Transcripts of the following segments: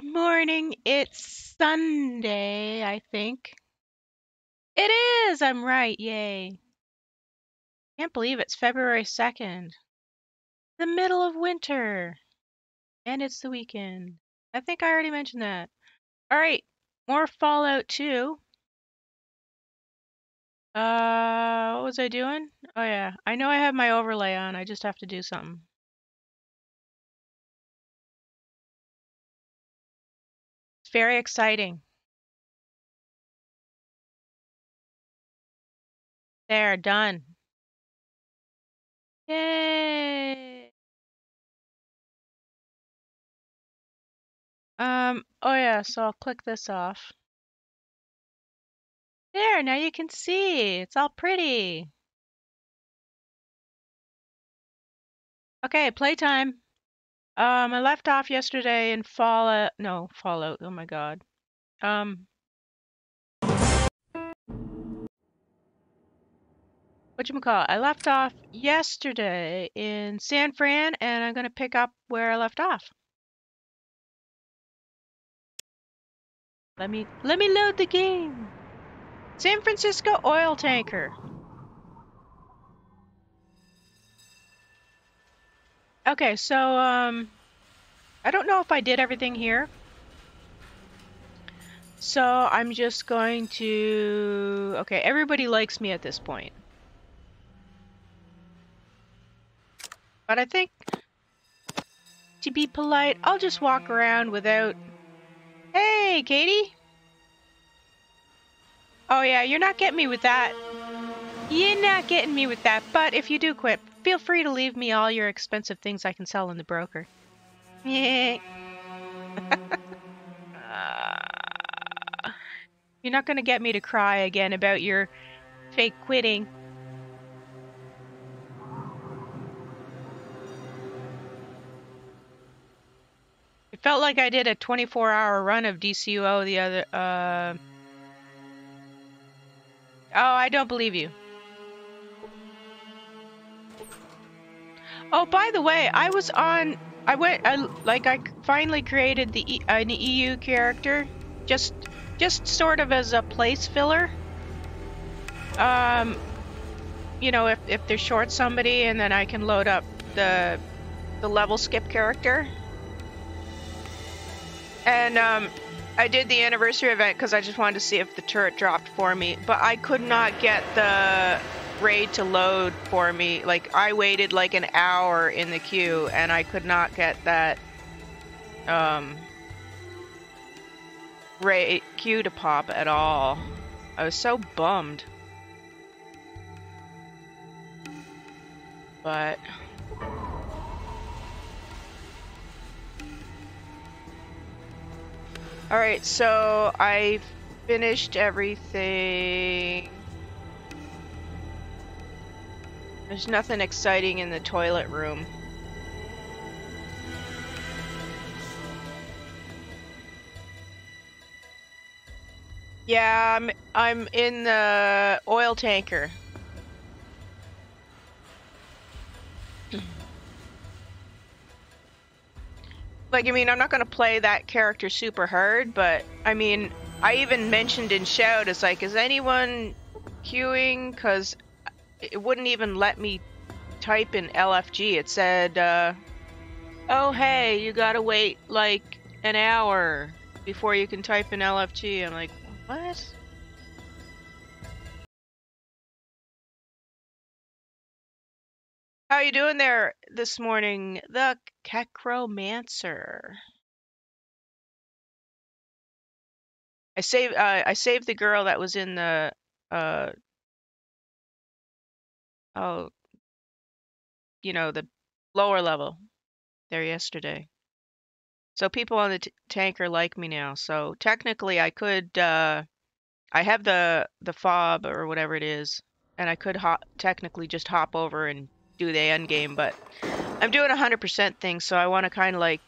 Good morning. It's Sunday, I think. It is! I'm right. Yay. Can't believe it's February 2nd. The middle of winter. And it's the weekend. I think I already mentioned that. Alright. More Fallout 2. What was I doing? Oh yeah. I know I have my overlay on. I just have to do something. Very exciting. There, done. Yay! Oh yeah, so I'll click this off. There, now you can see. It's all pretty. Okay, playtime. I left off yesterday in Fallout. No, Fallout. Oh my god. Whatchamacallit? I left off yesterday in San Fran, and I'm gonna pick up where I left off. Let me load the game. San Francisco oil tanker. Okay, so, I don't know if I did everything here. So, I'm just going to... Okay, everybody likes me at this point. But I think, to be polite, I'll just walk around without... Hey, Katie! Oh yeah, you're not getting me with that. You're not getting me with that, but if you do quit... Feel free to leave me all your expensive things I can sell in the broker. Yeah. You're not going to get me to cry again about your fake quitting. It felt like I did a 24-hour run of DCUO the other... Oh, I don't believe you. Oh, by the way, I was on... I finally created an EU character. Just sort of as a place filler. You know, if they're short somebody, and then I can load up the level skip character. And, I did the anniversary event because I just wanted to see if the turret dropped for me. But I could not get the... raid to load for me. Like, I waited like an hour in the queue and I could not get that raid queue to pop at all. I was so bummed. But alright, so I finished everything. There's nothing exciting in the toilet room. Yeah, I'm in the oil tanker. Like, I mean, I'm not gonna play that character super hard, but I mean, I even mentioned in Shout, it's like, is anyone queuing? 'Cause it wouldn't even let me type in LFG. It said, oh hey, you gotta wait like an hour before you can type in LFG. I'm like, what? How you doing there this morning? The Cacromancer. I saved the girl that was in the, oh, you know, the lower level there yesterday. So people on the tanker like me now. So technically I could, I have the fob or whatever it is, and I could technically just hop over and do the end game, but I'm doing 100% thing, so I want to kind of like,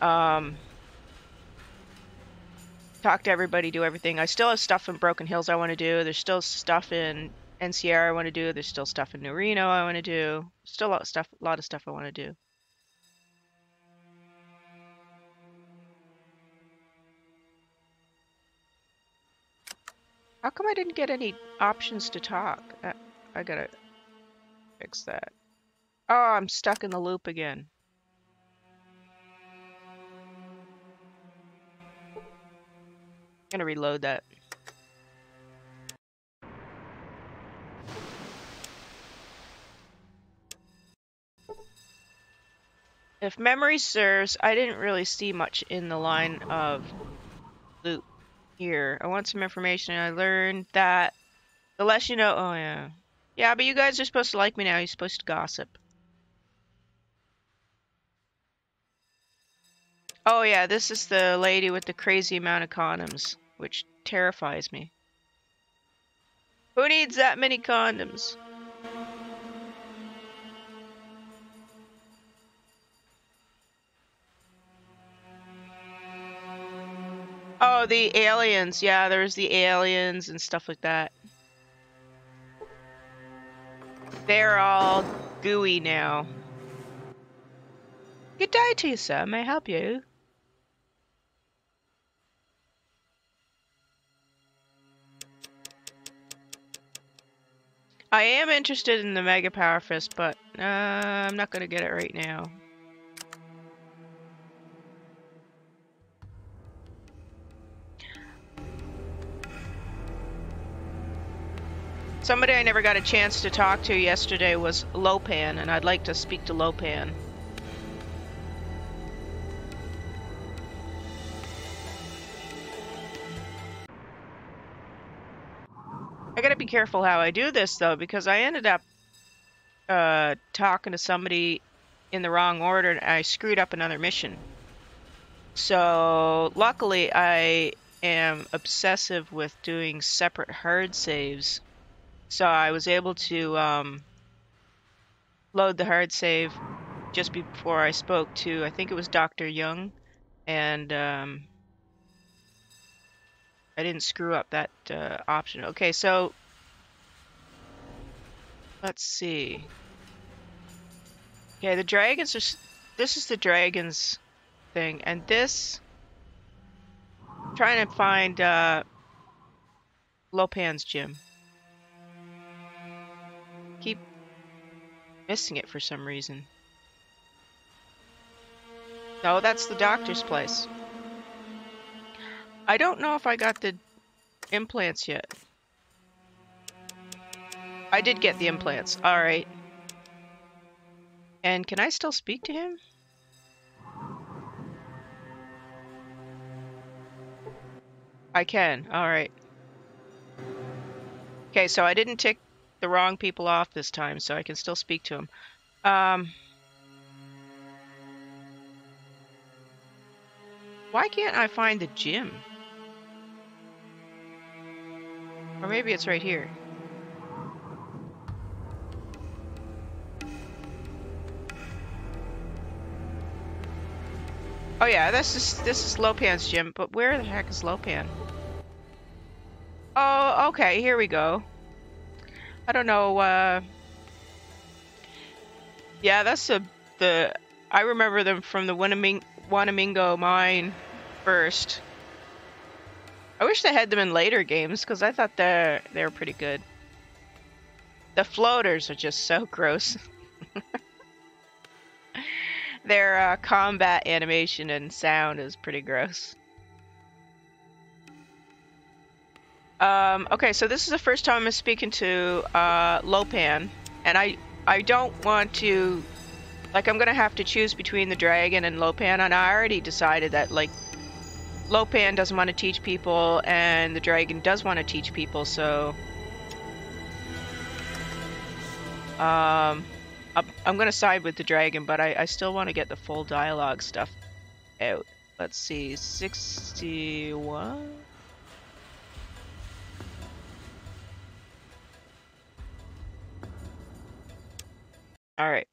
talk to everybody, do everything. I still have stuff in Broken Hills I want to do. There's still stuff in NCR I want to do. There's still stuff in New Reno I want to do. Still a lot of stuff I want to do. How come I didn't get any options to talk? I gotta fix that. Oh, I'm stuck in the loop again. I'm gonna reload that. If memory serves, I didn't really see much in the line of loop here. I want some information. I learned that the less you know. Oh, yeah. Yeah, but you guys are supposed to like me now. You're supposed to gossip. Oh, yeah, this is the lady with the crazy amount of condoms, which terrifies me. Who needs that many condoms? Oh, the aliens. Yeah, there's the aliens and stuff like that. They're all gooey now. Good day to you, sir. May I help you? I am interested in the Mega Power Fist, but I'm not going to get it right now. Somebody I never got a chance to talk to yesterday was Lo Pan, and I'd like to speak to Lo Pan. I gotta be careful how I do this, though, because I ended up talking to somebody in the wrong order, and I screwed up another mission. So, luckily, I am obsessive with doing separate hard saves. So I was able to load the hard save just before I spoke to, I think it was Dr. Young, and I didn't screw up that option. Okay, so let's see. Okay, the dragons are, this is the dragons thing, and this, I'm trying to find Lo Pan's gym. Keep missing it for some reason. No, that's the doctor's place. I don't know if I got the implants yet. I did get the implants. All right. And can I still speak to him? I can. All right. Okay, so I didn't tick the wrong people off this time, so I can still speak to them. Why can't I find the gym? Or maybe it's right here. Oh yeah, this is Lo Pan's gym, but where the heck is Lo Pan? Oh, okay, here we go. I don't know, yeah, that's the... I remember them from the Wanamingo Mine first. I wish they had them in later games, because I thought they were pretty good. The floaters are just so gross. Their combat animation and sound is pretty gross. Okay, so this is the first time I'm speaking to Lo Pan, and I don't want to, like, I'm gonna have to choose between the dragon and Lo Pan, and I already decided that, like, Lo Pan doesn't want to teach people, and the dragon does want to teach people, so I'm gonna side with the dragon, but I still want to get the full dialogue stuff out. Let's see, 61. All right.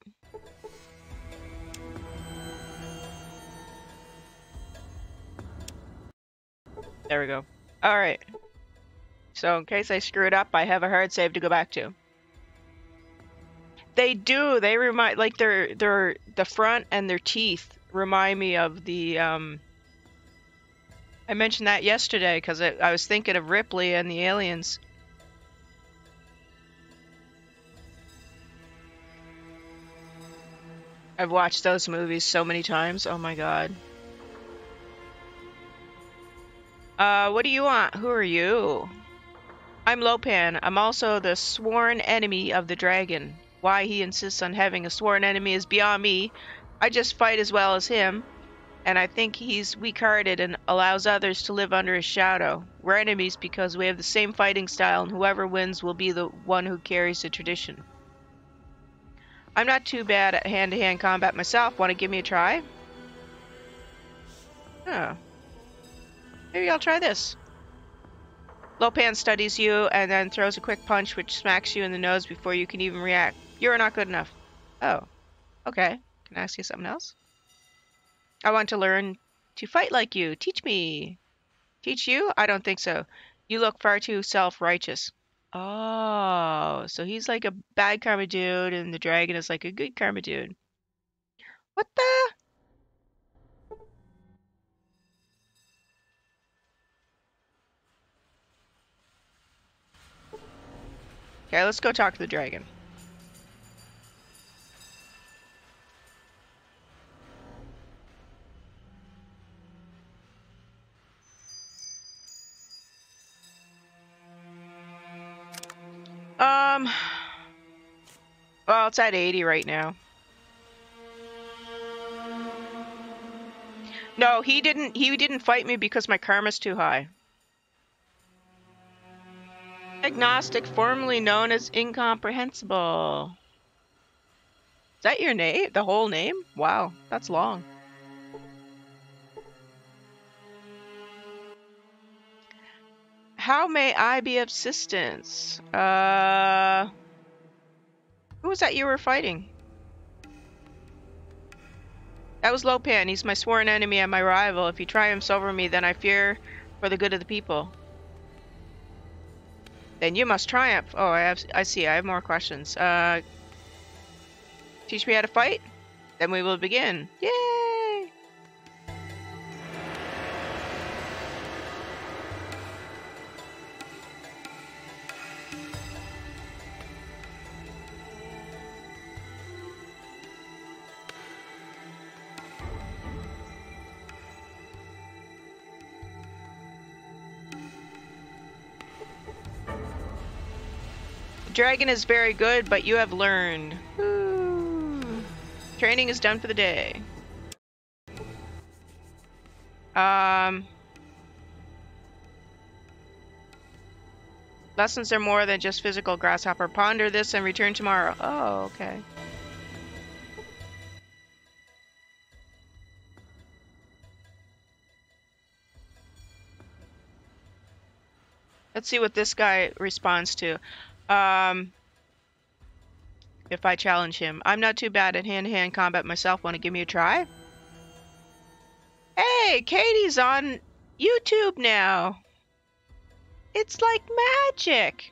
There we go. All right. So in case I screw it up, I have a hard save to go back to. They do. They remind, like, their the front and their teeth remind me of the I mentioned that yesterday because I was thinking of Ripley and the aliens. I've watched those movies so many times. Oh my god. What do you want? Who are you? I'm Lo Pan. I'm also the sworn enemy of the dragon. Why he insists on having a sworn enemy is beyond me. I just fight as well as him, and I think he's weak-hearted and allows others to live under his shadow. We're enemies because we have the same fighting style, and whoever wins will be the one who carries the tradition. I'm not too bad at hand-to-hand combat myself. Want to give me a try? Huh. Maybe I'll try this. Lo Pan studies you and then throws a quick punch which smacks you in the nose before you can even react. You're not good enough. Oh. Okay. Can I ask you something else? I want to learn to fight like you. Teach me. Teach you? I don't think so. You look far too self-righteous. Oh, so he's like a bad karma dude and the dragon is like a good karma dude. What the? Okay, let's go talk to the dragon. Well, it's at 80 right now. No, he didn't fight me because my karma's too high. Agnostic, formerly known as incomprehensible. Is that your name? The whole name? Wow, that's long. How may I be of assistance? Who was that you were fighting? That was Lo Pan. He's my sworn enemy and my rival. If he triumphs over me, then I fear for the good of the people. Then you must triumph. Oh, I see. I have more questions. Teach me how to fight? Then we will begin. Yay! Dragon is very good, but you have learned. Woo. Training is done for the day. Lessons are more than just physical, grasshopper. Ponder this and return tomorrow. Oh, okay. Let's see what this guy responds to. If I challenge him, I'm not too bad at hand-to-hand combat myself. Want to give me a try? Hey, Katie's on YouTube now. It's like magic.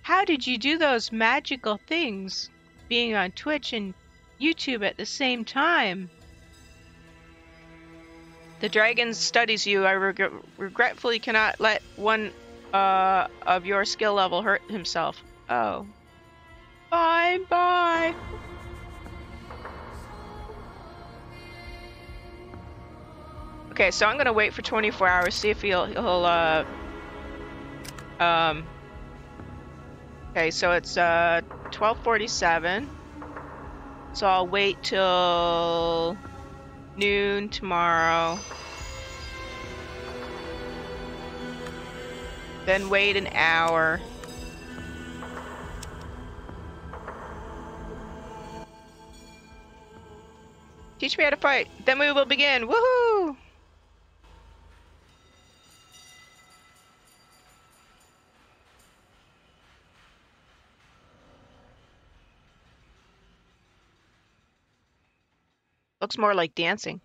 How did you do those magical things? Being on Twitch and YouTube at the same time. The dragon studies you. I regretfully cannot let one of your skill level hurt himself. Oh. Bye bye. Okay, so I'm gonna wait for 24 hours, see if he'll. Okay, so it's 12:47. So I'll wait till noon tomorrow. Then wait an hour. Teach me how to fight. Then we will begin. Woohoo! Looks more like dancing.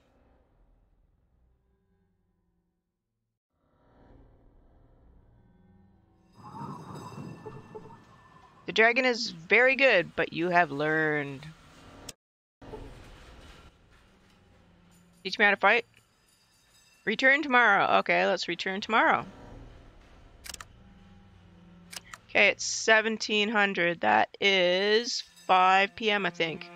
dragon is very good, but you have learned. Teach me how to fight. Return tomorrow. Okay, let's return tomorrow. Okay, it's 1700. That is 5 p.m., I think.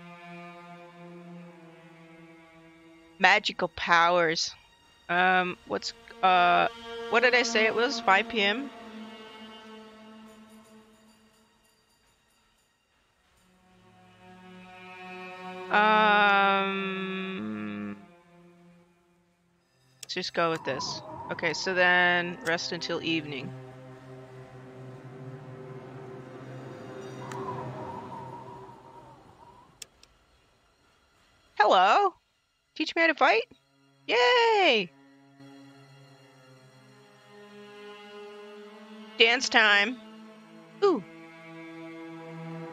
Magical powers. What did I say it was? 5 p.m.? Let's just go with this. Okay, so then rest until evening. Hello! Teach me how to fight? Yay! Dance time. Ooh.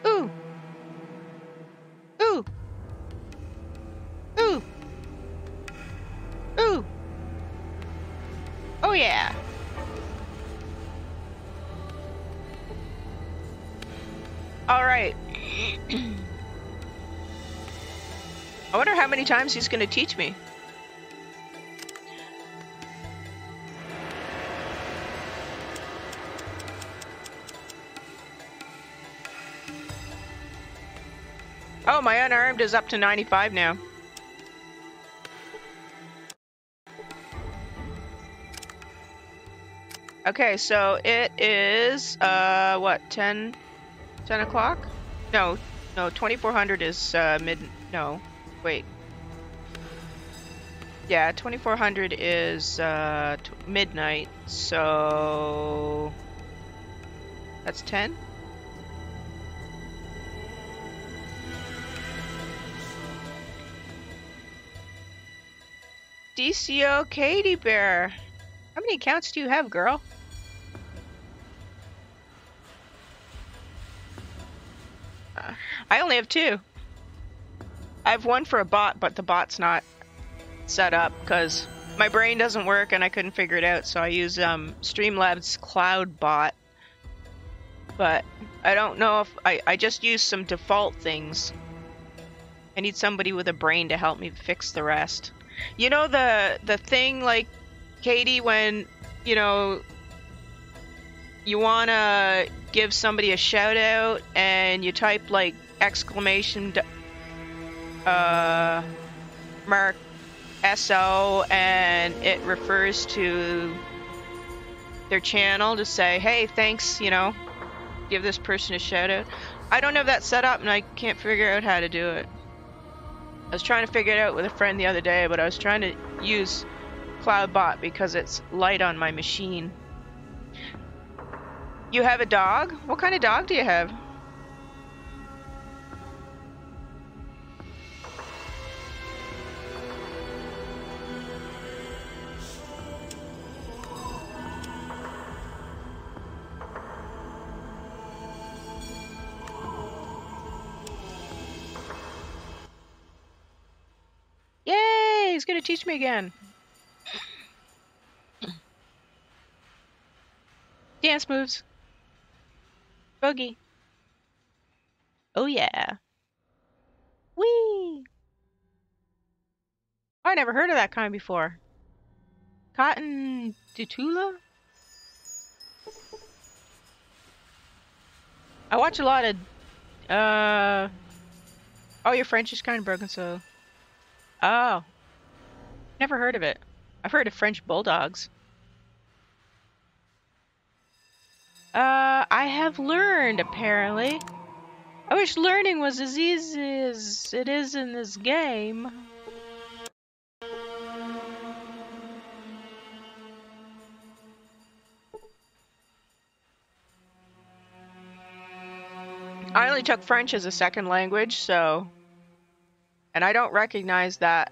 Ooh. Ooh. Ooh. Ooh. Oh yeah. All right. I wonder how many times he's going to teach me. Oh, my unarmed is up to 95 now. Okay, so it is, what, 10 o'clock? No, 2400 is, no, wait. Yeah, 2400 is, midnight, so that's 10? DCO Katie Bear. How many accounts do you have, girl? I only have 2. I have one for a bot, but the bot's not set up because my brain doesn't work and I couldn't figure it out, so I use Streamlabs Cloud Bot. But I don't know if I just use some default things. I need somebody with a brain to help me fix the rest. You know the thing, like, Katie, when, you know, you want to give somebody a shout-out and you type, like, exclamation mark SO and it refers to their channel to say, hey, thanks, you know, give this person a shout-out. I don't have that set up and I can't figure out how to do it. I was trying to figure it out with a friend the other day, but I was trying to use CloudBot because it's light on my machine. You have a dog? What kind of dog do you have? He's gonna teach me again. Dance moves. Boogie. Oh yeah. Whee! I never heard of that kind before. Cotton Dutula? I watch a lot of oh, your French is kind of broken, so oh. Never heard of it. I've heard of French bulldogs. I have learned, apparently. I wish learning was as easy as it is in this game. I only took French as a second language, so... And I don't recognize that.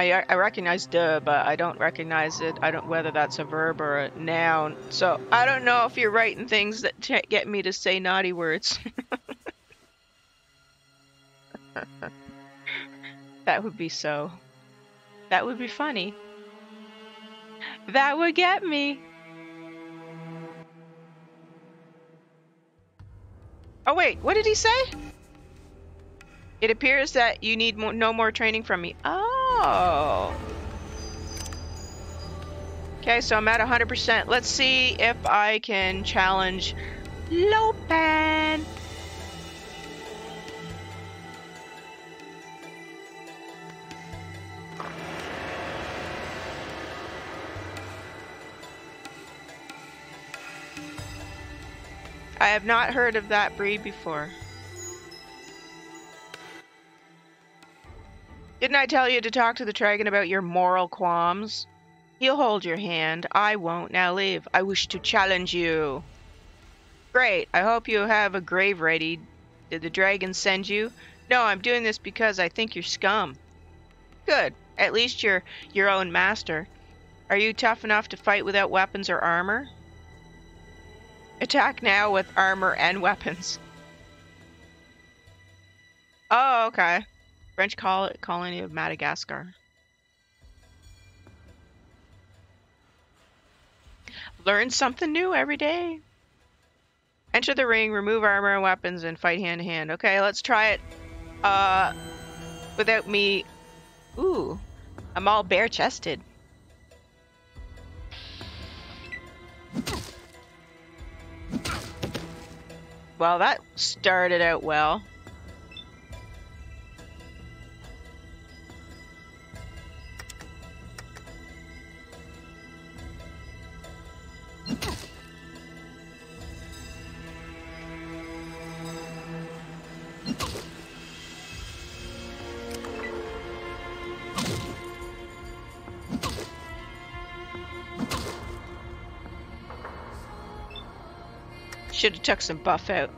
I recognize duh, but I don't recognize it. I don't whether that's a verb or a noun. So I don't know if you're writing things that get me to say naughty words. That would be so. That would be funny. That would get me. Oh wait, what did he say? It appears that you need no more training from me. Oh. Okay, so I'm at 100%. Let's see if I can challenge Lo Pan. I have not heard of that breed before. Didn't I tell you to talk to the dragon about your moral qualms? He'll hold your hand. I won't. Now leave. I wish to challenge you. Great. I hope you have a grave ready. Did the dragon send you? No, I'm doing this because I think you're scum. Good. At least you're your own master. Are you tough enough to fight without weapons or armor? Attack now with armor and weapons. Oh, okay. French colony of Madagascar. Learn something new every day. Enter the ring, remove armor and weapons, and fight hand to hand. Okay, let's try it. Without me. Ooh, I'm all bare-chested. Well, that started out well. Should have took some buff out.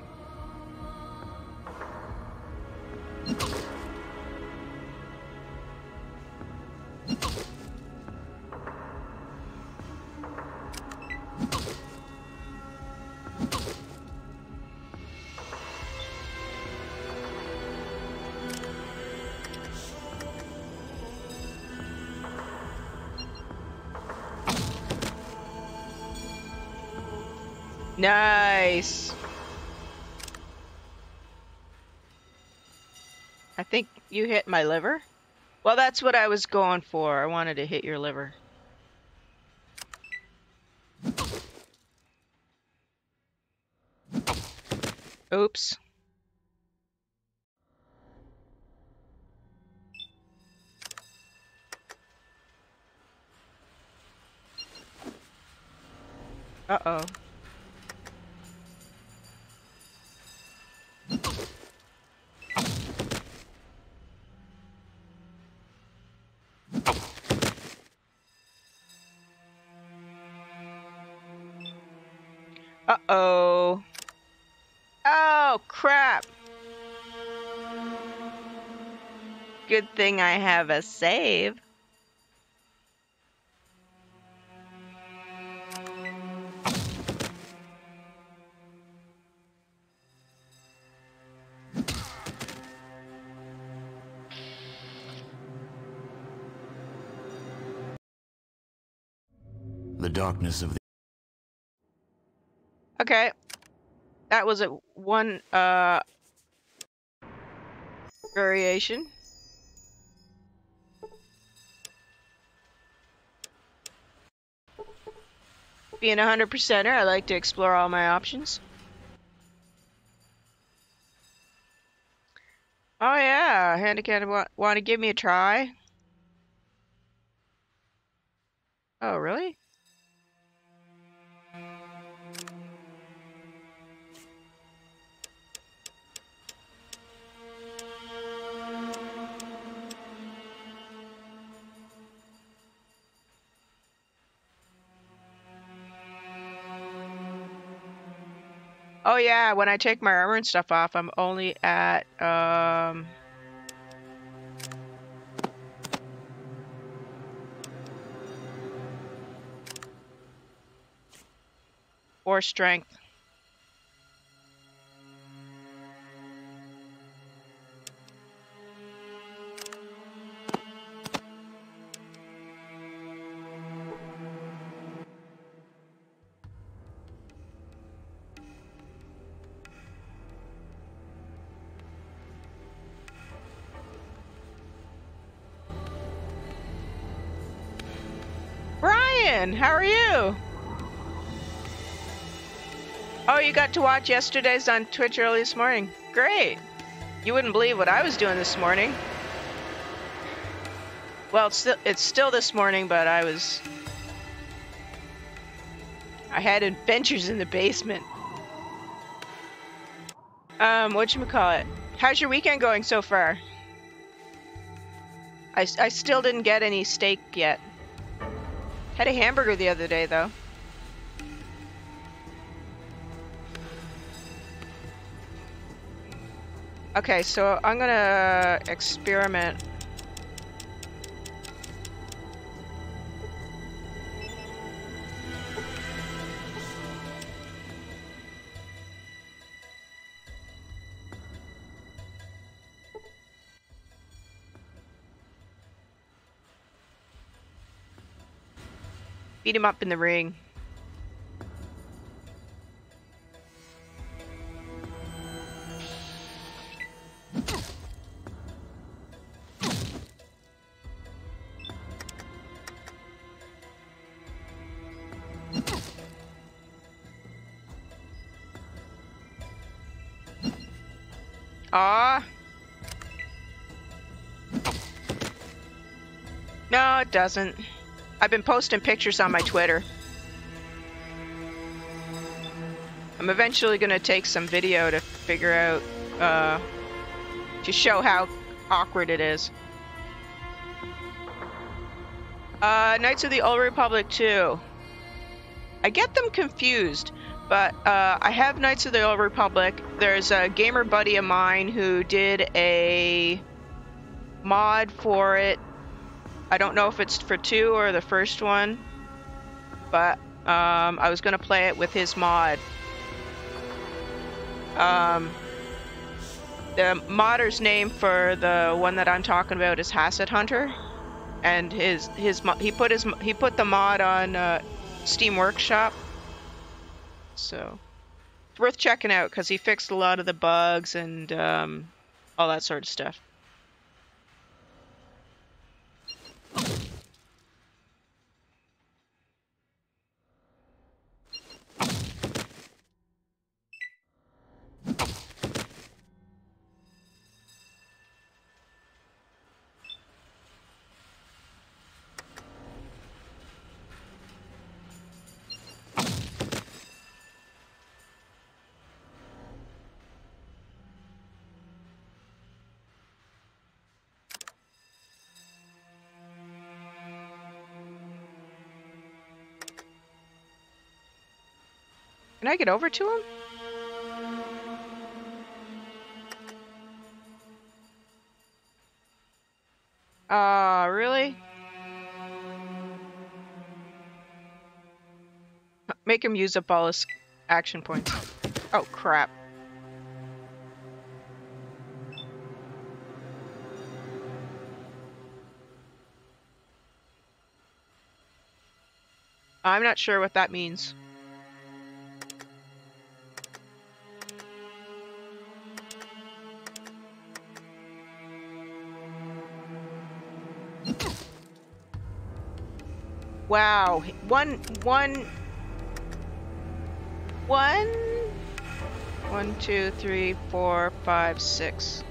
Nice. I think you hit my liver. Well, that's what I was going for. I wanted to hit your liver. Oops. Uh-oh. Uh-oh. Oh, crap. Good thing I have a save. The darkness of the... Okay, that was a one variation. Being a 100%er, I like to explore all my options. Oh yeah, Handicap want to give me a try? Oh really? Oh yeah, when I take my armor and stuff off, I'm only at, or strength. doing? How are you? Oh, you got to watch yesterday's on Twitch early this morning. Great. You wouldn't believe what I was doing this morning. Well, it's still this morning, but I had adventures in the basement. Whatchamacallit? How's your weekend going so far? I still didn't get any steak yet. Had a hamburger the other day, though. Okay, so I'm gonna experiment. Beat him up in the ring. Ah. No, it doesn't. I've been posting pictures on my Twitter. I'm eventually gonna take some video to figure out, to show how awkward it is. Knights of the Old Republic 2. I get them confused, but I have Knights of the Old Republic. There's a gamer buddy of mine who did a mod for it. I don't know if it's for 2 or the first one, but I was gonna play it with his mod. The modder's name for the one that I'm talking about is Hasset Hunter, and he put the mod on Steam Workshop, so it's worth checking out because he fixed a lot of the bugs and all that sort of stuff. Can I get over to him? Really? Make him use up all his action points. Oh, crap. I'm not sure what that means. Wow, one, two, three, four, five, six.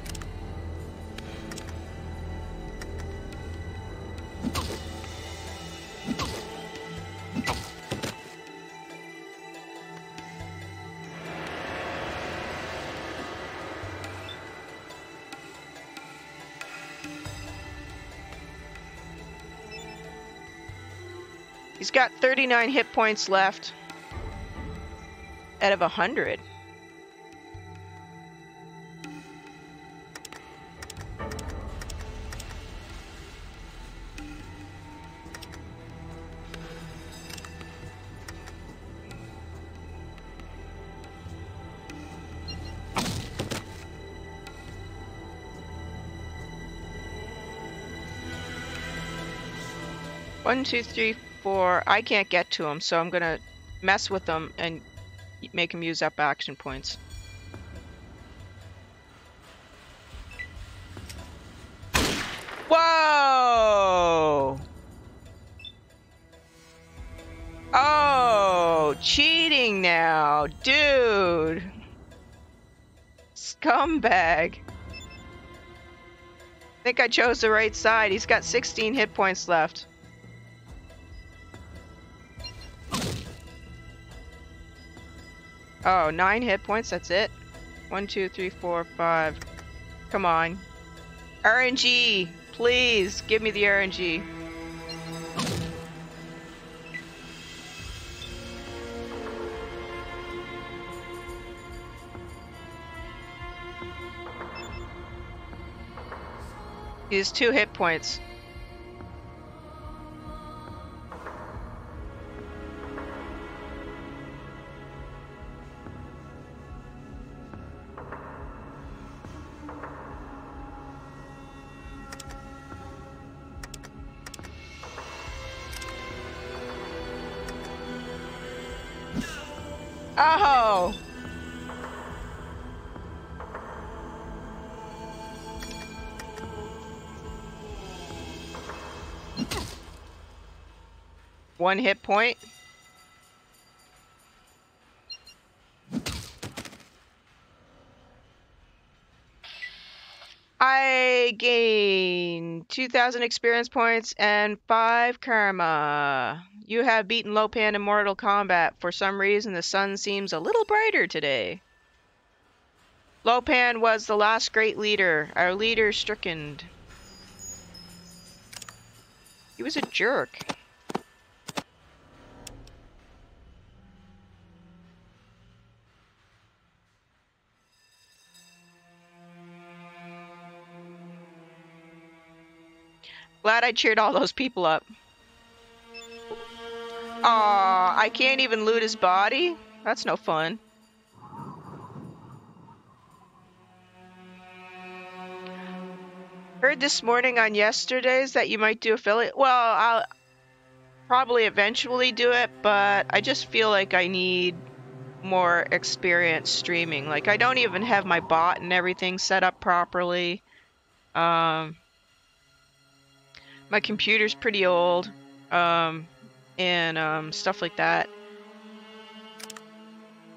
He's got 39 hit points left out of 100. One, two, three, four. I can't get to him, so I'm gonna mess with him and make him use up action points. Whoa! Oh, cheating now, dude. Scumbag. I think I chose the right side. He's got 16 hit points left. Oh, 9 hit points, that's it. 1, 2, 3, 4, 5. Come on. RNG, please give me the RNG. Use 2 hit points. Oh! One hit point. I gain 2,000 experience points and 5 karma. You have beaten Lo Pan in Mortal Kombat. For some reason, the sun seems a little brighter today. Lo Pan was the last great leader. Our leader stricken. He was a jerk. Glad I cheered all those people up. Aw, I can't even loot his body? That's no fun. Heard this morning on yesterday's that you might do affiliate. Well, I'll probably eventually do it, but I just feel like I need more experience streaming. Like, I don't even have my bot and everything set up properly. My computer's pretty old, and stuff like that.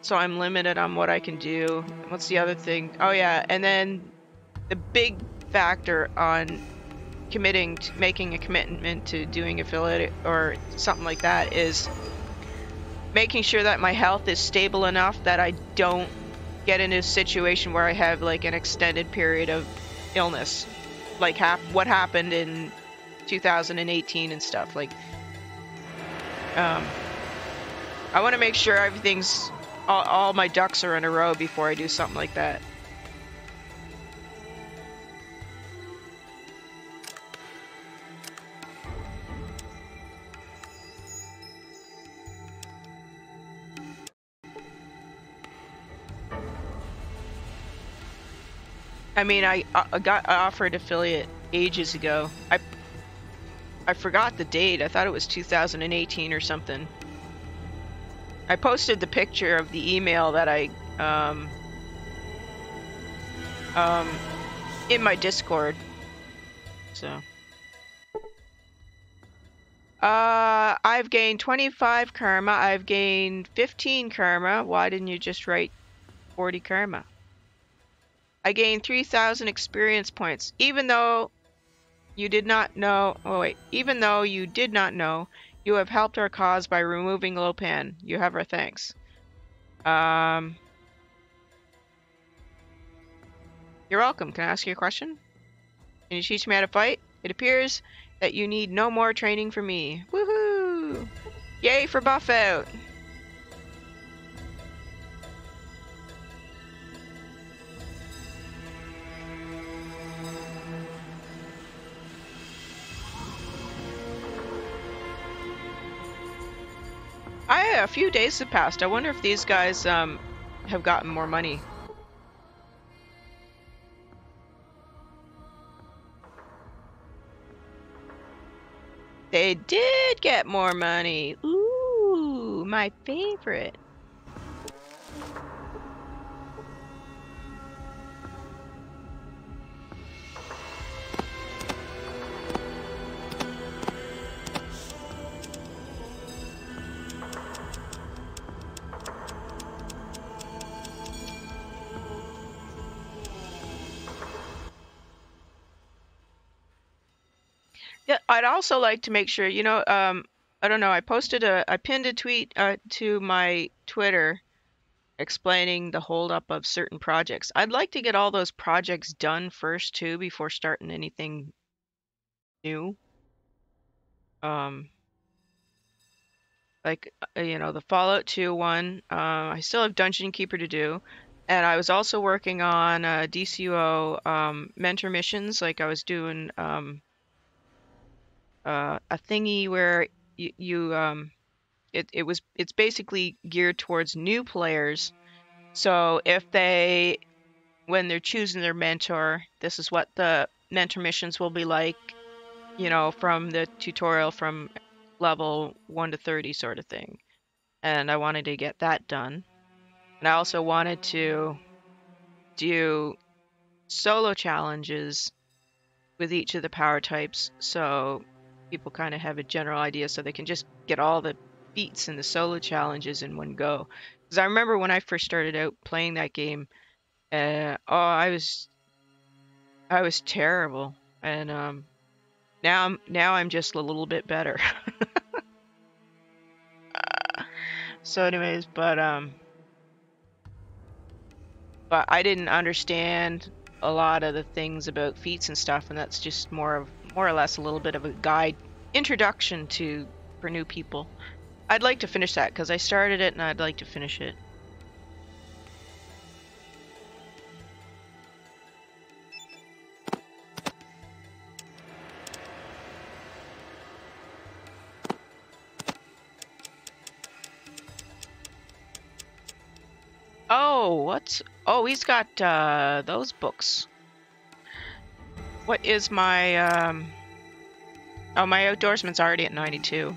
So I'm limited on what I can do. What's the other thing? Oh yeah, and then the big factor on committing, to making a commitment to doing affiliate or something like that is making sure that my health is stable enough that I don't get into a situation where I have like an extended period of illness. Like what happened in 2018 and stuff like. I want to make sure everything's all my ducks are in a row before I do something like that. I mean, I got offered affiliate ages ago. I forgot the date. I thought it was 2018 or something. I posted the picture of the email that I in my Discord. So I've gained 25 karma. I've gained 15 karma. Why didn't you just write 40 karma? I gained 3,000 experience points, even though you did not know. Oh wait, even though you did not know, you have helped our cause by removing Lo Pan. You have our thanks. You're welcome. Can I ask you a question? Can you teach me how to fight? It appears that you need no more training from me. Woohoo! Yay for buff out! A few days have passed. I wonder if these guys have gotten more money. They did get more money. Ooh, my favorite. I'd also like to make sure, you know, I don't know, I pinned a tweet to my Twitter explaining the holdup of certain projects. I'd like to get all those projects done first, too, before starting anything new. Like, you know, the Fallout 2 one. I still have Dungeon Keeper to do. And I was also working on DCUO mentor missions. Like, I was doing a thingy where it's basically geared towards new players. So if they, when they're choosing their mentor, this is what the mentor missions will be like, you know, from the tutorial from level 1 to 30 sort of thing. And I wanted to get that done. And I also wanted to do solo challenges with each of the power types, so people kind of have a general idea, so they can just get all the beats and the solo challenges in one go. Because I remember when I first started out playing that game, I was terrible, and now I'm just a little bit better. So, anyways, but I didn't understand a lot of the things about feats and stuff, and that's just more or less a little bit of a guide introduction to for new people. I'd like to finish that because I started it and I'd like to finish it. Oh, he's got those books. What is my oh, my outdoorsman's already at 92.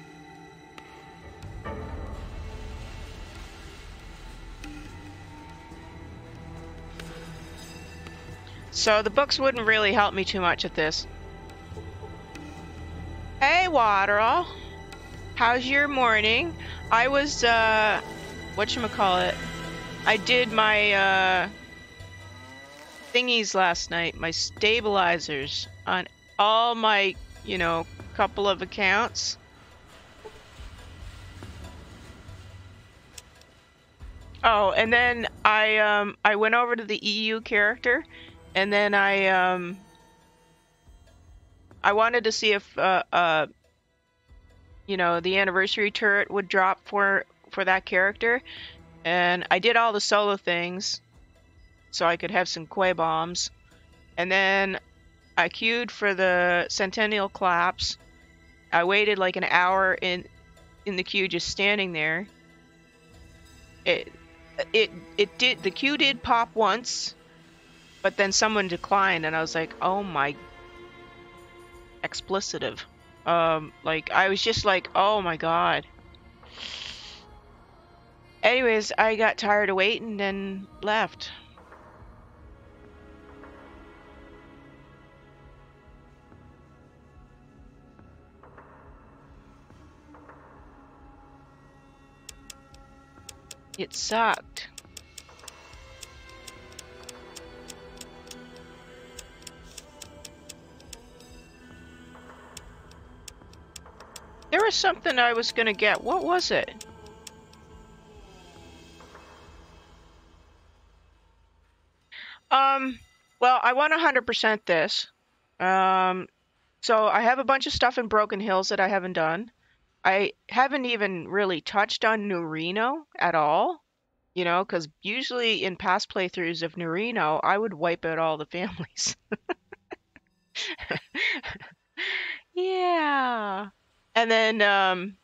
So the books wouldn't really help me too much at this. Hey, Waterall. How's your morning? I was whatchamacallit? I did my thingies last night, my stabilizers on all my, you know, couple of accounts. Oh, and then I went over to the EU character, and then I wanted to see if you know, the anniversary turret would drop for that character. And I did all the solo things so I could have some Quay bombs. And then I queued for the Centennial Collapse. I waited like an hour in the queue just standing there. The queue did pop once, but then someone declined and I was like, oh my explicitive. Like, I was just like, oh my god. Anyways, I got tired of waiting and left. It sucked. There was something I was gonna get. What was it? Well, I want 100% this. So I have a bunch of stuff in Broken Hills that I haven't done. I haven't even really touched on New Reno at all, you know, because usually in past playthroughs of New Reno, I would wipe out all the families. Yeah. And then,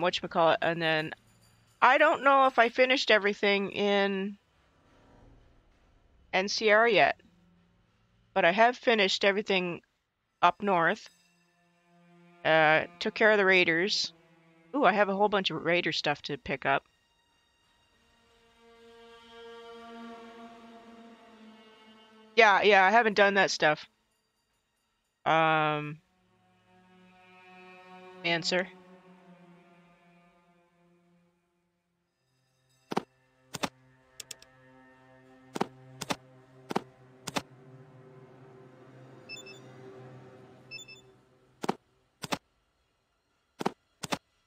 whatchamacallit, and then I don't know if I finished everything in NCR yet, but I have finished everything up north. Took care of the raiders. Ooh, I have a whole bunch of raider stuff to pick up. Yeah, I haven't done that stuff. Answer.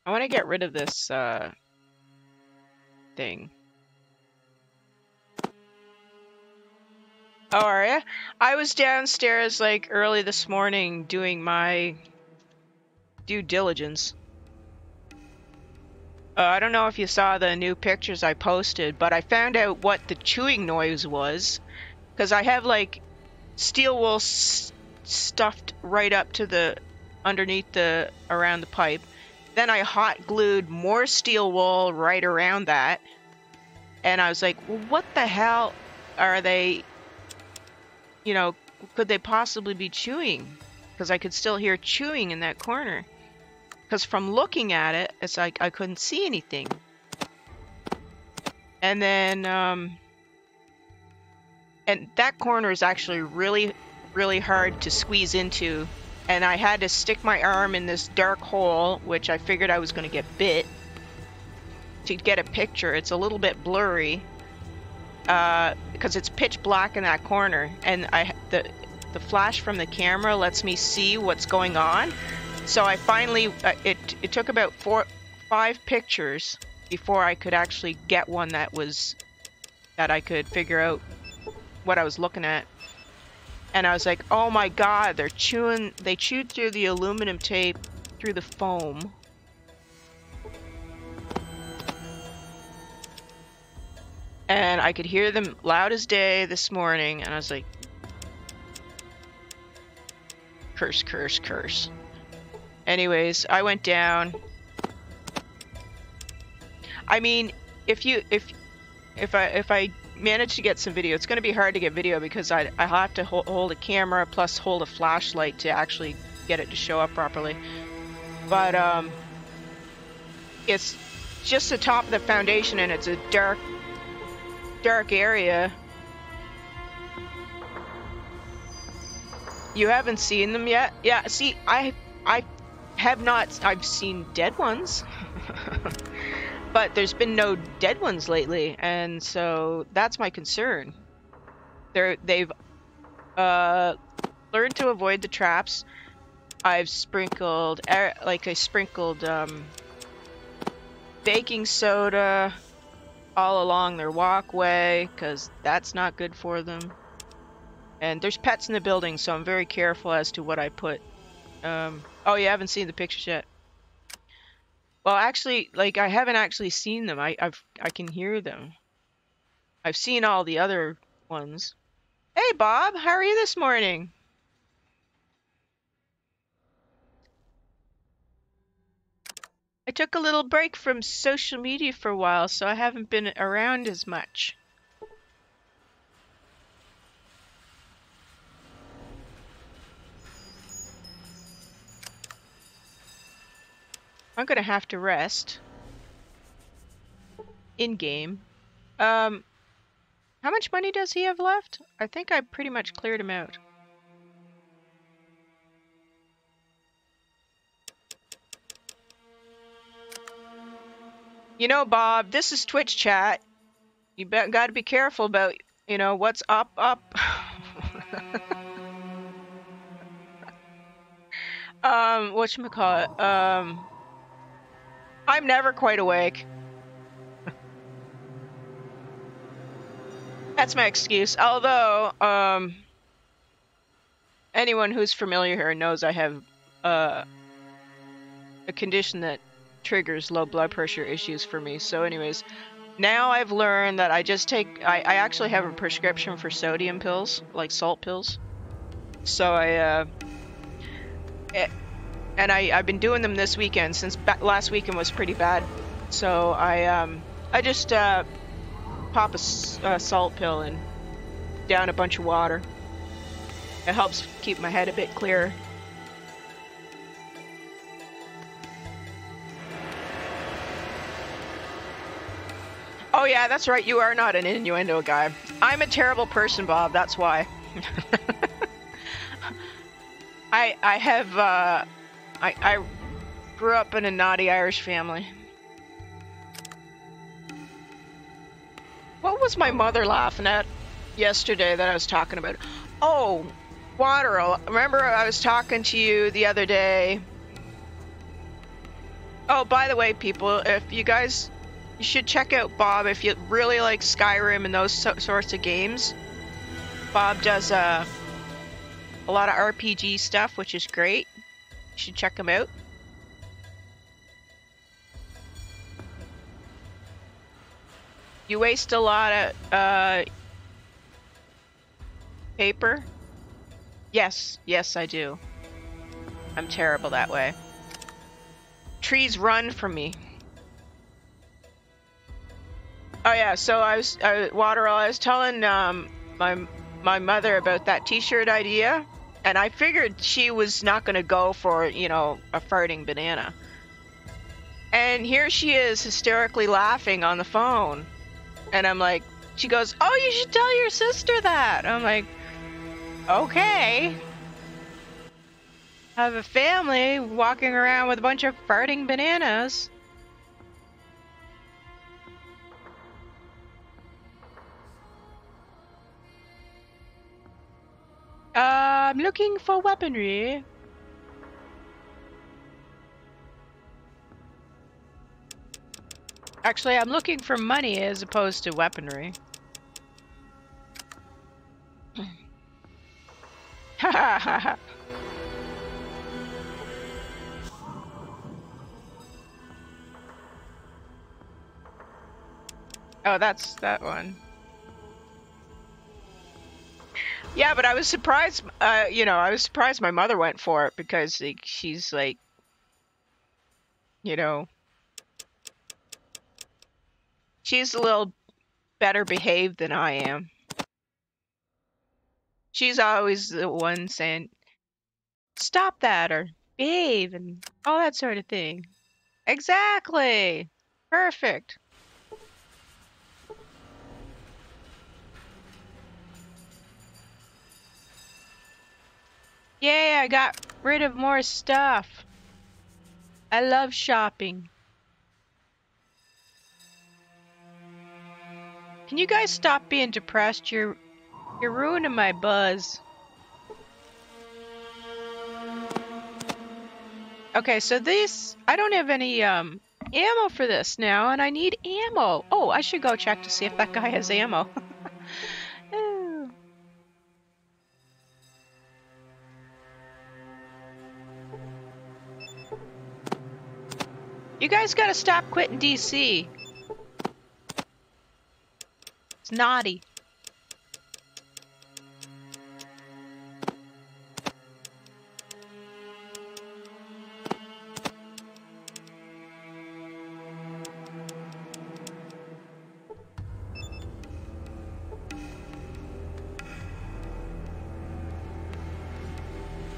I want to get rid of this thing. Oh, are ya? I was downstairs like early this morning doing my due diligence. I don't know if you saw the new pictures I posted, but I found out what the chewing noise was, because I have like steel wool stuffed right up to the underneath the around the pipe. Then I hot glued more steel wool right around that, and I was like, well, what the hell are they? You know, could they possibly be chewing? Because I could still hear chewing in that corner. Because from looking at it, it's like I couldn't see anything. And then, and that corner is actually really hard to squeeze into. And I had to stick my arm in this dark hole, which I figured I was going to get bit, to get a picture. It's a little bit blurry, because it's pitch black in that corner. And the flash from the camera lets me see what's going on. So I finally, it took about 5 pictures before I could actually get one that was, that I could figure out what I was looking at. And I was like, oh my god, they're chewing, they chewed through the aluminum tape, through the foam. And I could hear them loud as day this morning, and I was like, curse, curse, curse. Anyways, I went down. I mean, if I manage to get some video, it's going to be hard to get video because I have to hold a camera plus hold a flashlight to actually get it to show up properly. But it's just the top of the foundation, and it's a dark area. You haven't seen them yet? Yeah. See, I have not. I've seen dead ones, but there's been no dead ones lately, and so that's my concern. They've learned to avoid the traps. I've sprinkled, baking soda all along their walkway, because that's not good for them. And there's pets in the building, so I'm very careful as to what I put. Oh, you haven't seen the pictures yet. Well, actually, like, I haven't actually seen them. I can hear them. I've seen all the other ones. Hey, Bob, how are you this morning? I took a little break from social media for a while, so I haven't been around as much. I'm gonna have to rest. In game. How much money does he have left? I think I pretty much cleared him out. You know, Bob, this is Twitch chat. You gotta be careful about, you know, what's up. Whatchamacallit? I'm never quite awake. That's my excuse. Although, anyone who's familiar here knows I have a condition that triggers low blood pressure issues for me. So anyways, now I've learned that I just take... I actually have a prescription for sodium pills, like salt pills. So I've been doing them this weekend since last weekend was pretty bad, so I just pop a salt pill and down a bunch of water. It helps keep my head a bit clearer. Oh yeah, that's right. You are not an innuendo guy. I'm a terrible person, Bob. That's why. I have I grew up in a naughty Irish family. What was my mother laughing at yesterday that I was talking about? Oh, Waterl. Remember I was talking to you the other day Oh, by the way, people, if you guys, you should check out Bob if you really like Skyrim and those sorts of games. Bob does a lot of RPG stuff, which is great. You should check him out. You waste a lot of paper. Yes, yes, I do. I'm terrible that way. Trees run from me. Oh yeah, so I was telling my mother about that T-shirt idea, and I figured she was not gonna go for, you know, a farting banana. And here she is hysterically laughing on the phone, and I'm like, she goes, "Oh, you should tell your sister that." I'm like, okay. I have a family walking around with a bunch of farting bananas. I'm looking for weaponry. Actually, I'm looking for money as opposed to weaponry. Ha ha ha ha. Oh, that's that one. Yeah, but I was surprised, you know, I was surprised my mother went for it because, like, she's like, you know, she's a little better behaved than I am. She's always the one saying, stop that or behave and all that sort of thing. Exactly. Perfect. Yay, I got rid of more stuff. I love shopping. Can you guys stop being depressed? You're ruining my buzz. Okay, so this, I don't have any ammo for this now, and I need ammo. Oh, I should go check to see if that guy has ammo. You guys gotta stop quitting DC. It's naughty.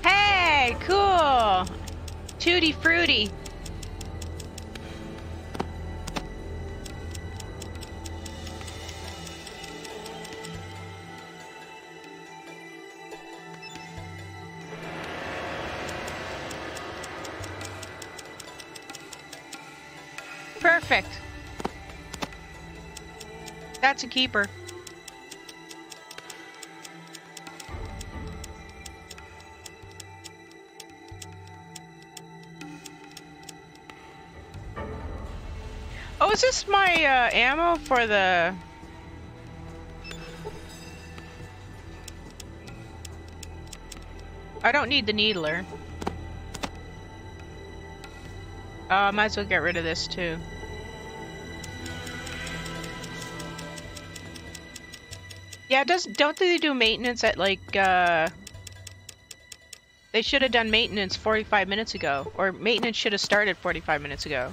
Hey, cool. Tutti frutti. Perfect. That's a keeper. Oh, is this my ammo for the... I don't need the needler. Oh, I might as well get rid of this too. Yeah, don't they do maintenance at, like, they should have done maintenance 45 minutes ago. Or maintenance should have started 45 minutes ago.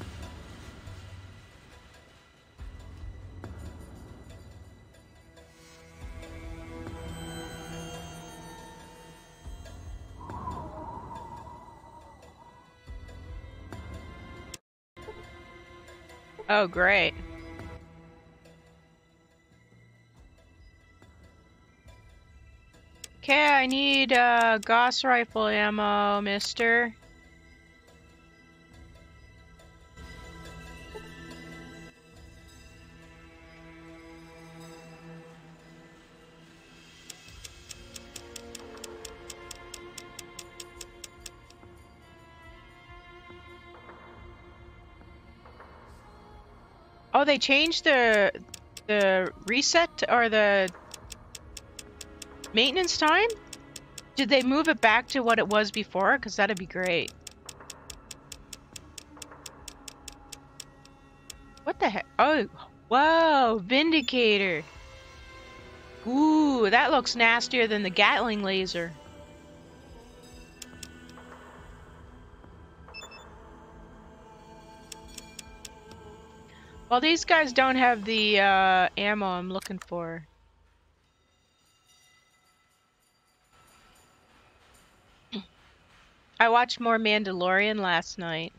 Oh, great. Okay, I need Gauss rifle ammo, mister. Oh, they changed the reset or the maintenance time? Did they move it back to what it was before? Because that'd be great. What the heck? Oh, whoa, Vindicator. Ooh, that looks nastier than the Gatling laser. Well, these guys don't have the ammo I'm looking for. I watched more Mandalorian last night.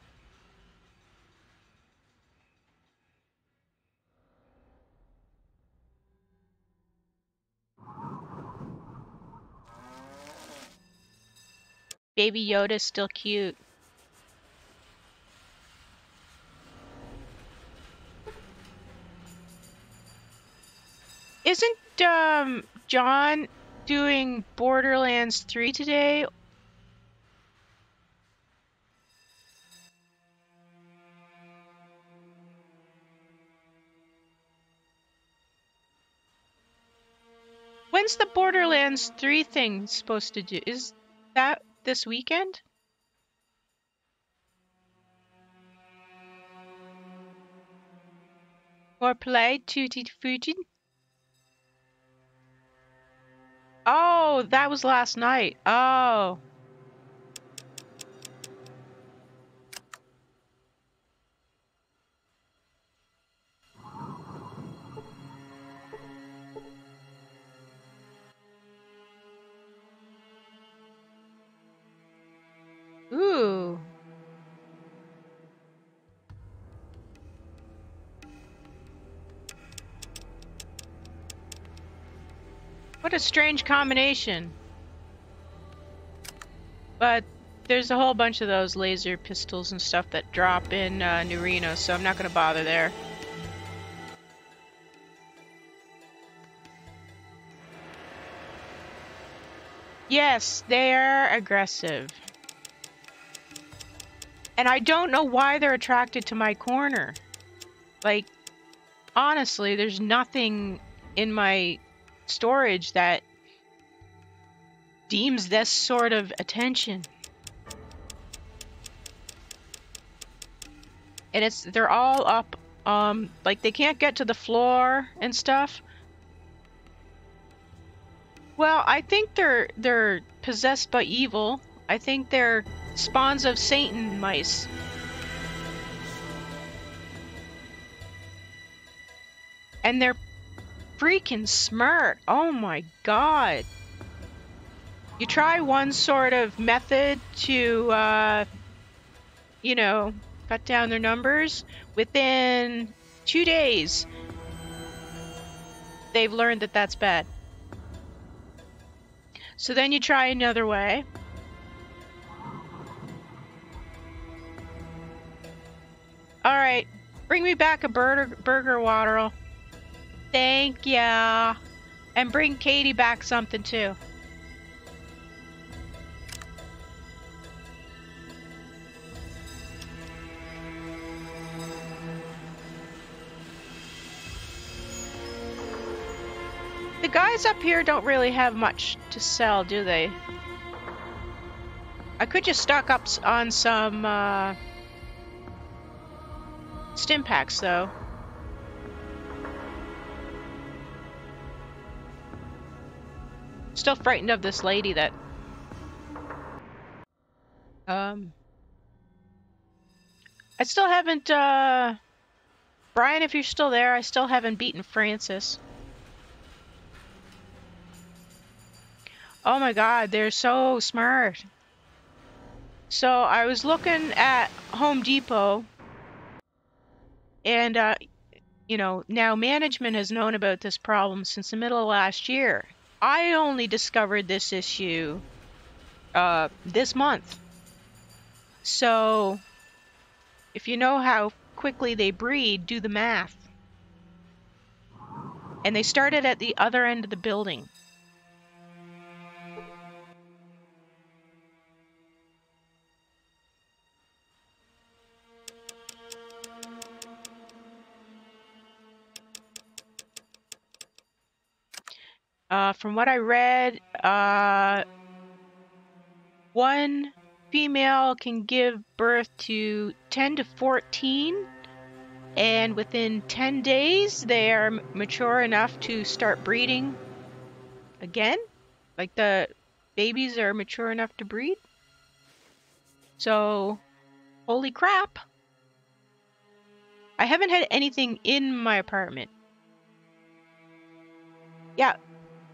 Baby Yoda's still cute. Isn't John doing Borderlands 3 today? When's the Borderlands 3 thing supposed to do? Is that this weekend? Or play Tutti Fuji? Oh, that was last night. Oh. Ooh. What a strange combination. But there's a whole bunch of those laser pistols and stuff that drop in New Reno, so I'm not going to bother there. Yes, they're aggressive. And I don't know why they're attracted to my corner. Like, honestly, there's nothing in my storage that deems this sort of attention, and they're all up, like they can't get to the floor and stuff. Well, I think they're possessed by evil. I think they're spawns of Satan mice. And they're freaking smart. Oh my god. You try one sort of method to, you know, cut down their numbers. Within 2 days, they've learned that that's bad. So then you try another way. Alright, bring me back a burger waddle. Thank ya. And bring Katie back something too. The guys up here don't really have much to sell, do they? I could just stock up on some stim packs though. Still frightened of this lady that I still haven't Brian, if you're still there, I still haven't beaten Francis. Oh my god, they're so smart. So I was looking at Home Depot and you know, now management has known about this problem since the middle of last year. I only discovered this issue this month. So, if you know how quickly they breed, do the math. And they started at the other end of the building. From what I read, one female can give birth to 10 to 14, and within 10 days they are mature enough to start breeding again. Like, the babies are mature enough to breed. So, holy crap! I haven't had anything in my apartment. Yeah,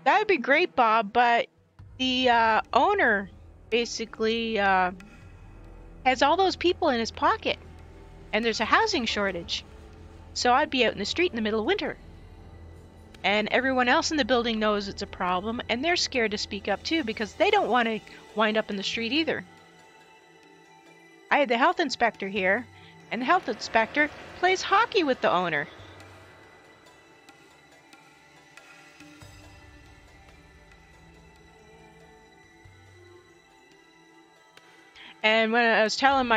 that would be great, Bob, but the owner basically has all those people in his pocket, and there's a housing shortage. So I'd be out in the street in the middle of winter. And everyone else in the building knows it's a problem, and they're scared to speak up too, because they don't want to wind up in the street either. I had the health inspector here, and the health inspector plays hockey with the owner. And when I was telling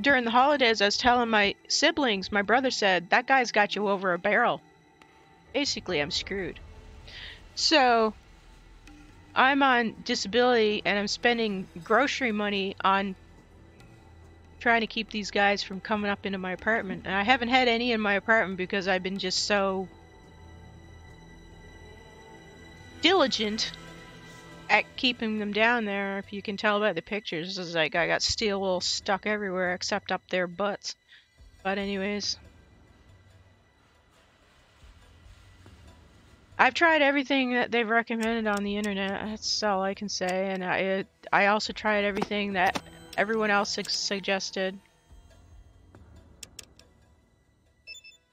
during the holidays, I was telling my siblings, my brother said, that guy's got you over a barrel. Basically, I'm screwed. So, I'm on disability, and I'm spending grocery money on trying to keep these guys from coming up into my apartment. And I haven't had any in my apartment because I've been just so diligent at keeping them down there. If you can tell by the pictures, it's like I got steel wool stuck everywhere except up their butts. But anyways, I've tried everything that they've recommended on the internet. That's all I can say. And I also tried everything that everyone else suggested,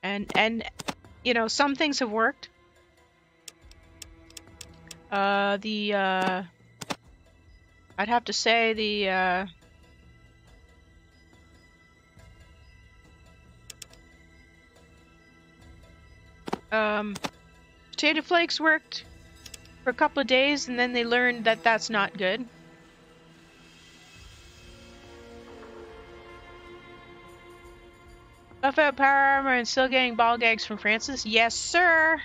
and you know, some things have worked. I'd have to say the potato flakes worked for a couple of days, and then they learned that that's not good. Buff out power armor and still getting ball gags from Francis? Yes, sir!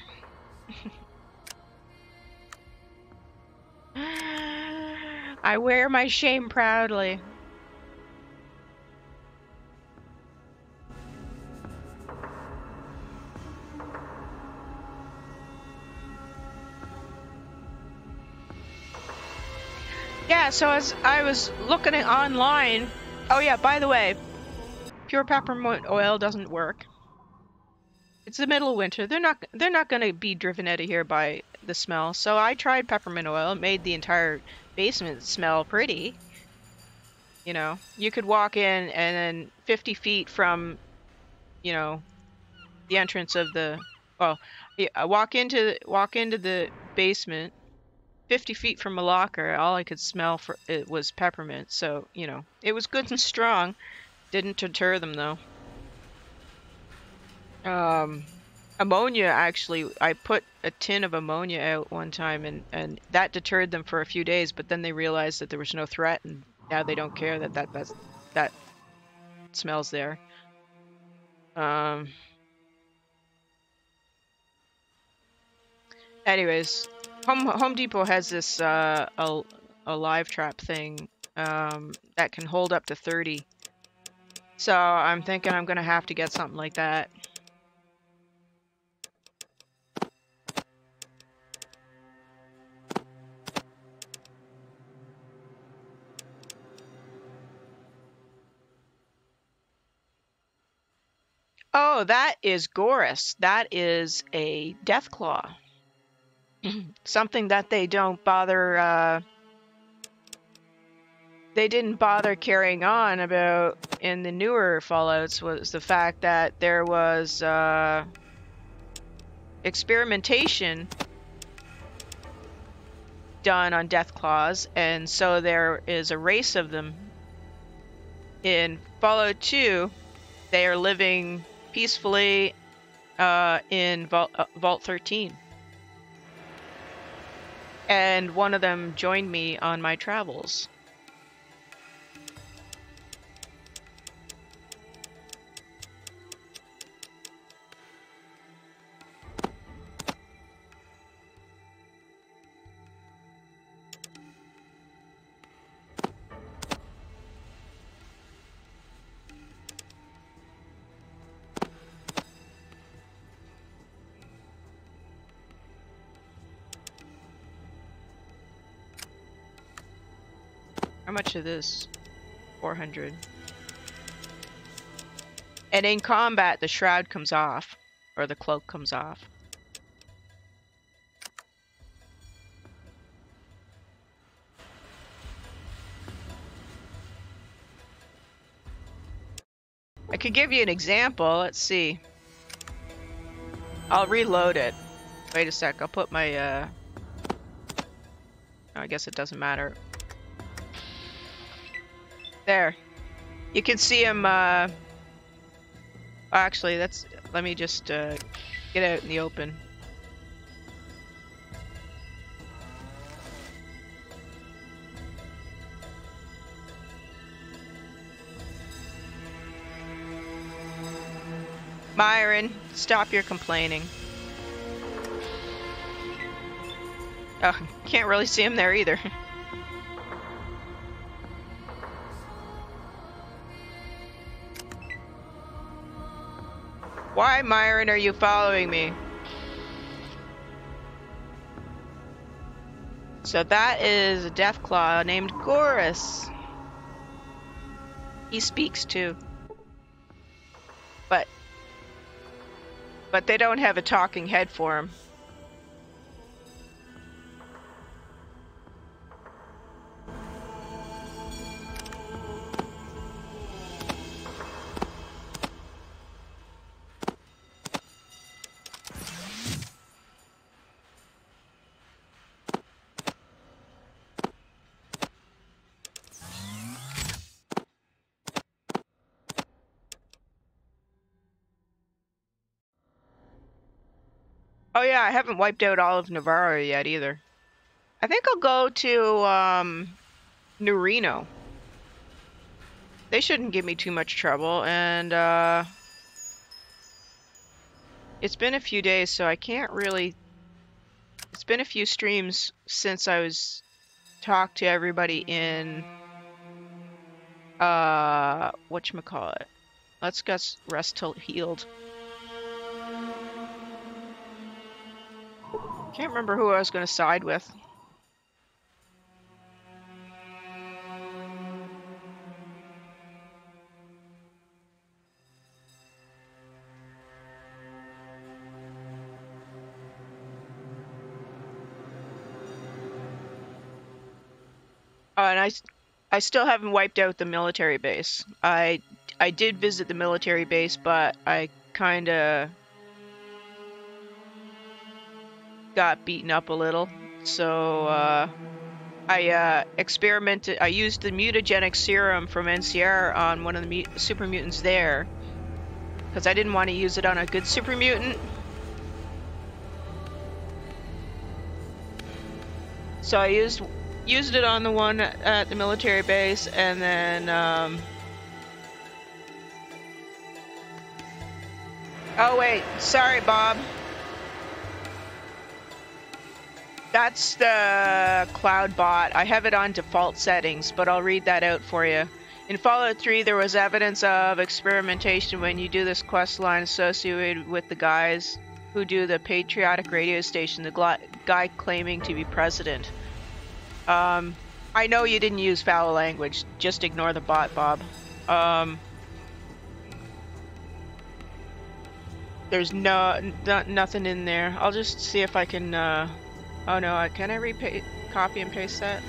I wear my shame proudly. Yeah, so as I was looking online... Oh yeah, by the way, pure peppermint oil doesn't work. It's the middle of winter. They're not going to be driven out of here by the smell. So I tried peppermint oil. It made the entire basement smell pretty. You know, you could walk in, and then 50 feet from, you know, the entrance of the... Well, walk into the basement, 50 feet from a locker. All I could smell for it was peppermint. So, you know, it was good and strong. Didn't deter them, though. Ammonia, actually. I put a tin of ammonia out one time, and that deterred them for a few days, but then they realized that there was no threat, and now they don't care that smells there. Anyways, Home Depot has this a live trap thing that can hold up to 30. So I'm thinking I'm gonna have to get something like that. Oh, that is Goris. That is a Deathclaw. Something that they don't bother... they didn't bother carrying on about in the newer Fallouts was the fact that there was experimentation done on Deathclaws, and so there is a race of them. In Fallout 2, they are living peacefully in Vault 13. And one of them joined me on my travels. much of this? 400. And in combat, the shroud comes off, or the cloak comes off. I could give you an example. Let's see. I'll reload it. Wait a sec. I'll put my, no, I guess it doesn't matter. There. You can see him, actually, that's... Let me just, get out in the open. Myron, stop your complaining. Oh, can't really see him there either. Why, Myron, are you following me? So that is a Deathclaw named Goris. He speaks too. But they don't have a talking head for him. Oh yeah, I haven't wiped out all of Navarro yet either. I think I'll go to New Reno. They shouldn't give me too much trouble, and it's been a few days, so I can't really... It's been a few streams since I was talked to everybody in whatchamacallit. Let's get rest till healed. Can't remember who I was going to side with. Oh, and I still haven't wiped out the military base. I did visit the military base, but I kind of got beaten up a little, so I experimented. I used the mutagenic serum from NCR on one of the super mutants there, because I didn't want to use it on a good super mutant. So I used it on the one at the military base, and then oh wait, sorry Bob. That's the cloud bot. I have it on default settings, but I'll read that out for you. In Fallout 3, there was evidence of experimentation when you do this quest line associated with the guys who do the patriotic radio station, the guy claiming to be president. I know you didn't use foul language. Just ignore the bot, Bob. There's nothing in there. I'll just see if I can... Oh no, can I copy and paste that?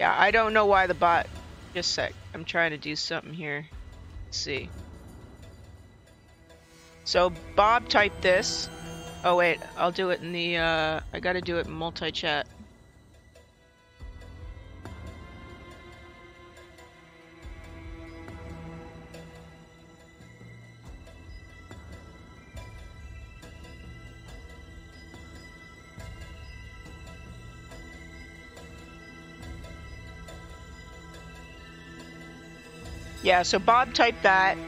Yeah, I don't know why the bot... Just a sec, I'm trying to do something here. Let's see. So Bob typed this. Oh wait, I'll do it in the... I gotta do it in multi-chat. Yeah, so Bob typed that,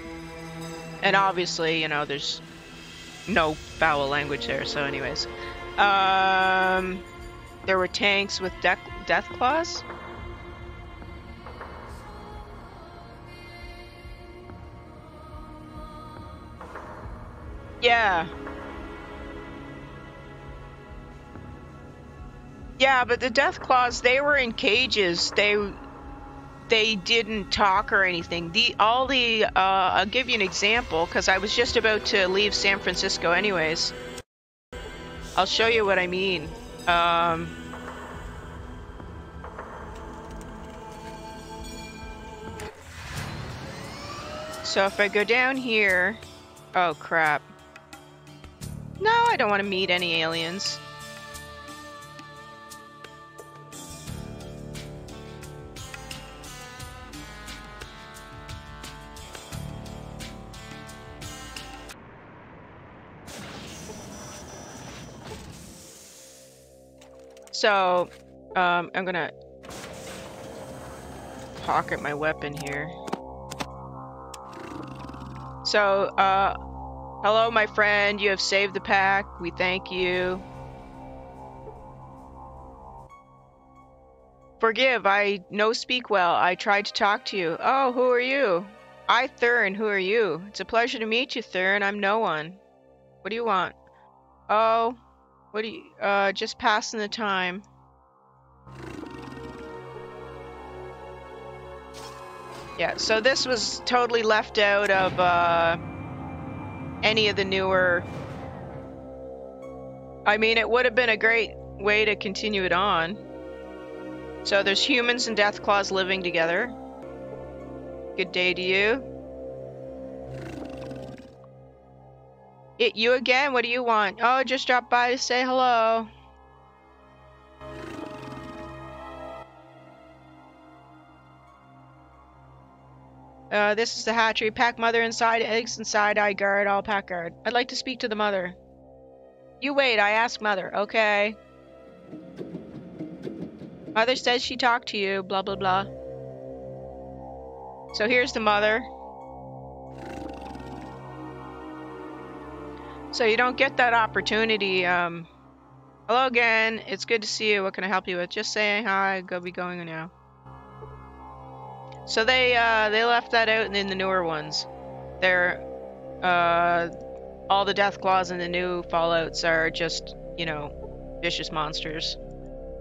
and obviously, you know, there's no foul language there, so anyways. There were tanks with death claws? Yeah. Yeah, but the Deathclaws, they were in cages. They didn't talk or anything. I'll give you an example, because I was just about to leave San Francisco anyways. I'll show you what I mean. So if I go down here... Oh, crap. No, I don't want to meet any aliens. So, I'm gonna pocket my weapon here. So, hello my friend, you have saved the pack, we thank you. Forgive, I no speak well, I tried to talk to you. Oh, who are you? I, Thurn, who are you? It's a pleasure to meet you, Thurn, I'm no one. What do you want? Oh... What do you, just passing the time. Yeah, so this was totally left out of, any of the newer... I mean, it would have been a great way to continue it on. So there's humans and Deathclaws living together. Good day to you. It you again? What do you want? Oh, just drop by to say hello. This is the hatchery. Pack mother inside, eggs inside, I guard, all pack guard. I'd like to speak to the mother. You wait, I ask mother. Okay. Mother says she talked to you, blah, blah, blah. So here's the mother. So you don't get that opportunity. Hello again. It's good to see you. What can I help you with? Just saying hi. Go be going now. So they left that out in the newer ones. They're all the Deathclaws in the new Fallouts are just, you know, vicious monsters,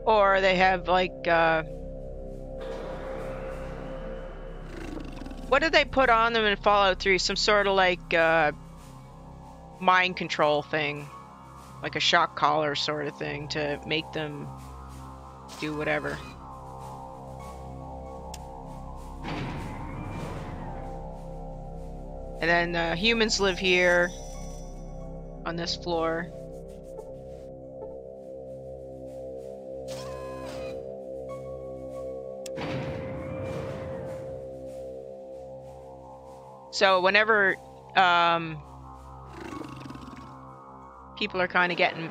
or they have like what did they put on them in Fallout 3? Some sort of like mind control thing, like a shock collar sort of thing to make them do whatever. And then humans live here on this floor. So whenever people are kind of getting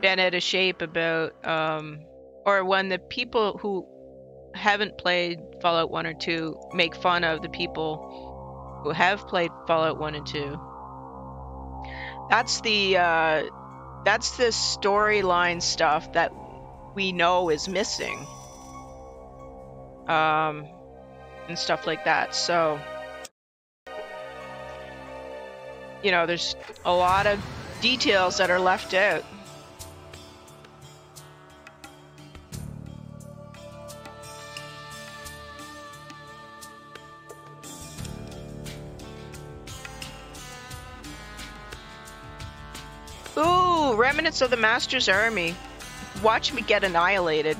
bent out of shape about, or when the people who haven't played Fallout 1 or 2 make fun of the people who have played Fallout 1 and 2. That's the storyline stuff that we know is missing. And stuff like that, so... You know, there's a lot of details that are left out. Ooh, remnants of the Master's Army. Watch me get annihilated.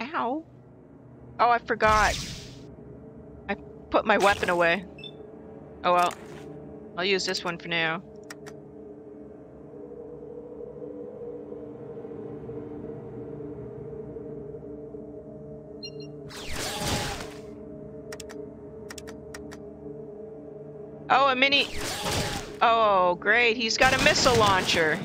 Ow. Oh, I forgot. Put my weapon away. Oh well. I'll use this one for now. Oh, a mini... Oh, great. He's got a missile launcher.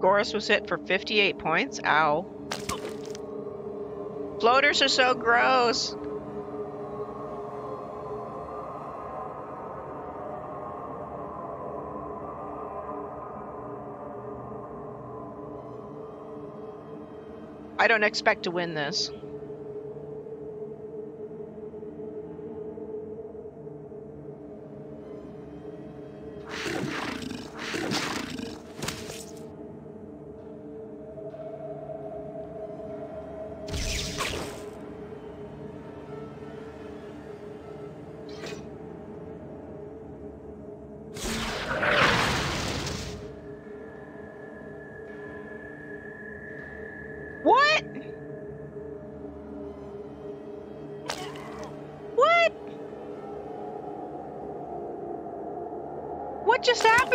Goris was hit for 58 points. Ow. Floaters are so gross. I don't expect to win this.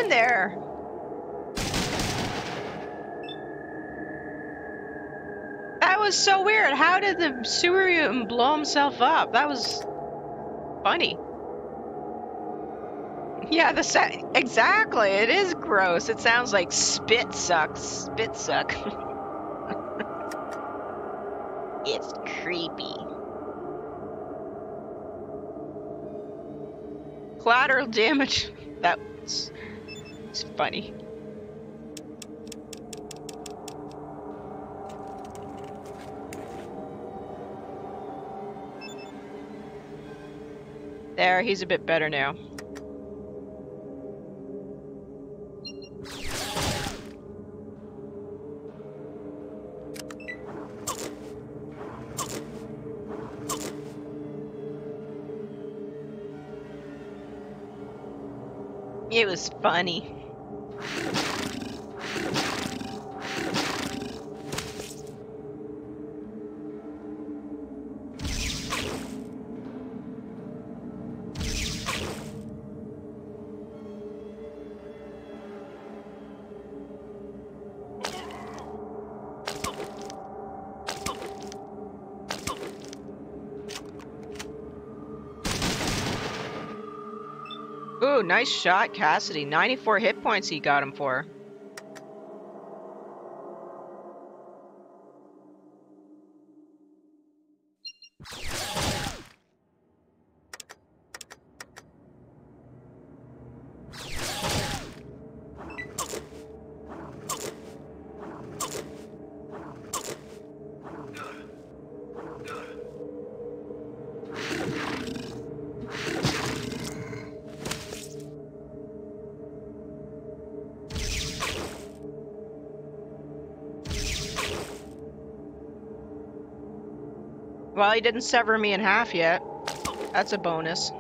There. That was so weird. How did the sewer mutant blow himself up? That was funny. Yeah, exactly. It is gross. It sounds like spit sucks. Spit suck. It's creepy. Collateral damage. That was... It's funny. There, he's a bit better now. It was funny. Nice shot, Cassidy. 94 hit points he got him for. Well, he didn't sever me in half yet. That's a bonus.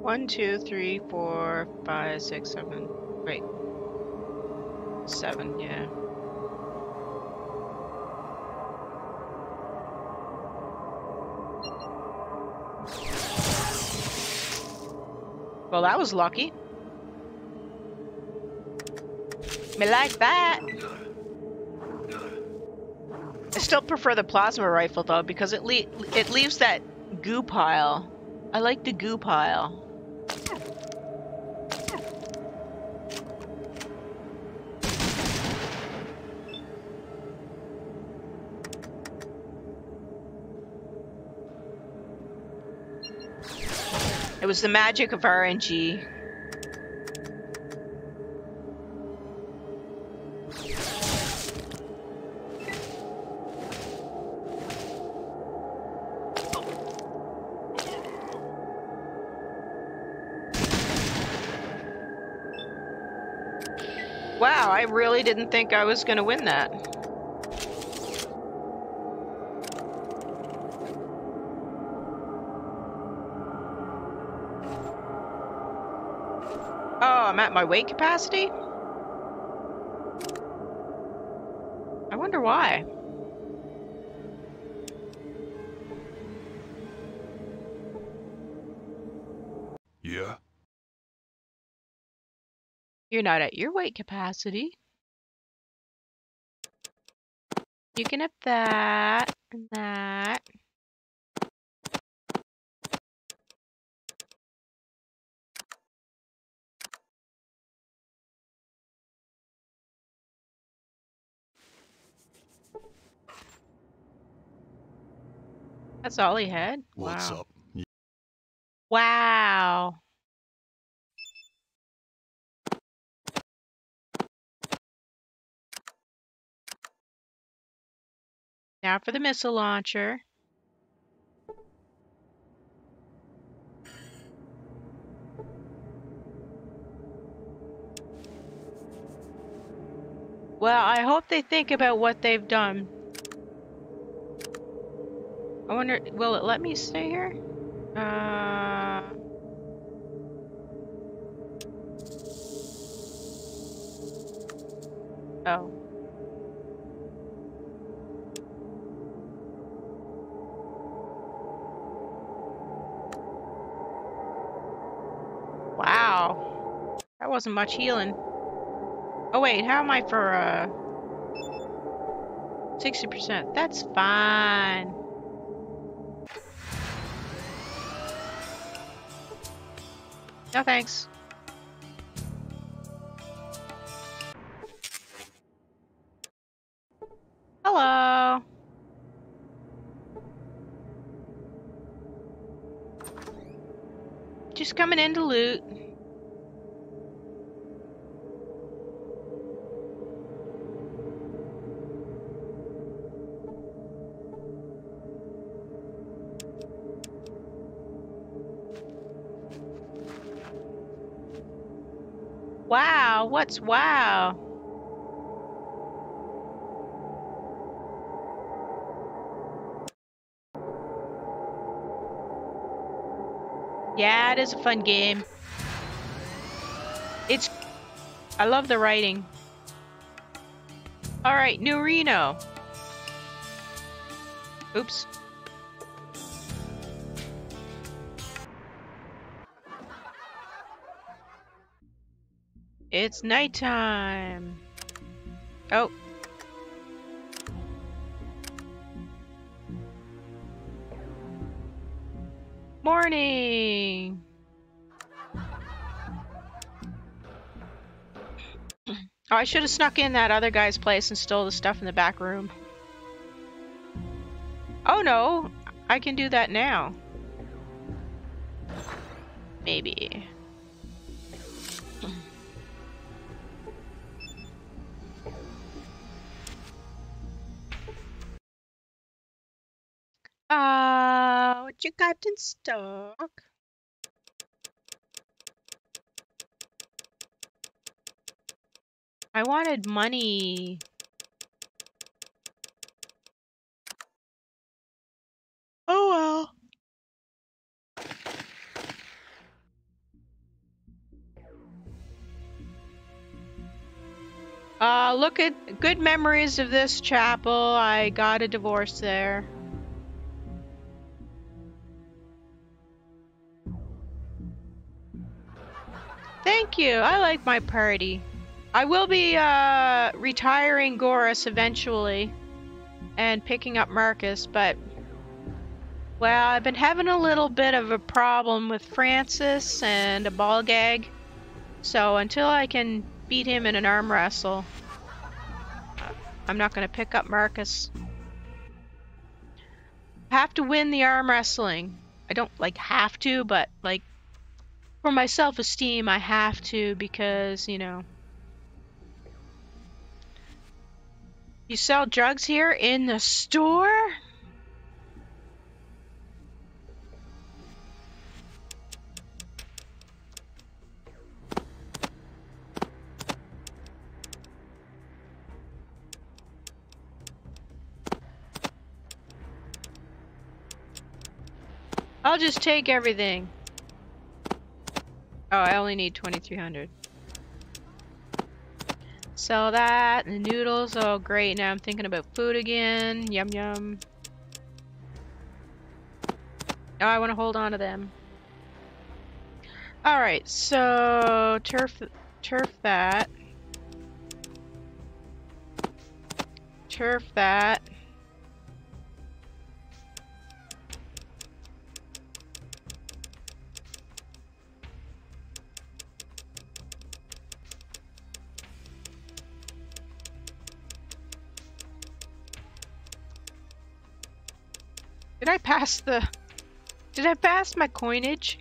One, two, three, four, five, six, seven. Wait. Seven, yeah. Well, that was lucky. Me like that. I still prefer the plasma rifle though, because it leaves that goo pile. I like the goo pile. It was the magic of RNG. Wow, I really didn't think I was gonna win that. My weight capacity? I wonder why. Yeah. You're not at your weight capacity. You can up that and that. That's all he had? What's up? Yeah. Wow. Now for the missile launcher. Well, I hope they think about what they've done. I wonder, will it let me stay here? Oh. Wow. That wasn't much healing. Oh wait, how am I for 60%? That's fine. No thanks. Hello. Just coming in to loot. Wow, what's wow? Yeah, it is a fun game. It's... I love the writing. Alright, New Reno. Oops. It's nighttime. Oh. Morning. Oh, I should have snuck in that other guy's place and stole the stuff in the back room. Oh no, I can do that now. Maybe. What you got in stock? I wanted money. Oh well. Look at good memories of this chapel. I got a divorce there. Thank you. I like my party. I will be retiring Goris eventually and picking up Marcus, but well, I've been having a little bit of a problem with Francis and a ball gag, so until I can beat him in an arm wrestle, I'm not going to pick up Marcus. I have to win the arm wrestling. I don't like have to, but like for my self-esteem, I have to, because, you know... You sell drugs here in the store? I'll just take everything. Oh, I only need 2,300. Sell that, and the noodles, oh great, now I'm thinking about food again, yum yum. Oh, I want to hold on to them. Alright, so, turf that. Turf that. Did I pass the... Did I pass my coinage?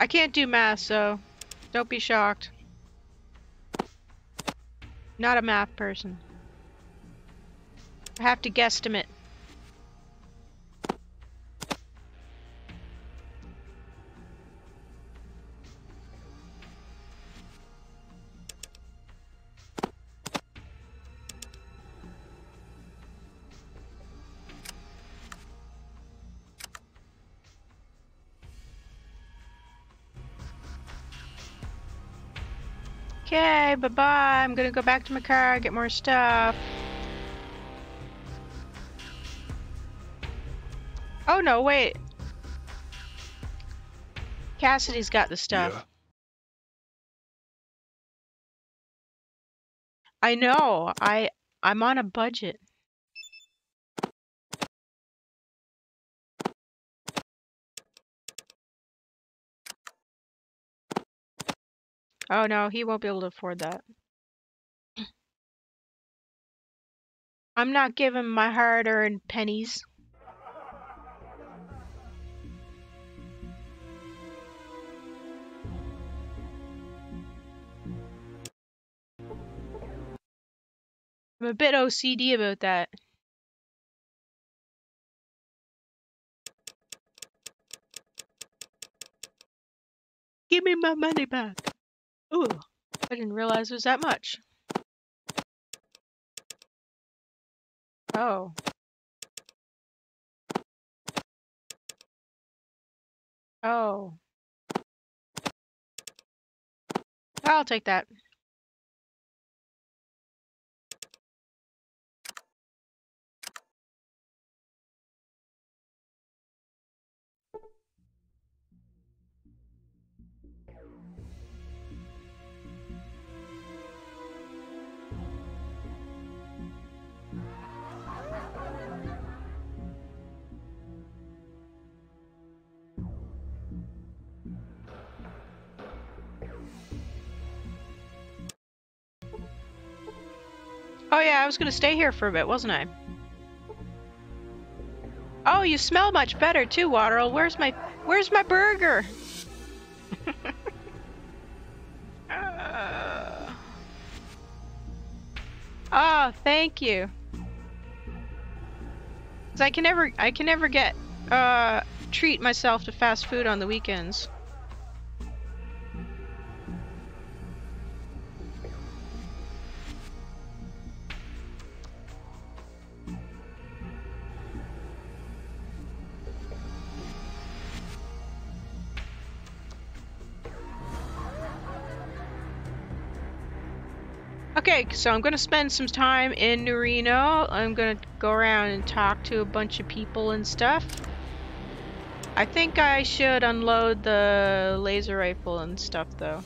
I can't do math, so don't be shocked. Not a math person. I have to guesstimate. Okay, bye-bye. I'm gonna go back to my car, get more stuff. Oh no, wait. Cassidy's got the stuff. Yeah. I know. I'm on a budget. Oh no, he won't be able to afford that. I'm not giving my hard-earned pennies. I'm a bit OCD about that. Give me my money back. Ooh, I didn't realize it was that much. Oh. Oh. I'll take that. Oh yeah, I was gonna stay here for a bit, wasn't I? Oh, you smell much better too, Waterl. Where's my burger? Oh, thank you. 'Cause I can never get treat myself to fast food on the weekends. Okay, so I'm gonna spend some time in New Reno. I'm gonna go around and talk to a bunch of people and stuff. I think I should unload the laser rifle and stuff though.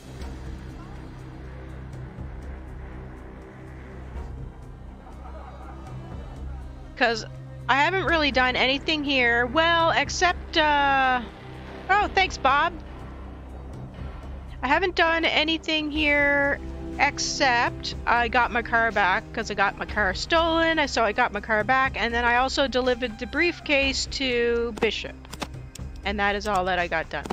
Cause I haven't really done anything here. Well, except oh, thanks Bob. I haven't done anything here except I got my car back because I got my car stolen, so I got my car back, and then I also delivered the briefcase to Bishop. And that is all that I got done.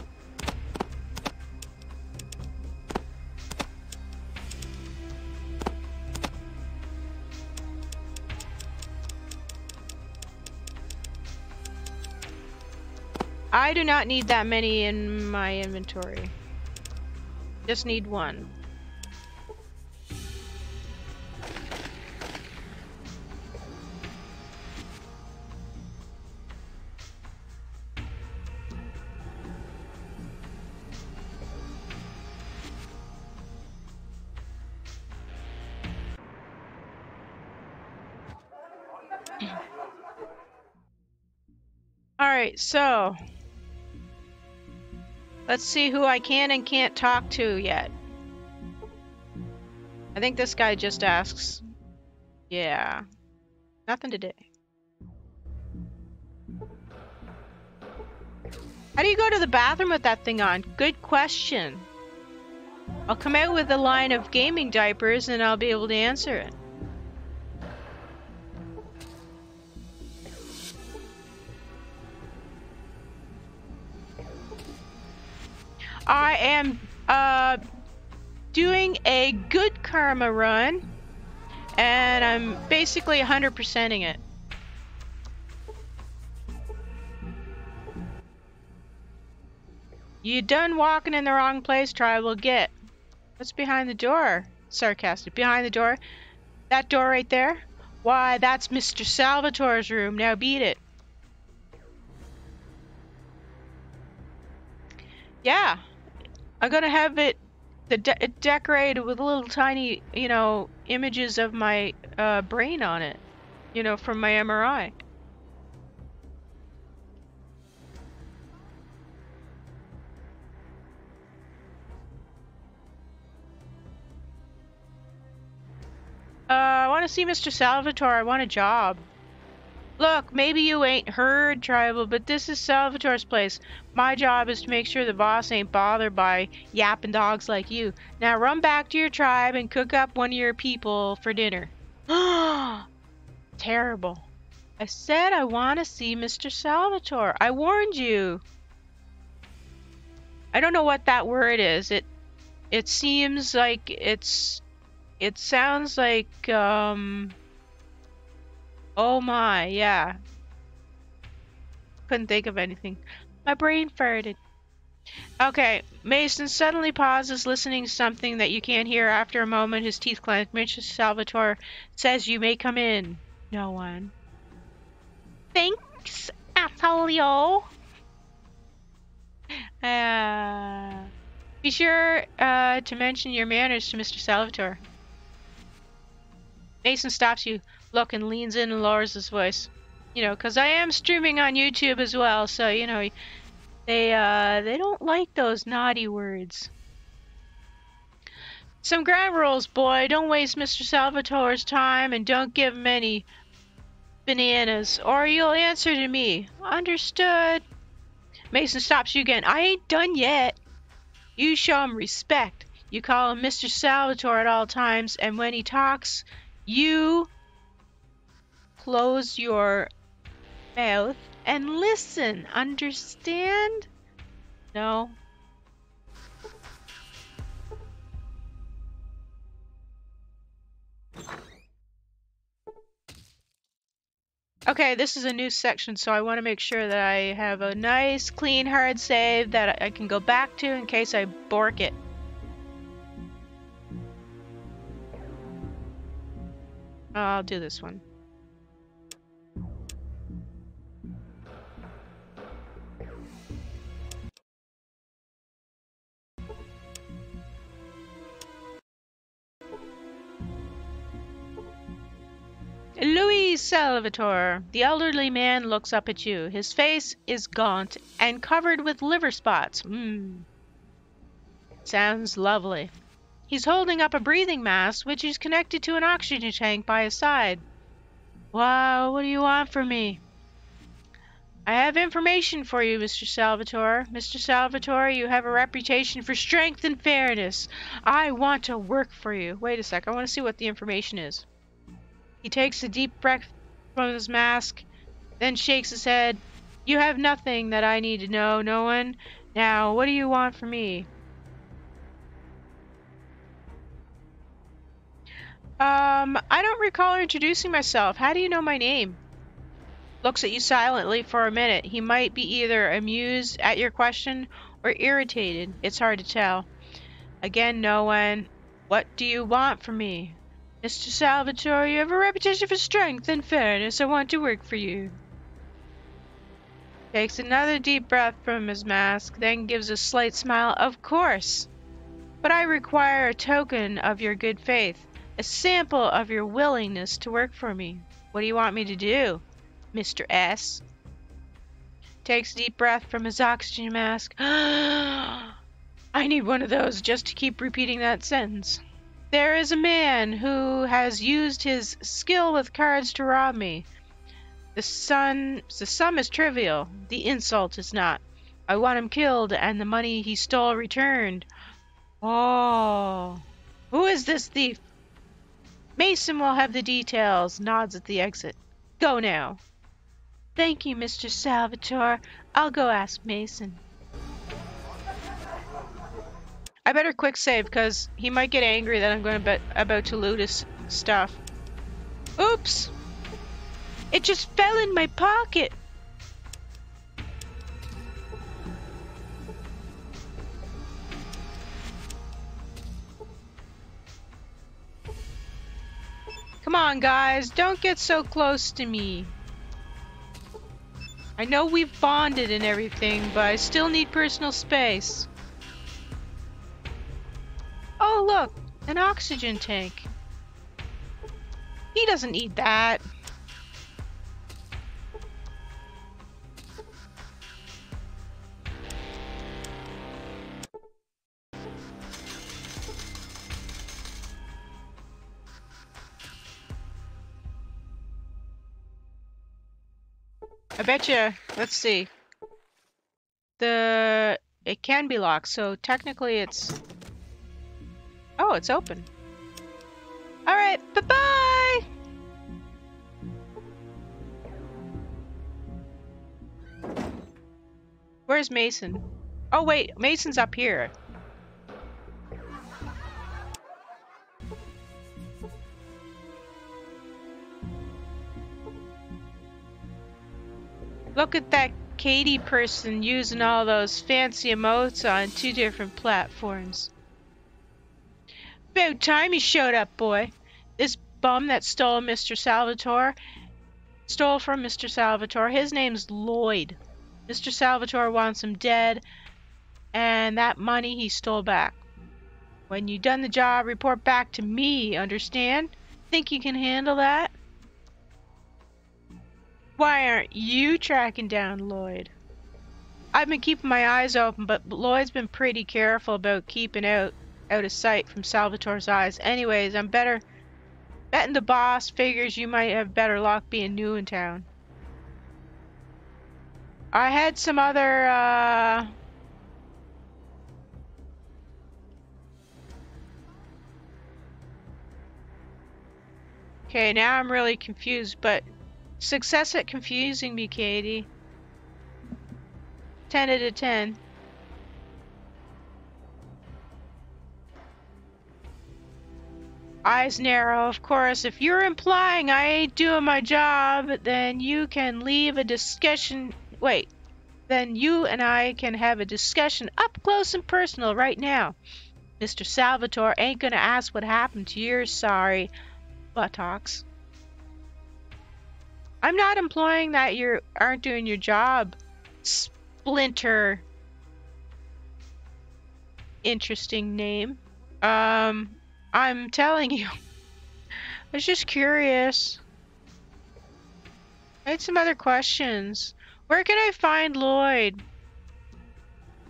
I do not need that many in my inventory. Just need one. Alright, so let's see who I can and can't talk to yet. I think this guy just asks. Yeah. Nothing today. How do you go to the bathroom with that thing on? Good question. I'll come out with a line of gaming diapers and I'll be able to answer it. I am doing a good karma run and I'm basically 100%ing it. You done walking in the wrong place, tribal. Get. What's behind the door? Sarcastic. Behind the door? That door right there? Why, that's Mr. Salvatore's room. Now beat it. Yeah. I'm gonna have it decorated with little tiny, you know, images of my brain on it. You know, from my MRI. I want to see Mr. Salvatore. I want a job. Look, maybe you ain't heard, tribal, but this is Salvatore's place. My job is to make sure the boss ain't bothered by yapping dogs like you. Now run back to your tribe and cook up one of your people for dinner. Terrible. I said I want to see Mr. Salvatore. I warned you. I don't know what that word is. It seems like it's... It sounds like, oh my, yeah. Couldn't think of anything. My brain farted. Okay, Mason suddenly pauses, listening to something that you can't hear. After a moment, his teeth clank. Mr. Salvatore says, "You may come in." No one. Thanks, Atolio. Be sure to mention your manners to Mr. Salvatore. Mason stops you, look, and leans in and lowers his voice. You know, because I am streaming on YouTube as well, so, you know, they don't like those naughty words. Some ground rules, boy. Don't waste Mr. Salvatore's time and don't give him any bananas, or you'll answer to me. Understood? Mason stops you again. I ain't done yet. You show him respect. You call him Mr. Salvatore at all times, and when he talks, you close your mouth and listen. Understand? No. Okay, this is a new section, so I want to make sure that I have a nice, clean, hard save that I can go back to in case I bork it. I'll do this one. Luis Salvatore. The elderly man looks up at you. His face is gaunt and covered with liver spots. Sounds lovely. He's holding up a breathing mask, which is connected to an oxygen tank by his side. Wow, what do you want from me? I have information for you, Mr. Salvatore. Mr. Salvatore, you have a reputation for strength and fairness. I want to work for you. Wait a sec, I want to see what the information is. He takes a deep breath from his mask, then shakes his head. You have nothing that I need to know, no one. Now, what do you want from me? I don't recall introducing myself. How do you know my name? Looks at you silently for a minute. He might be either amused at your question or irritated. It's hard to tell. Again, no one. What do you want from me? Mr. Salvatore, you have a reputation for strength and fairness. I want to work for you. Takes another deep breath from his mask, then gives a slight smile. Of course. But I require a token of your good faith. A sample of your willingness to work for me. What do you want me to do, Mr. S? Takes a deep breath from his oxygen mask. I need one of those just to keep repeating that sentence. There is a man who has used his skill with cards to rob me. The sum is trivial. The insult is not. I want him killed and the money he stole returned. Oh. Who is this thief? Mason will have the details. Nods at the exit. Go now. Thank you, Mr. Salvatore. I'll go ask Mason. I better quick save, because he might get angry that I'm going about to loot his stuff. Oops! It just fell in my pocket! Come on, guys, don't get so close to me. I know we've bonded and everything, but I still need personal space. Oh, look, an oxygen tank. He doesn't need that. I betcha, let's see. It can be locked, so technically it's... Oh, it's open. All right, bye-bye! Where's Mason? Oh, wait, Mason's up here. Look at that Katie person using all those fancy emotes on two different platforms. About time you showed up, boy. This bum that stole from Mr. Salvatore. His name's Lloyd. Mr. Salvatore wants him dead, and that money he stole back. When you done the job, report back to me, understand? Think you can handle that? Why aren't you tracking down Lloyd? I've been keeping my eyes open, but Lloyd's been pretty careful about keeping out of sight from Salvatore's eyes. Anyways, I'm betting the boss figures you might have better luck being new in town. I had some other, Okay, now I'm really confused, but... Success at confusing me, Katie. 10 out of 10. Eyes narrow, of course. If you're implying I ain't doing my job, then you can leave a discussion. Wait, then you and I can have a discussion up close and personal right now. Mr. Salvatore ain't gonna ask what happened to your sorry buttocks. I'm not implying that you aren't doing your job, Splinter. Interesting name. I'm telling you. I was just curious. I had some other questions. Where can I find Lloyd?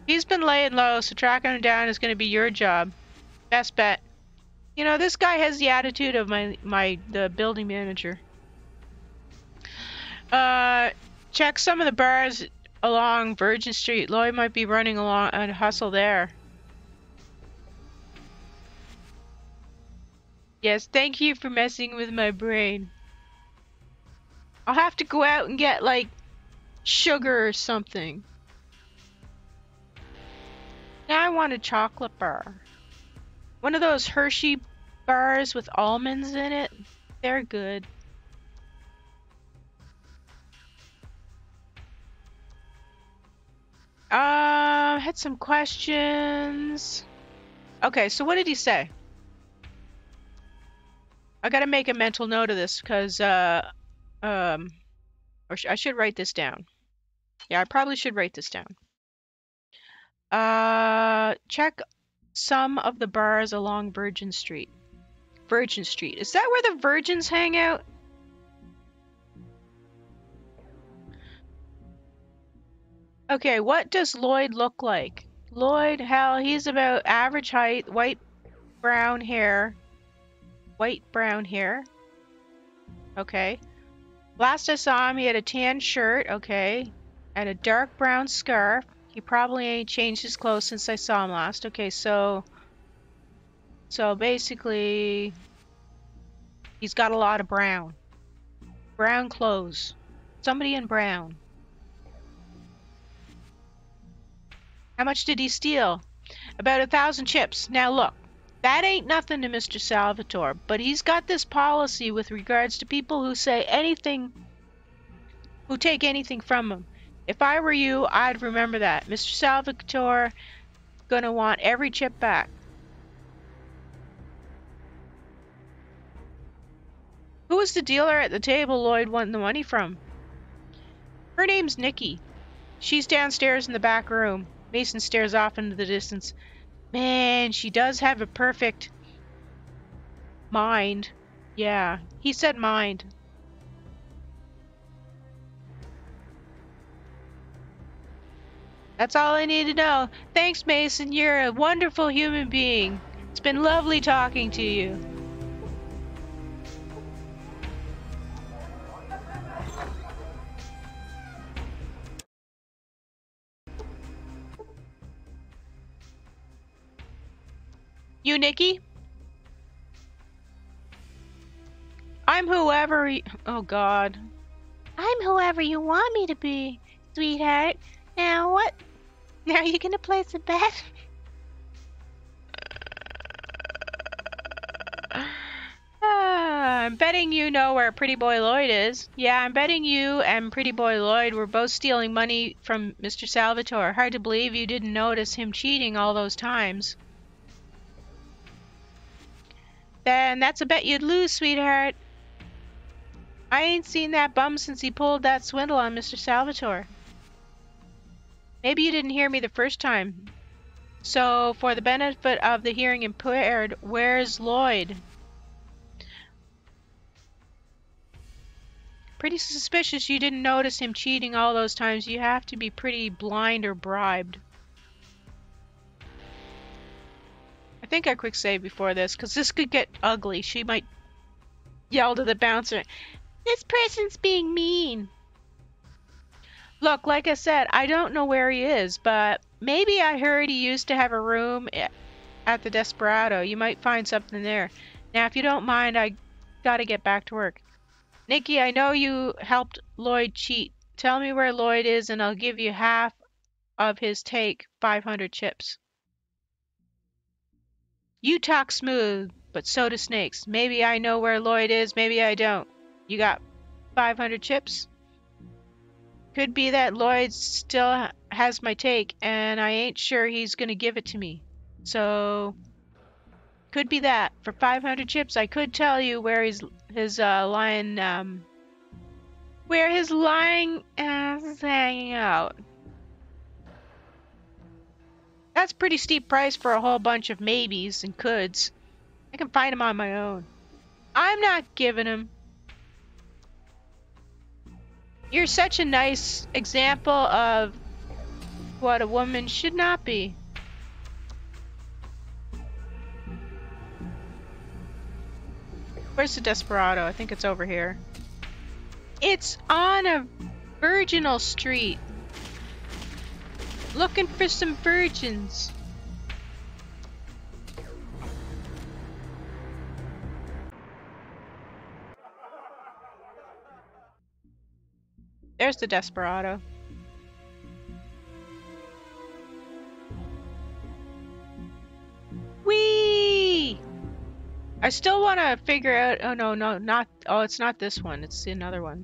He's been laying low, so tracking him down is going to be your job. Best bet. You know, this guy has the attitude of the building manager. Check some of the bars along Virgin Street. Lloyd might be running along and hustle there. Yes, thank you for messing with my brain. I'll have to go out and get, like, sugar or something. Now I want a chocolate bar. One of those Hershey bars with almonds in it. They're good. Had some questions. Okay, so what did he say? I gotta make a mental note of this, because, I should write this down. Yeah, I probably should write this down. Check some of the bars along Virgin Street. Virgin Street. Is that where the virgins hang out? Okay, what does Lloyd look like? Lloyd, hell, he's about average height, white brown hair. Okay. Last I saw him, he had a tan shirt, okay, and a dark brown scarf. He probably ain't changed his clothes since I saw him last. Okay, so So basically, he's got a lot of brown. Brown clothes. Somebody in brown. How much did he steal? About 1,000 chips. Now look, that ain't nothing to Mr. Salvatore, but he's got this policy with regards to people who say anything, who take anything from him. If I were you, I'd remember that. Mr. Salvatore gonna want every chip back. Who was the dealer at the table Lloyd won the money from? Her name's Nikki. She's downstairs in the back room. Mason stares off into the distance. Man, she does have a perfect mind. Yeah, he said mind. That's all I need to know. Thanks, Mason. You're a wonderful human being. It's been lovely talking to you. You, Nikki? I'm whoever you... Oh, God. I'm whoever you want me to be, sweetheart. Now what? Now you gonna place a bet? I'm betting you know where Pretty Boy Lloyd is. Yeah, I'm betting you and Pretty Boy Lloyd were both stealing money from Mr. Salvatore. Hard to believe you didn't notice him cheating all those times. Then that's a bet you'd lose, sweetheart. I ain't seen that bum since he pulled that swindle on Mr. Salvatore. Maybe you didn't hear me the first time. So, for the benefit of the hearing impaired, where's Lloyd? Pretty suspicious you didn't notice him cheating all those times. You have to be pretty blind or bribed. I think I quick save before this, because this could get ugly. She might yell to the bouncer, "This person's being mean." Look, like I said, I don't know where he is, but maybe I heard he used to have a room at the Desperado. You might find something there. Now, if you don't mind, I gotta get back to work. Nikki, I know you helped Lloyd cheat. Tell me where Lloyd is, and I'll give you half of his take, 500 chips. You talk smooth, but so do snakes. Maybe I know where Lloyd is, maybe I don't. You got 500 chips? Could be that Lloyd still has my take, and I ain't sure he's gonna give it to me. So, could be that. For 500 chips, I could tell you where his lying ass is hanging out. That's a pretty steep price for a whole bunch of maybes and coulds. I can find him on my own. I'm not giving him. You're such a nice example of what a woman should not be. Where's the Desperado? I think it's over here. It's on a virginal street. Looking for some virgins. There's the Desperado. Whee! I still want to figure out... Oh, no, not... Oh, it's not this one. It's another one.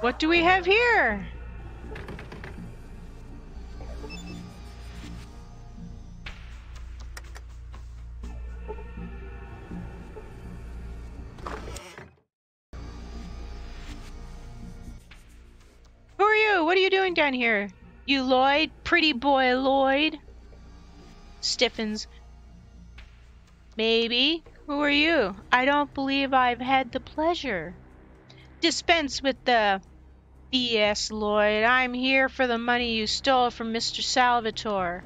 What do we have here? Who are you? What are you doing down here? You Lloyd? Pretty Boy Lloyd? Stiffens. Maybe. Who are you? I don't believe I've had the pleasure. Dispense with the... BS, Lloyd. I'm here for the money you stole from Mr. Salvatore.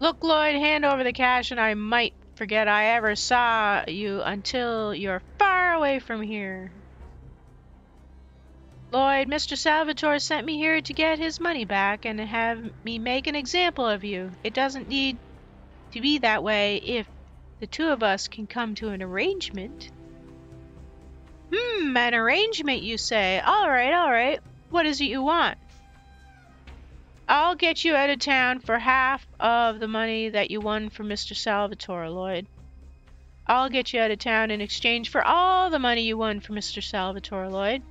Look, Lloyd, hand over the cash and I might forget I ever saw you until you're far away from here. Lloyd, Mr. Salvatore sent me here to get his money back and have me make an example of you. It doesn't need to be that way if the two of us can come to an arrangement. Hmm, an arrangement, you say? All right. What is it you want? I'll get you out of town for half of the money that you won from Mr. Salvatore, Lloyd. I'll get you out of town in exchange for all the money you won from Mr. Salvatore, Lloyd.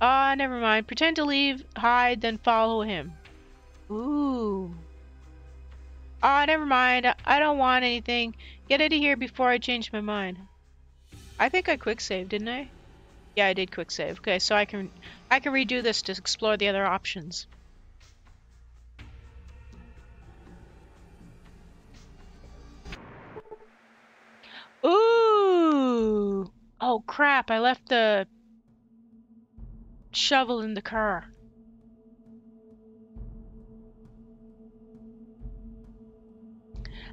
Never mind. Pretend to leave, hide, then follow him. Ooh. Never mind. I don't want anything. Get out of here before I change my mind. I think I quick saved, didn't I? Yeah, I did quick save. Okay, so I can redo this to explore the other options. Ooh! Oh crap! I left the shovel in the car.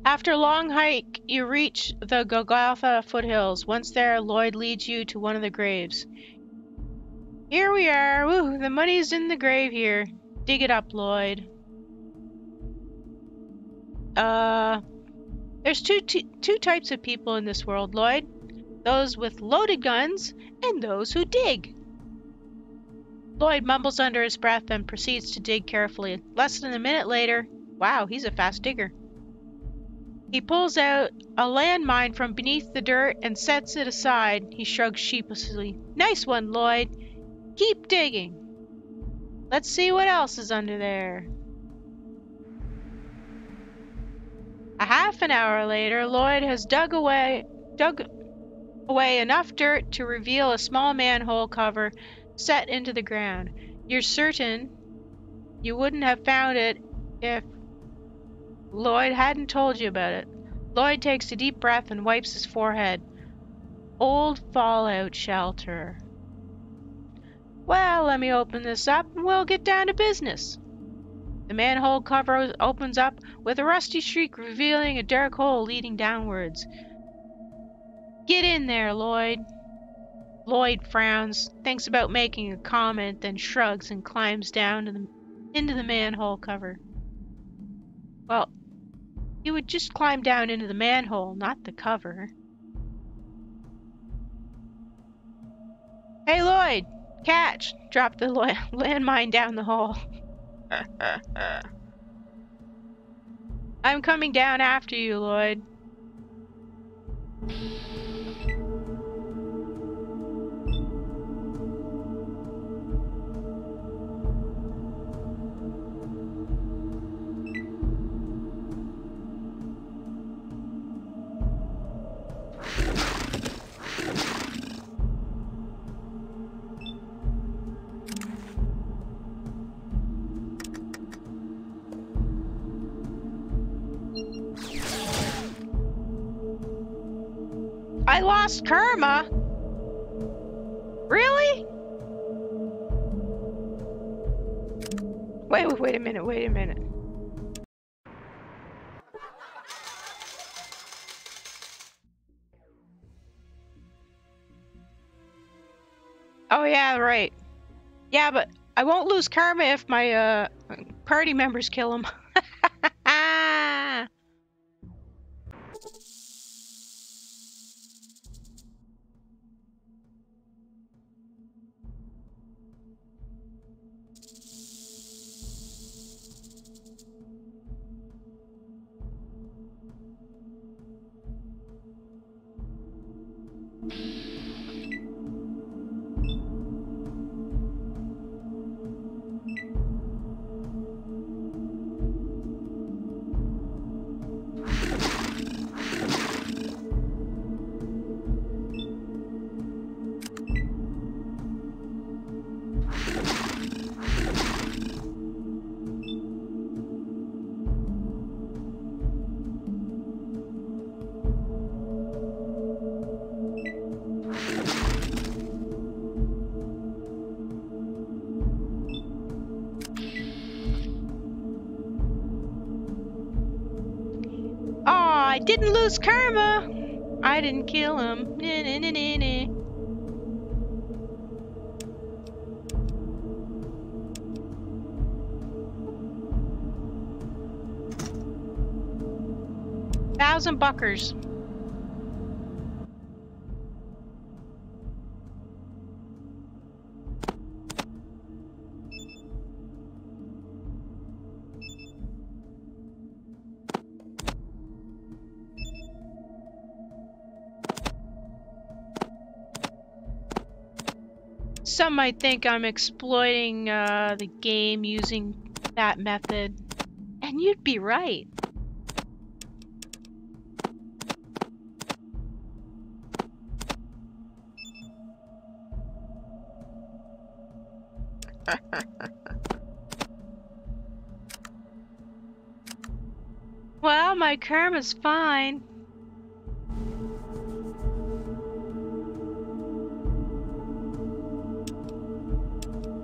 After a long hike, you reach the Golgotha foothills. Once there, Lloyd leads you to one of the graves. Here we are. Woo, the money's in the grave here. Dig it up, Lloyd. There's two types of people in this world, Lloyd. Those with loaded guns and those who dig. Lloyd mumbles under his breath and proceeds to dig carefully. Less than a minute later... Wow, he's a fast digger. He pulls out a landmine from beneath the dirt and sets it aside. He shrugs sheepishly. Nice one, Lloyd. Keep digging. Let's see what else is under there. A half an hour later, Lloyd has dug away enough dirt to reveal a small manhole cover set into the ground. You're certain you wouldn't have found it if Lloyd hadn't told you about it. Lloyd takes a deep breath and wipes his forehead. Old Fallout shelter. Well, let me open this up and we'll get down to business. The manhole cover opens up with a rusty shriek, revealing a dark hole leading downwards. Get in there, Lloyd. Lloyd frowns, thinks about making a comment, then shrugs and climbs down to into the manhole cover. Well, he would just climb down into the manhole, not the cover. Hey, Lloyd! Catch! Drop the landmine down the hole. I'm coming down after you, Lloyd. Karma? Really? Wait a minute. Oh yeah, right. Yeah, but I won't lose karma if my party members kill him. I didn't lose karma. I didn't kill him. Nah, nah, nah, nah, nah. $1,000 buckers. Some might think I'm exploiting the game using that method, and you'd be right. Well, my karma's fine.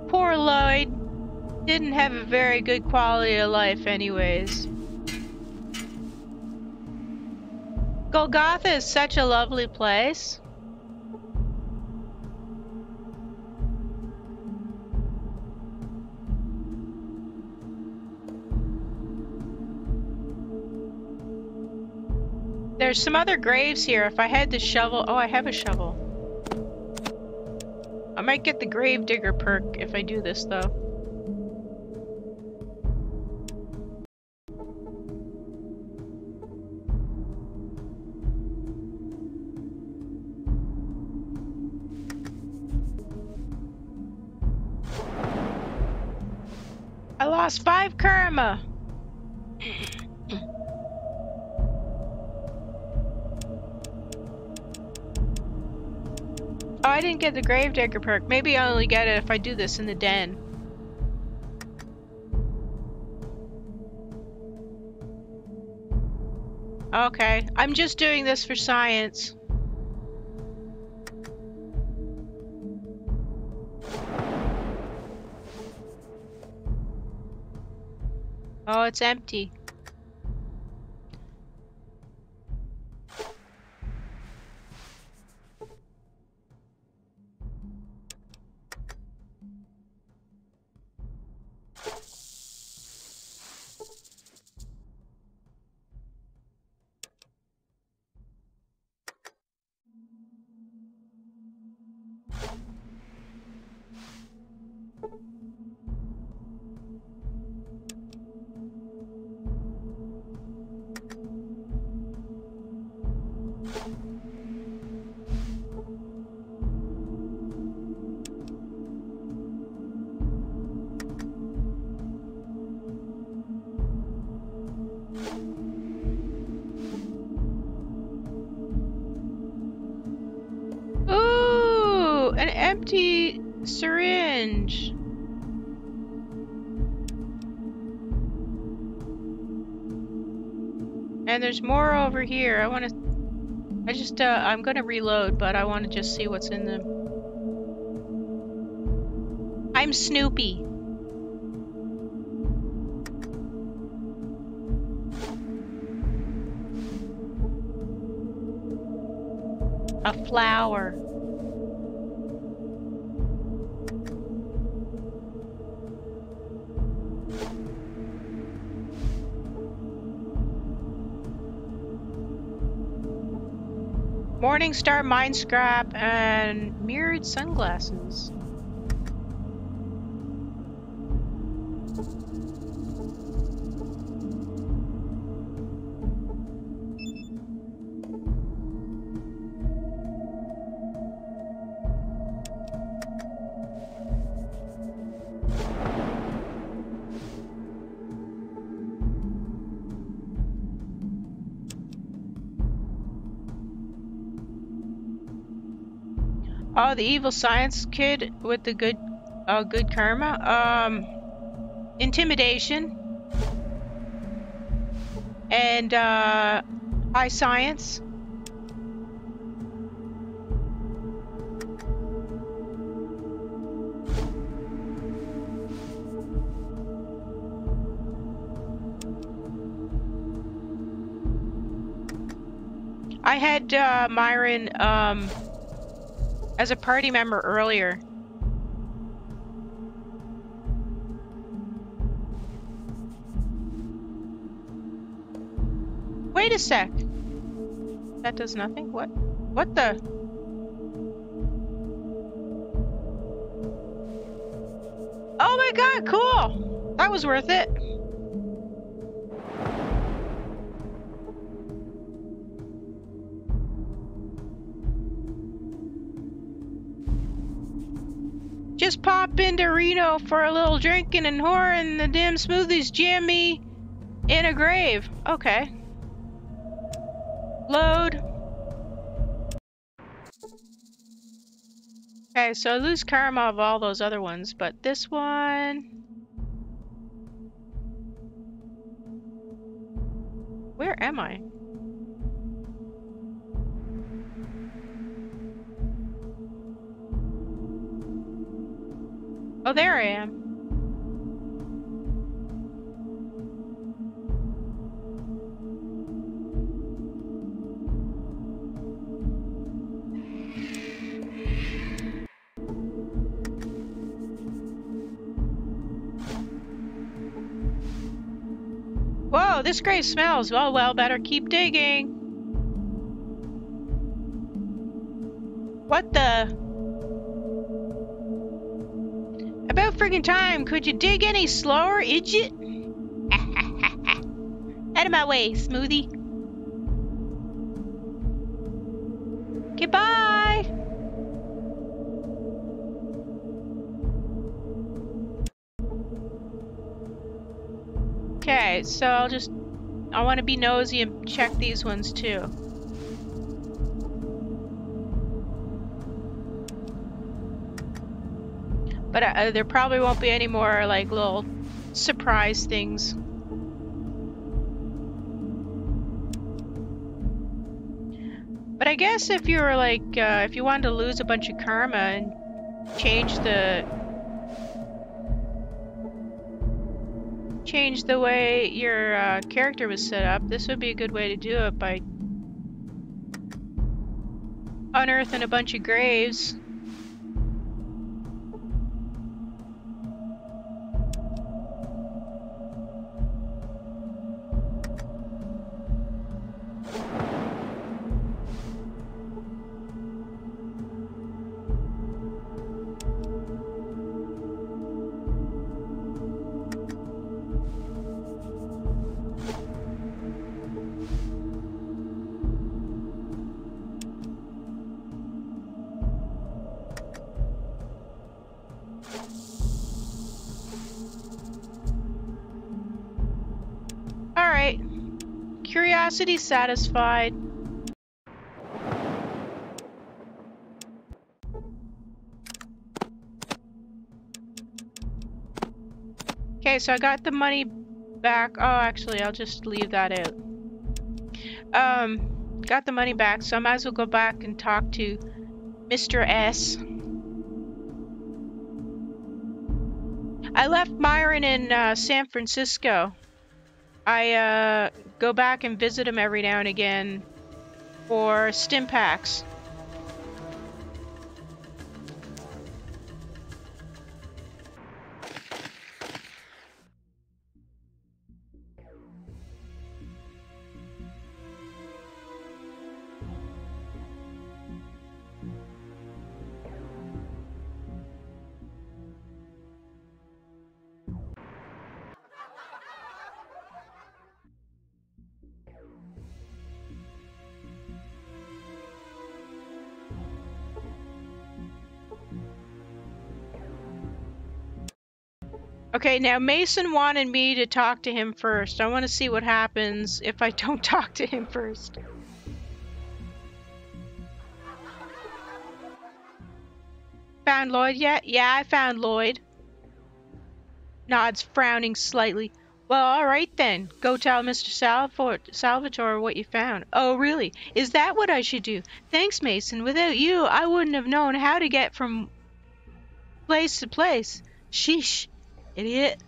Poor Lloyd. Didn't have a very good quality of life anyways. Golgotha is such a lovely place. There's some other graves here. If I had the shovel... Oh, I have a shovel. I might get the grave digger perk if I do this, though. I lost 5 karma! Oh, I didn't get the Gravedigger perk. Maybe I only get it if I do this in the den. Okay, I'm just doing this for science. Oh, it's empty. Syringe. And there's more over here. I want to... I just, I'm going to reload, but I want to just see what's in them. I'm Snoopy. A flower. Morningstar mine scrap and mirrored sunglasses. Oh, the evil science kid with the good karma. Intimidation and high science. I had Myron as a party member earlier. Wait a sec. That does nothing? What? What the? Oh my god, cool! That was worth it. Just pop into Reno for a little drinking and whoring the damn smoothies jam me in a grave. Okay. Load. Okay, so I lose karma of all those other ones, but this one... Where am I? Oh, there I am. Whoa, this grave smells. Oh well, better keep digging. What the... About friggin' time, could you dig any slower, idiot? Out of my way, smoothie. Goodbye! Okay, so I'll just... I want to be nosy and check these ones too. But there probably won't be any more, like, little surprise things. But I guess if you were, like, if you wanted to lose a bunch of karma and change the way your character was set up, this would be a good way to do it by unearthing a bunch of graves. Curiosity satisfied. Okay, so I got the money back. Oh, actually, I'll just leave that out. Got the money back, so I might as well go back and talk to Mr. S. I left Myron in San Francisco. I go back and visit him every now and again for stim packs. Okay, now Mason wanted me to talk to him first. I want to see what happens if I don't talk to him first. Found Lloyd yet? Yeah, I found Lloyd. Nods, frowning slightly. Well, alright then. Go tell Mr. Salvatore what you found. Oh, really? Is that what I should do? Thanks, Mason. Without you, I wouldn't have known how to get from place to place. Sheesh. Idiot.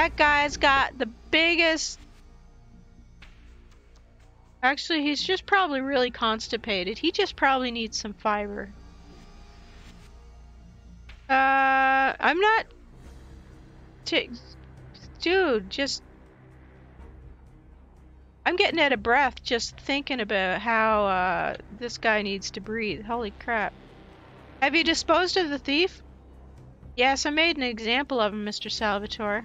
That guy's got the biggest... Actually, he's just probably really constipated. He just probably needs some fiber. I'm not... Dude, just... I'm getting out of breath just thinking about how this guy needs to breathe. Holy crap. Have you disposed of the thief? Yes, I made an example of him, Mr. Salvatore.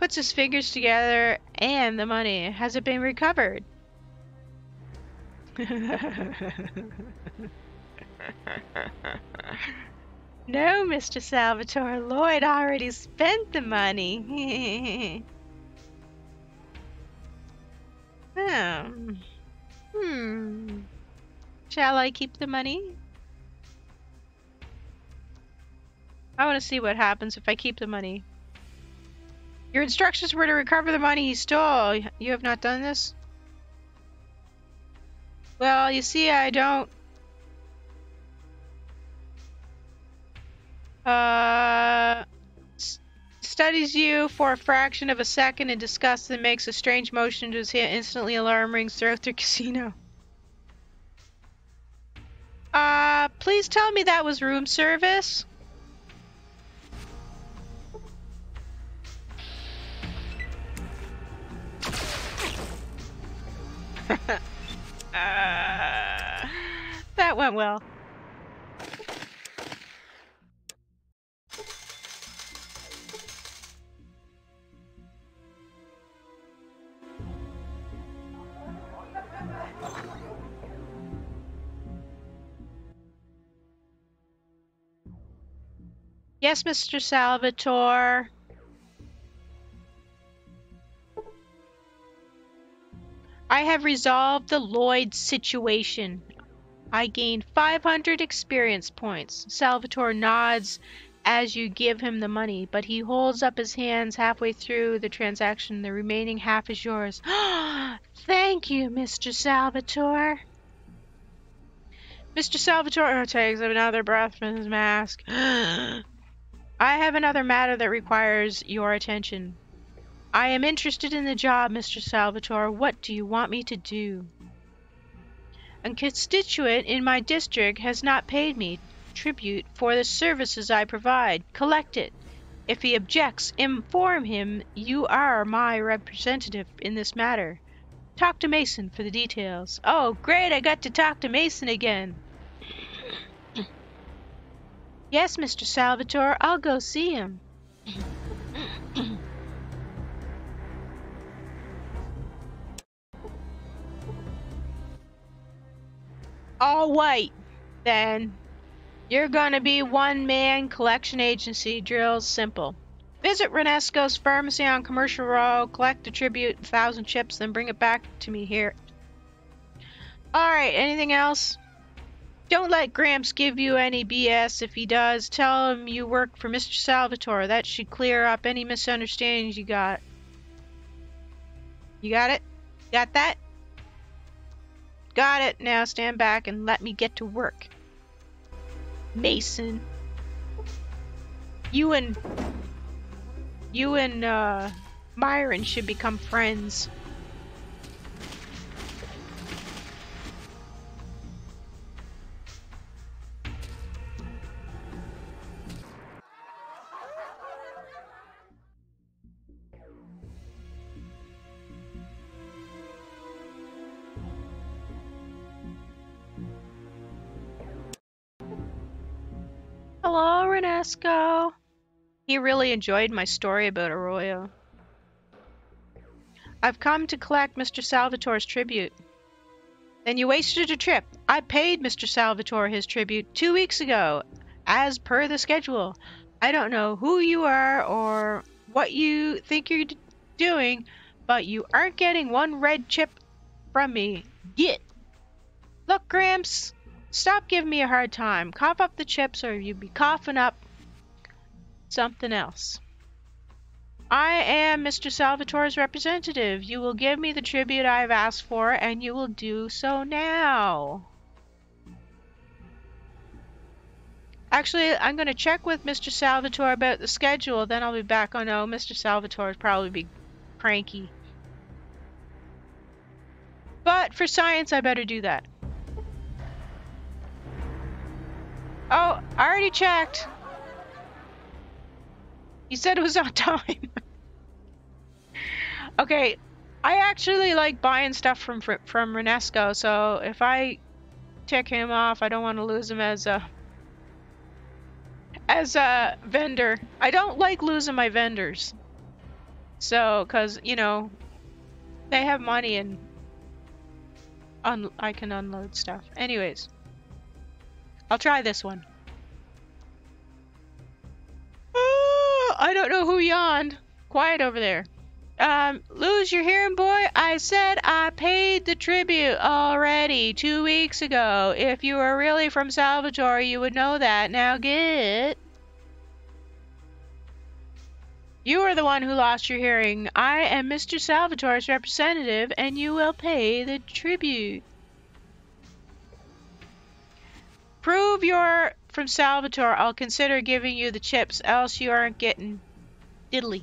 Puts his fingers together, and the money. Has it been recovered? No, Mr. Salvatore. Lloyd already spent the money. Shall I keep the money? I want to see what happens if I keep the money. Your instructions were to recover the money he stole. You have not done this? Well, you see, I don't... Studies you for a fraction of a second in disgust and makes a strange motion to his hand. Instantly alarm rings throughout the casino. Please tell me that was room service. That went well. Yes, Mr. Salvatore. I have resolved the Lloyd situation. I gained 500 experience points. Salvatore nods as you give him the money, but he holds up his hands halfway through the transaction. The remaining half is yours. Thank you, Mr. Salvatore. Mr. Salvatore takes another breath from his mask. I have another matter that requires your attention. I am interested in the job, Mr. Salvatore. What do you want me to do? A constituent in my district has not paid me tribute for the services I provide. Collect it. If he objects, inform him you are my representative in this matter. Talk to Mason for the details. Oh, great, I got to talk to Mason again. Yes, Mr. Salvatore, I'll go see him. All white, then. You're gonna be one-man collection agency. Drills simple. Visit Renesco's pharmacy on Commercial Row, collect the tribute, 1,000 chips, then bring it back to me here. Alright, anything else? Don't let Gramps give you any BS. If he does, tell him you work for Mr. Salvatore. That should clear up any misunderstandings you got. You got it? Got that? Got it. Now stand back and let me get to work. Mason. You and Myron should become friends. Hello, Renesco. He really enjoyed my story about Arroyo. I've come to collect Mr. Salvatore's tribute. Then you wasted a trip. I paid Mr. Salvatore his tribute 2 weeks ago, as per the schedule. I don't know who you are or what you think you're doing, but you aren't getting one red chip from me. Git. Look, Gramps. Stop giving me a hard time. Cough up the chips or you'd be coughing up something else. I am Mr. Salvatore's representative. You will give me the tribute I've asked for, and you will do so now. Actually, I'm going to check with Mr. Salvatore about the schedule, then I'll be back. Oh no, Mr. Salvatore would probably be cranky. But for science, I better do that. Oh, I already checked. You said it was on time. Okay, I actually like buying stuff from Renesco, so if I tick him off, I don't want to lose him as a vendor. I don't like losing my vendors. So, cause you know, they have money and I can unload stuff. Anyways, I'll try this one. I don't know who yawned. Quiet over there. Lose your hearing, boy. I said I paid the tribute already 2 weeks ago. If you were really from Salvatore, you would know that. Now get. You are the one who lost your hearing. I am Mr. Salvatore's representative, and you will pay the tribute. Prove you're from Salvatore. I'll consider giving you the chips, else you aren't getting diddly.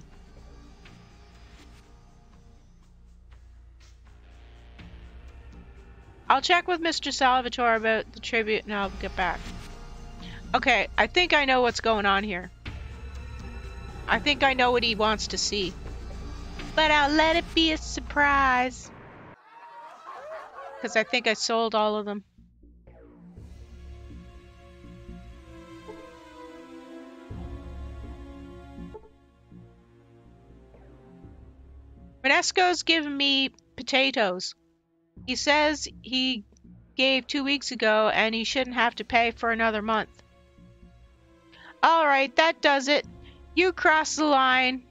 I'll check with Mr. Salvatore about the tribute and I'll get back. Okay, I think I know what's going on here. I think I know what he wants to see. But I'll let it be a surprise. Because I think I sold all of them. Renesco's giving me potatoes. He says he gave 2 weeks ago and he shouldn't have to pay for another month. Alright, that does it. You crossed the line.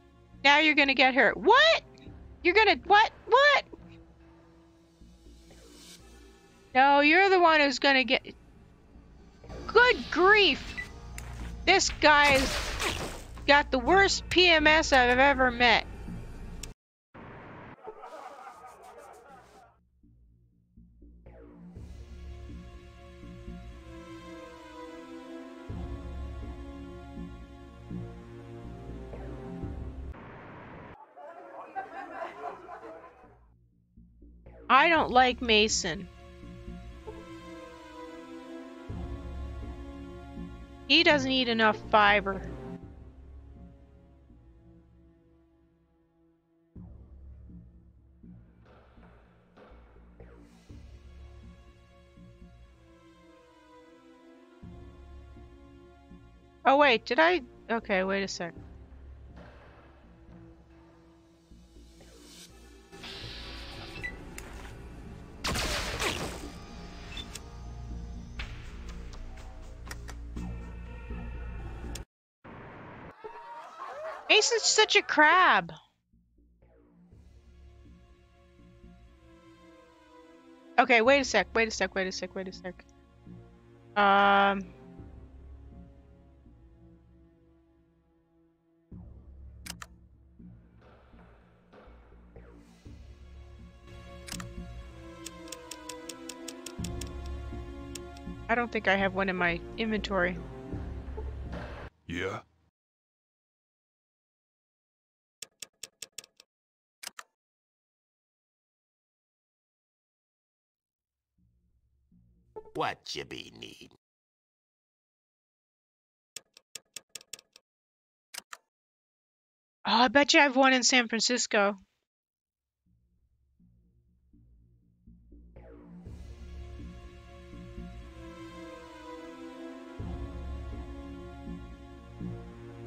Now you're gonna get hurt. What? You're gonna... What? What? No, you're the one who's gonna get... Good grief! This guy's got the worst PMS I've ever met. I don't like Mason. He doesn't eat enough fiber. Oh wait, did I? Okay, wait a sec. Mason's such a crab. Okay, wait a sec. I don't think I have one in my inventory. Yeah. What you be need? Oh, I bet you I have one in San Francisco. In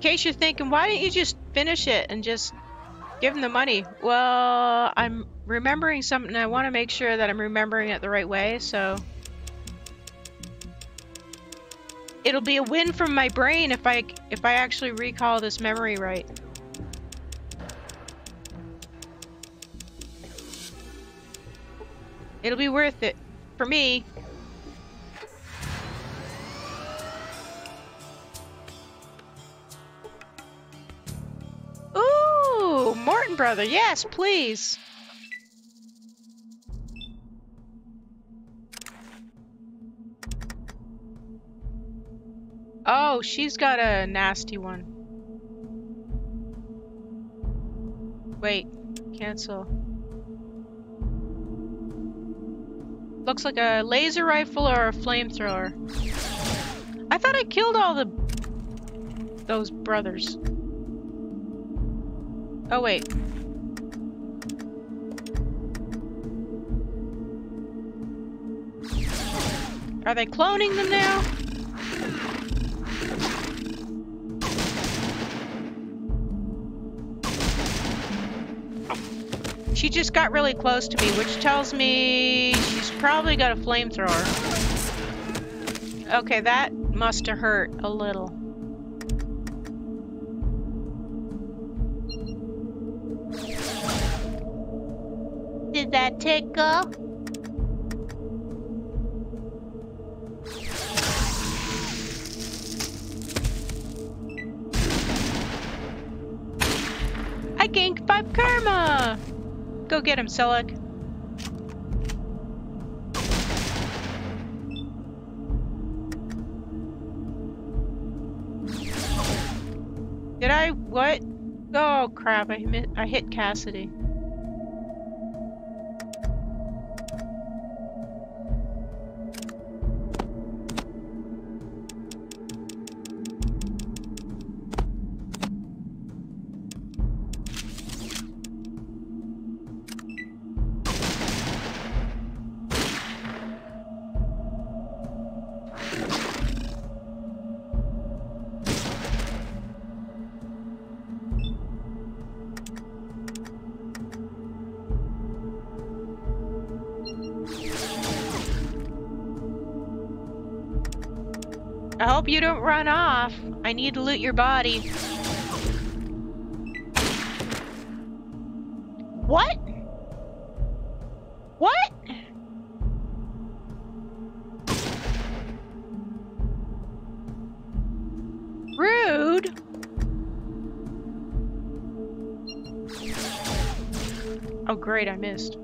case you're thinking, why didn't you just finish it and just give them the money? Well, I'm remembering something. I want to make sure that I'm remembering it the right way, so... It'll be a win from my brain if I actually recall this memory right. It'll be worth it for me. Ooh, Morton Brother, yes, please. Oh, she's got a nasty one. Wait, cancel. Looks like a laser rifle or a flamethrower. I thought I killed all those brothers. Oh wait. Are they cloning them now? She just got really close to me, which tells me she's probably got a flamethrower. Okay, that must have hurt a little. Did that tickle? I gained 5 karma! Go get him, Selleck. Did I what? Oh crap! I hit Cassidy. You don't run off. I need to loot your body. What? What? Rude. Oh, great, I missed.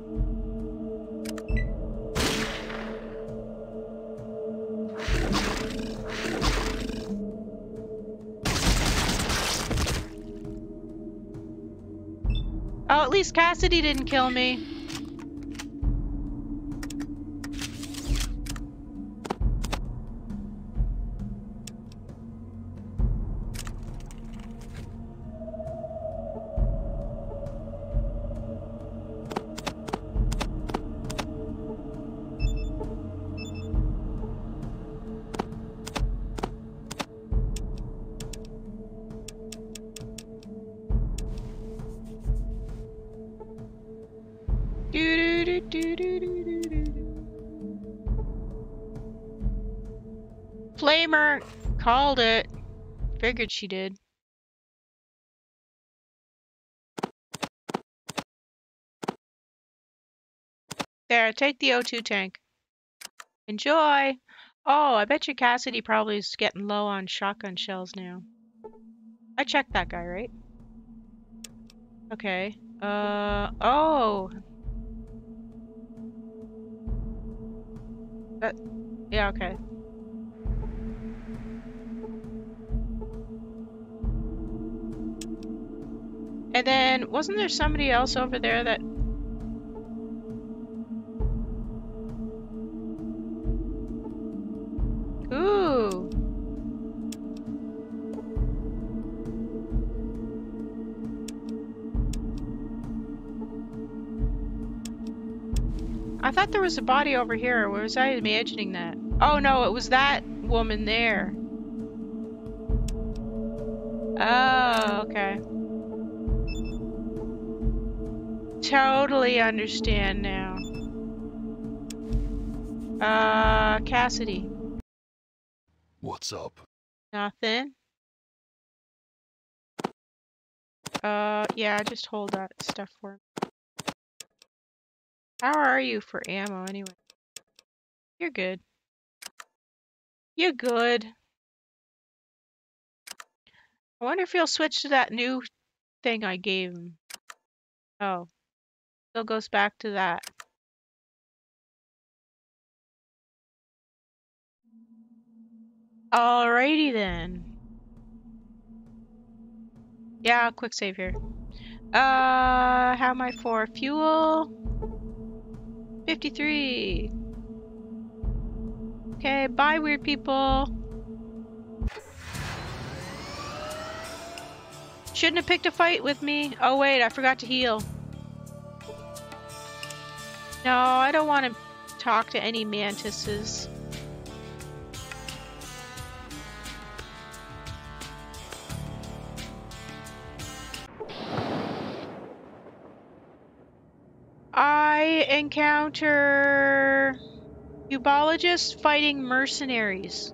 At least Cassidy didn't kill me. Flamer called it. Figured she did. There, take the O2 tank. Enjoy. Oh, I bet you Cassidy probably is getting low on shotgun shells now. I checked that guy, right? Okay. Oh. Yeah, okay. And then, wasn't there somebody else over there that... Ooh! I thought there was a body over here. Or was I imagining that? Oh no, it was that woman there. Oh, okay. Totally understand now. Cassidy. What's up? Nothing. Yeah, just hold that stuff for me. How are you for ammo, anyway? You're good. You're good. I wonder if he'll switch to that new thing I gave him. Oh. Still goes back to that. Alrighty then. Yeah, quick save here. How am I for fuel? 53. Okay, bye weird people. Shouldn't have picked a fight with me. Oh wait, I forgot to heal. No, I don't want to talk to any mantises. I encounter ubologists fighting mercenaries.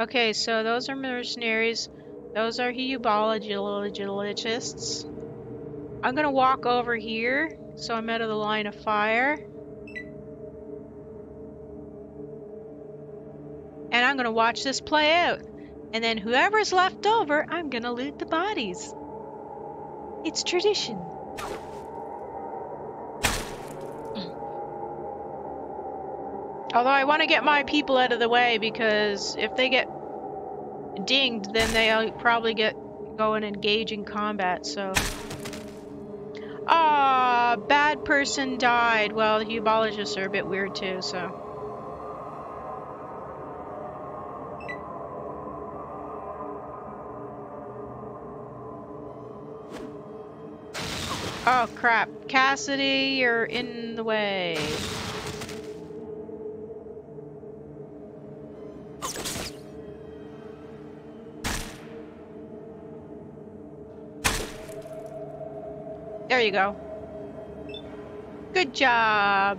Okay, so those are mercenaries. Those are ubologists. I'm gonna walk over here so I'm out of the line of fire. And I'm gonna watch this play out. And then whoever's left over, I'm gonna loot the bodies. It's tradition. Although I want to get my people out of the way, because if they get dinged, then they'll probably go and engage in combat, so... Ah, bad person died. Well, the ubologists are a bit weird too, so... Oh, crap. Cassidy, you're in the way. There you go. Good job.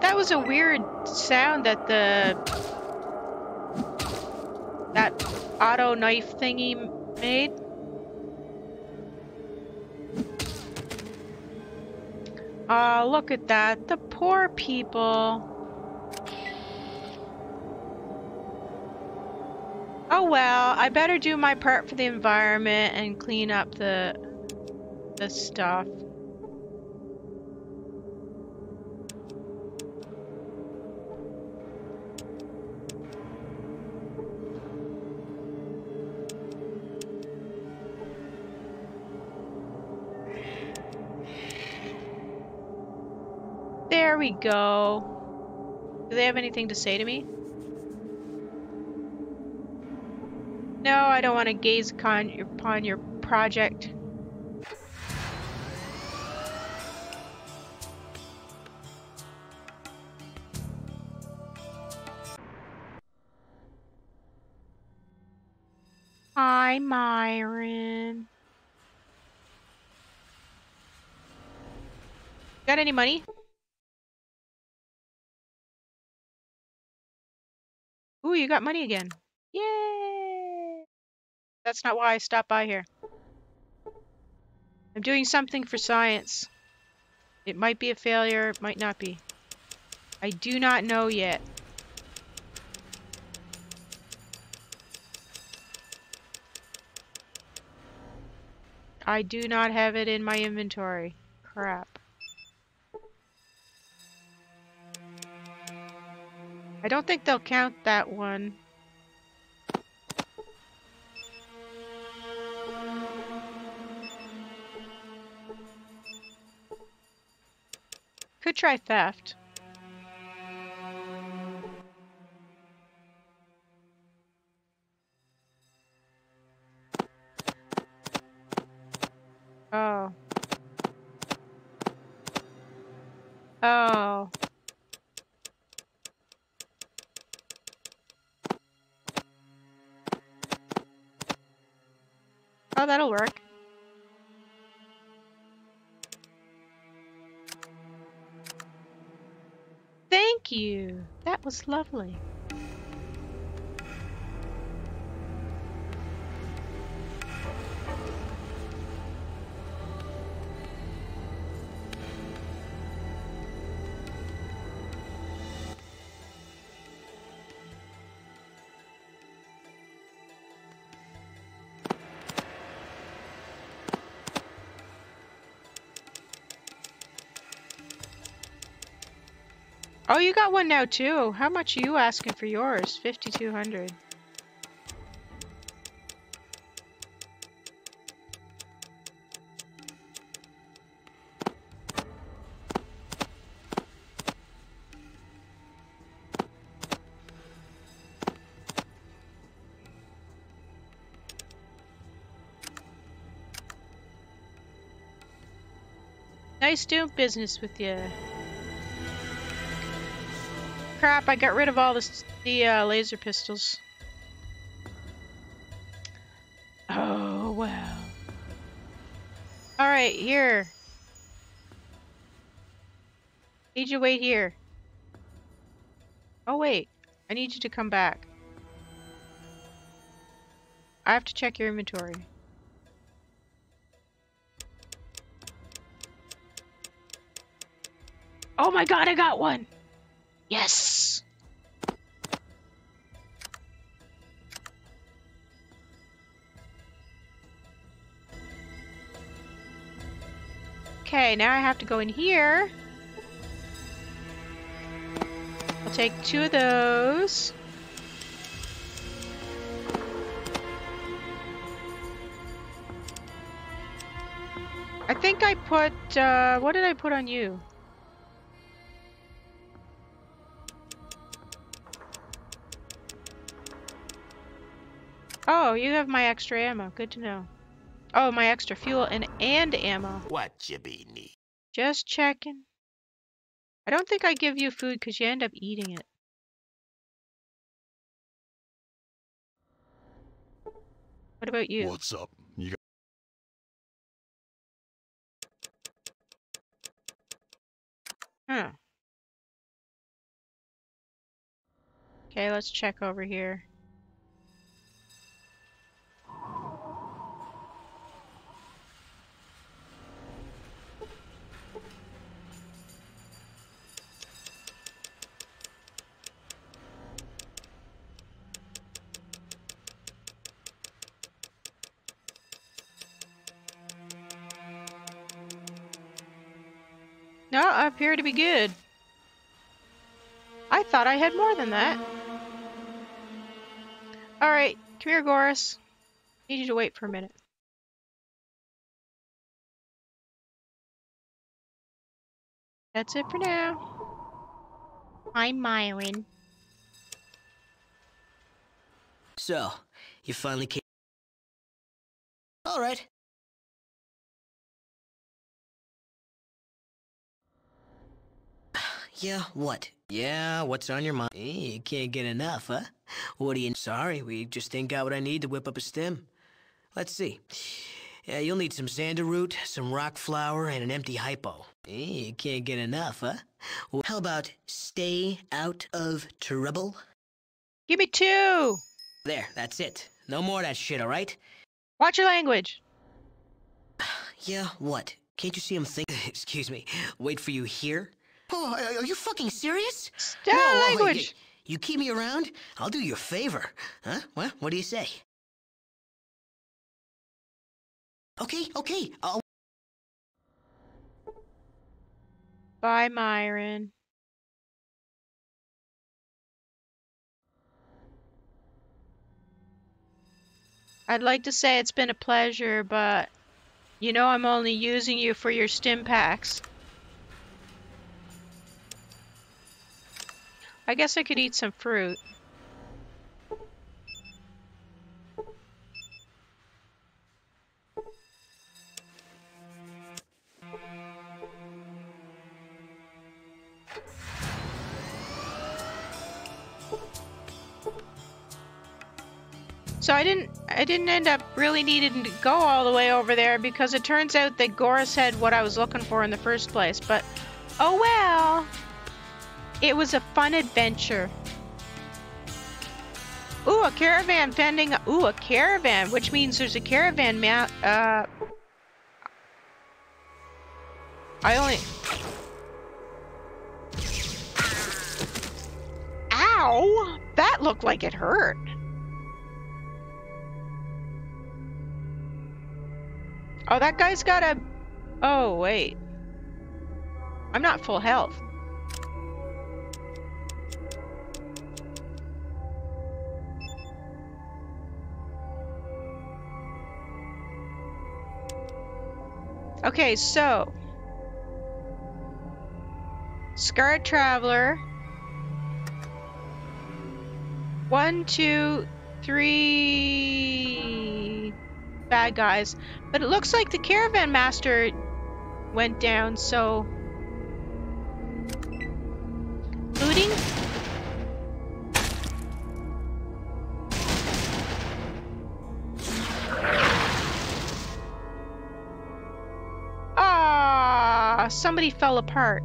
That was a weird sound that that auto knife thingy made. Ah, look at that. The poor people. Oh well, I better do my part for the environment and clean up the stuff. There we go. Do they have anything to say to me? No, I don't want to gaze upon your project. Hi, Myron. Got any money? Ooh, you got money again. Yay! That's not why I stopped by here. I'm doing something for science. It might be a failure, it might not be. I do not know yet. I do not have it in my inventory. Crap. I don't think they'll count that one. Could try theft. Oh. Oh. Oh, that'll work. you. That was lovely. Oh, you got one now too. How much are you asking for yours? 5,200. Nice doing business with you. Crap, I got rid of all the laser pistols. Oh, well. Alright, here. Need you to wait here. Oh, wait. I need you to come back. I have to check your inventory. Oh my god, I got one! Yes! Okay, now I have to go in here. I'll take two of those. I think I put, what did I put on you? Oh, you have my extra ammo. Good to know. Oh, my extra fuel and ammo. What you be need? Just checking. I don't think I give you food because you end up eating it. What about you? What's up? You got... Huh. Okay, let's check over here. No, I appear to be good. I thought I had more than that. Alright, come here, Goris. Need you to wait for a minute. That's it for now. I'm Myron. So, you finally came. Alright. Yeah, what? Yeah, what's on your mind? Hey, you can't get enough, huh? What do you... Sorry, we just ain't got what I need to whip up a stem. Let's see. Yeah, you'll need some xander root, some rock flour, and an empty hypo. Hey, you can't get enough, huh? Well, how about stay out of trouble? Give me two! There, that's it. No more of that shit, alright? Watch your language! Yeah, what? Can't you see I'm thinking... Excuse me. Wait for you here? Oh, are you fucking serious? Stay out of language! You keep me around, I'll do you a favor. Huh? Well, what do you say? Okay, okay, I'll... Bye, Myron. I'd like to say it's been a pleasure, but... You know I'm only using you for your stim packs. I guess I could eat some fruit. So I didn't end up really needing to go all the way over there because it turns out that Goris had what I was looking for in the first place, but oh well. It was a fun adventure. Ooh, a caravan vending. Ooh, a caravan, which means there's a caravan mount. I only. Ow! That looked like it hurt. Oh, that guy's got a. Oh, wait. I'm not full health. Okay, so. Scarred Traveler. 1, 2, 3 bad guys. But it looks like the Caravan Master went down, so. Looting? Ah, somebody fell apart.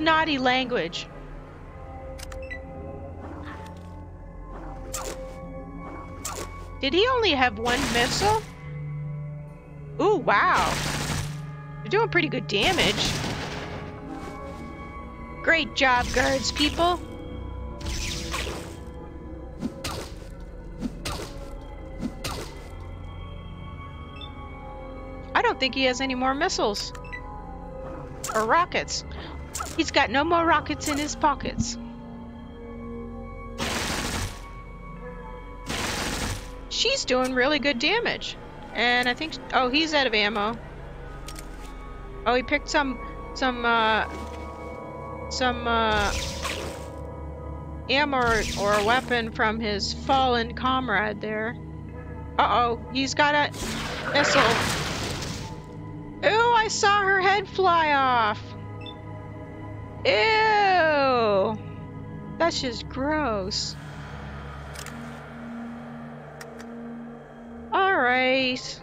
Naughty language. Did he only have one missile? Ooh, wow. You're doing pretty good damage. Great job, guards, people. I don't think he has any more missiles. Or rockets. He's got no more rockets in his pockets. She's doing really good damage. And I think, oh, he's out of ammo. Oh, he picked some ammo or weapon from his fallen comrade there. Uh-oh, he's got a missile. Ooh, I saw her head fly off. Ew! That's just gross. All right.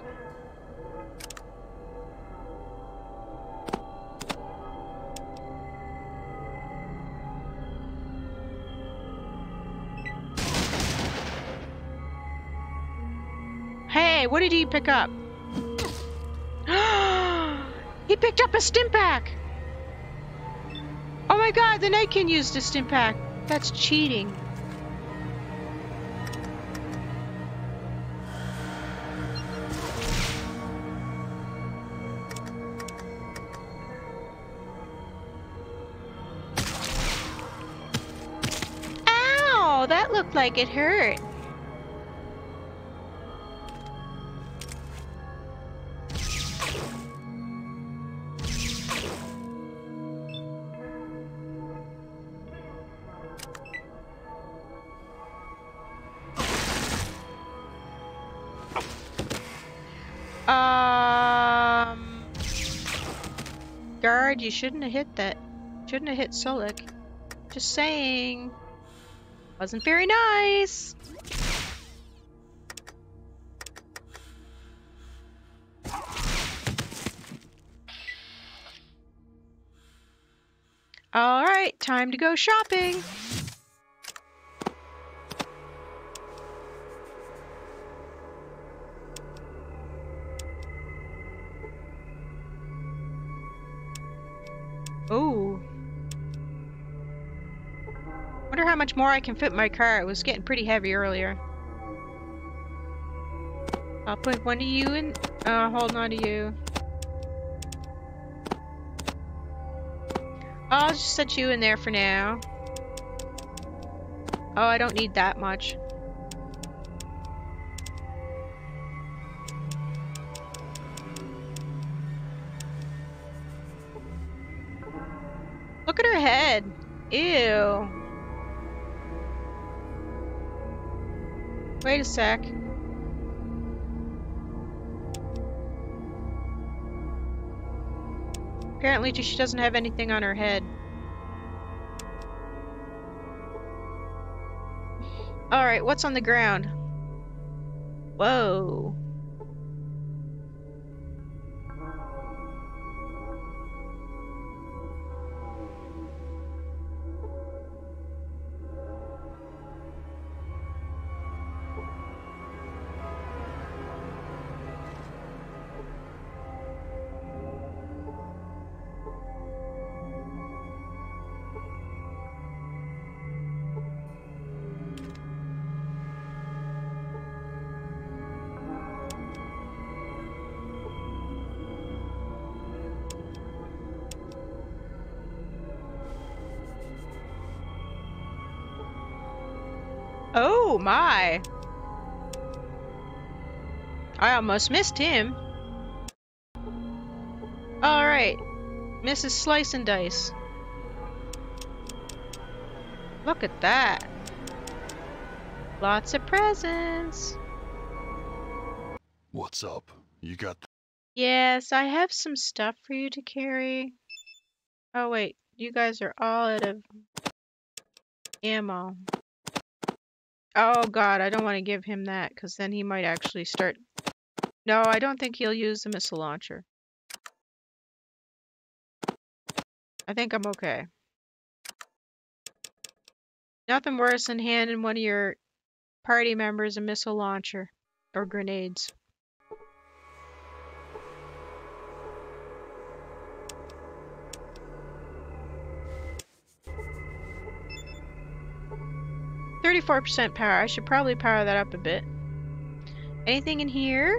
Hey, what did he pick up? He picked up a Stimpak! Oh my god, then I can use the Stimpak. That's cheating. Ow, that looked like it hurt. Guard, you shouldn't have hit that. Shouldn't have hit Solik. Just saying. Wasn't very nice. All right, time to go shopping. Oh. Wonder how much more I can fit in my car. It was getting pretty heavy earlier. I'll put one of you in. Hold on to you. I'll just set you in there for now. Oh, I don't need that much. Look at her head. Ew. Wait a sec. Apparently she doesn't have anything on her head. Alright, what's on the ground? Whoa. Oh my! I almost missed him. Alright. Mrs. Slice and Dice. Look at that. Lots of presents. What's up? You got... Yes, I have some stuff for you to carry. Oh wait, you guys are all out of ammo. Oh god, I don't want to give him that, because then he might actually start... No, I don't think he'll use the missile launcher. I think I'm okay. Nothing worse than handing one of your party members a missile launcher. Or grenades. .4% power. I should probably power that up a bit. Anything in here?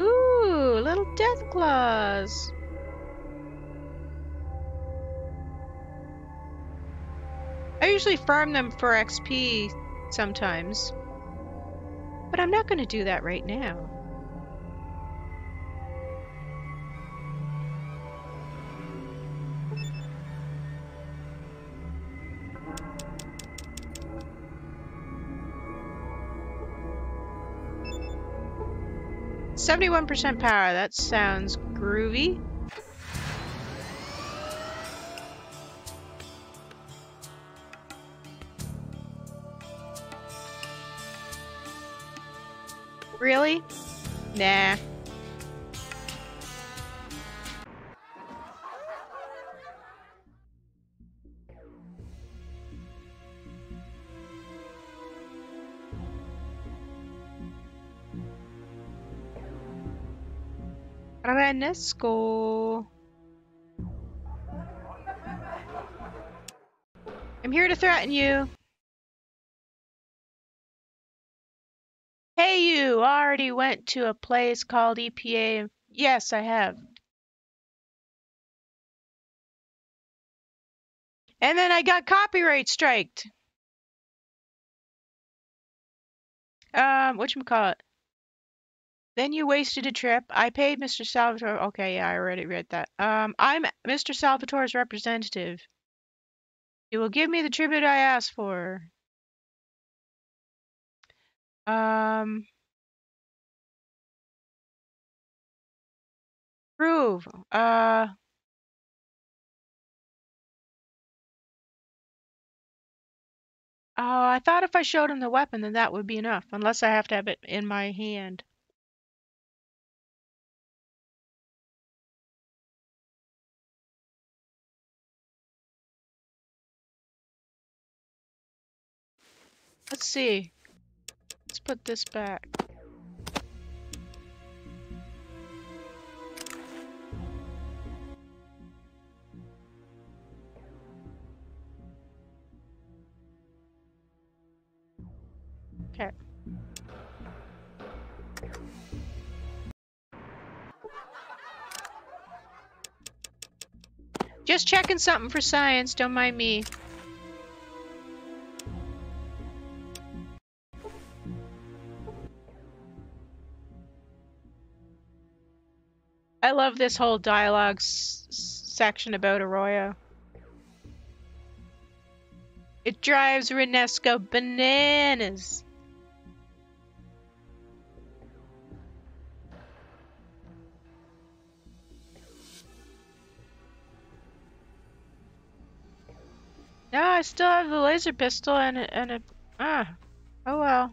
Ooh, little Deathclaws. I usually farm them for XP sometimes, but I'm not going to do that right now. .71% power, that sounds groovy. Really? Nah. Renesco. I'm here to threaten you. Hey, you already went to a place called EPA. Yes, I have. And then I got copyright striked. Whatchamacallit? Then you wasted a trip. I paid Mr. Salvatore. Okay, yeah, I already read that. I'm Mr. Salvatore's representative. You will give me the tribute I asked for. Prove. Oh, I thought if I showed him the weapon, then that would be enough. Unless I have to have it in my hand. Let's see. Let's put this back. Okay. Just checking something for science, don't mind me. I love this whole dialogue section about Arroyo. It drives Renesco bananas. I still have the laser pistol and a oh well.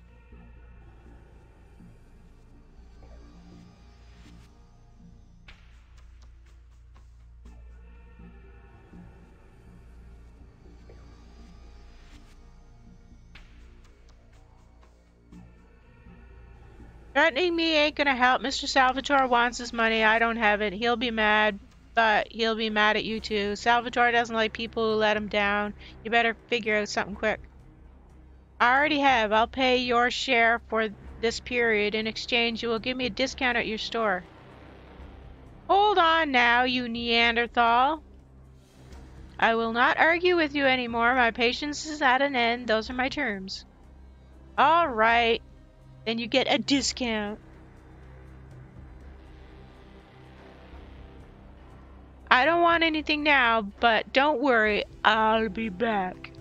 Threatening me ain't gonna help. Mr. Salvatore wants his money. I don't have it. He'll be mad, but he'll be mad at you too. Salvatore doesn't like people who let him down. You better figure out something quick. I already have. I'll pay your share for this period. In exchange, you will give me a discount at your store. Hold on now, you Neanderthal. I will not argue with you anymore. My patience is at an end. Those are my terms. All right. Then you get a discount. I don't want anything now, but don't worry, I'll be back.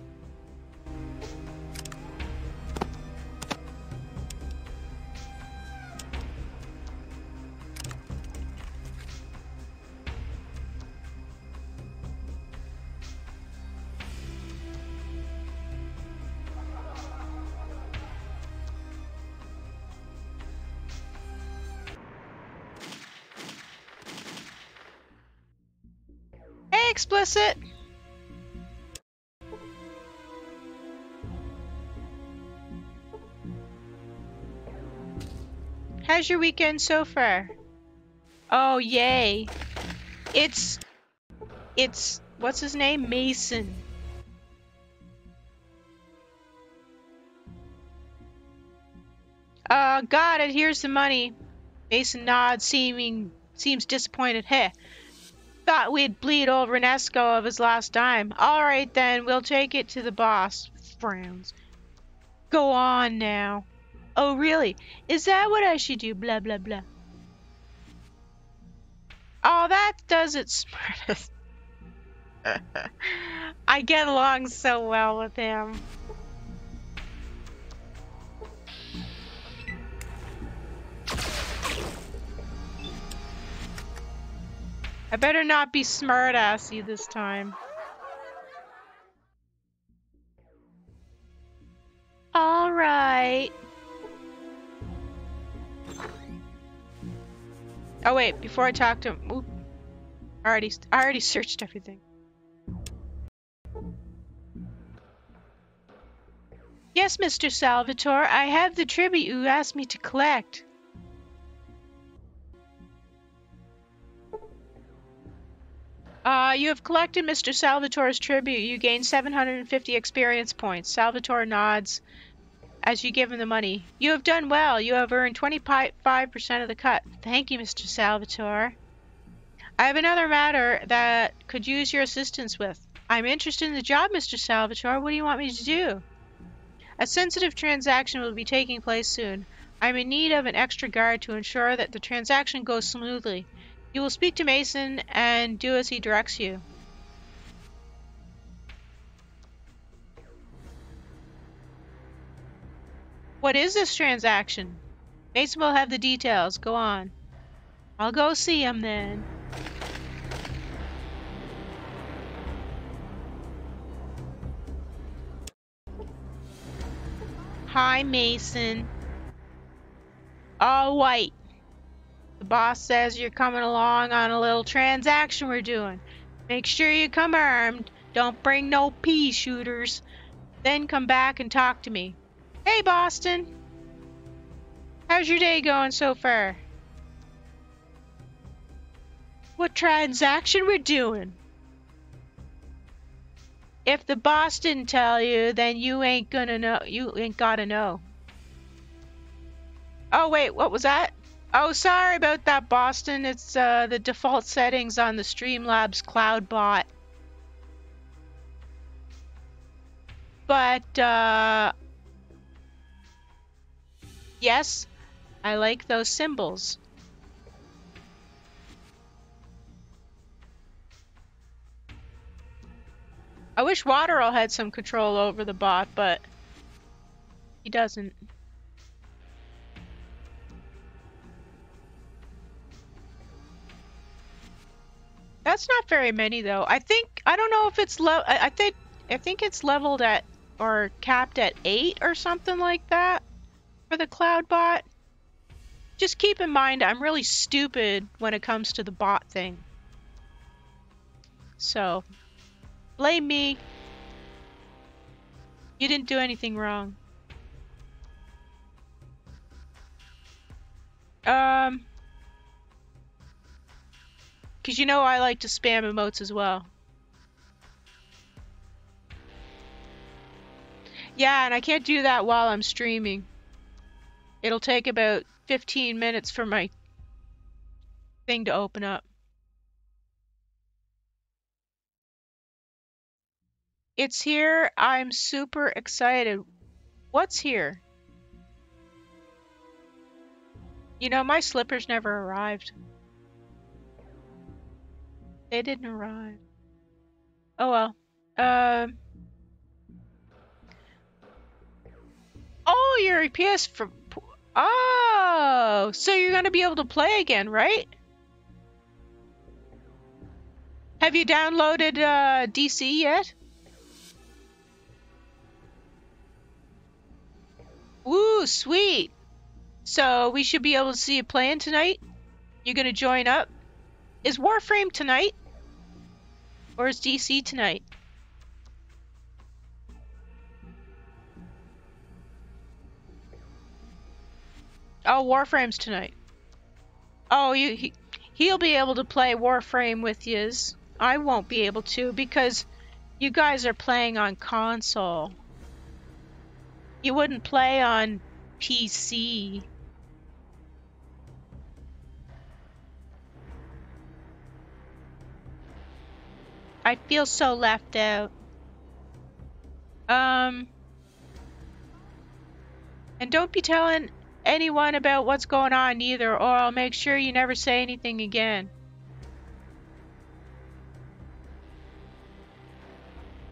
Explicit. How's your weekend so far? Oh yay. It's what's his name? Mason. Got it, here's the money. Mason nods, seems disappointed. Heh. Thought we'd bleed old Renesco of his last dime. All right then, we'll take it to the boss. Frowns. Go on now. Oh really? Is that what I should do? Blah blah blah. Oh, that does it, smartest. I get along so well with him. I better not be smart-assy this time. All right. Oh wait, before I talk to him, oop, I already searched everything. Yes, Mr. Salvatore, I have the tribute you asked me to collect. You have collected Mr. Salvatore's tribute. You gain 750 experience points. Salvatore nods as you give him the money. You have done well. You have earned 25% of the cut. Thank you, Mr. Salvatore. I have another matter that could use your assistance with. I'm interested in the job, Mr. Salvatore. What do you want me to do? A sensitive transaction will be taking place soon. I'm in need of an extra guard to ensure that the transaction goes smoothly. You will speak to Mason and do as he directs you. What is this transaction? Mason will have the details. Go on. I'll go see him then. Hi, Mason. All white. The boss says you're coming along on a little transaction we're doing. Make sure you come armed. Don't bring no pea shooters. Then come back and talk to me. Hey, Boston. How's your day going so far? What transaction we're doing? If the boss didn't tell you, then you ain't gonna know. You ain't gotta know. Oh, wait, what was that? Oh, sorry about that, Boston. It's the default settings on the Streamlabs Cloud Bot. But, yes, I like those symbols. I wish Waterall had some control over the bot, but he doesn't. That's not very many though. I think I don't know if it's low. I think I think it's leveled at or capped at 8 or something like that for the cloud bot. Just keep in mind, I'm really stupid when it comes to the bot thing. So, blame me. You didn't do anything wrong. Because you know I like to spam emotes as well. Yeah, and I can't do that while I'm streaming. It'll take about 15 minutes for my thing to open up. It's here. I'm super excited. What's here? You know, my slippers never arrived. They didn't arrive. Oh well. Oh, you're a PS for... Oh, so you're going to be able to play again, right? Have you downloaded DC yet? Woo, sweet. So we should be able to see you playing tonight. You're going to join up. Is Warframe tonight? Or is DC tonight? Oh, Warframe's tonight. Oh, he'll be able to play Warframe with yous. I won't be able to because you guys are playing on console. You wouldn't play on PC. I feel so left out. And don't be telling anyone about what's going on either, or I'll make sure you never say anything again.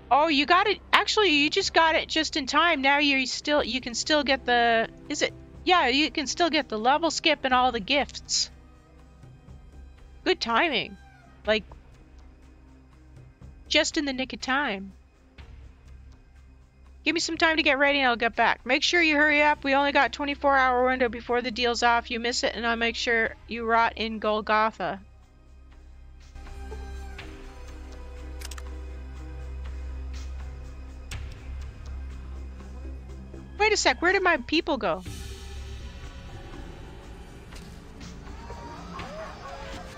Oh, you got it. Actually, you just got it just in time. Now you can still get the, is it? Yeah, you can still get the level skip and all the gifts. Good timing. Like, just in the nick of time. Give me some time to get ready and I'll get back. Make sure you hurry up. We only got 24-hour window before the deal's off. You miss it and I'll make sure you rot in Golgotha. Wait a sec, where did my people go?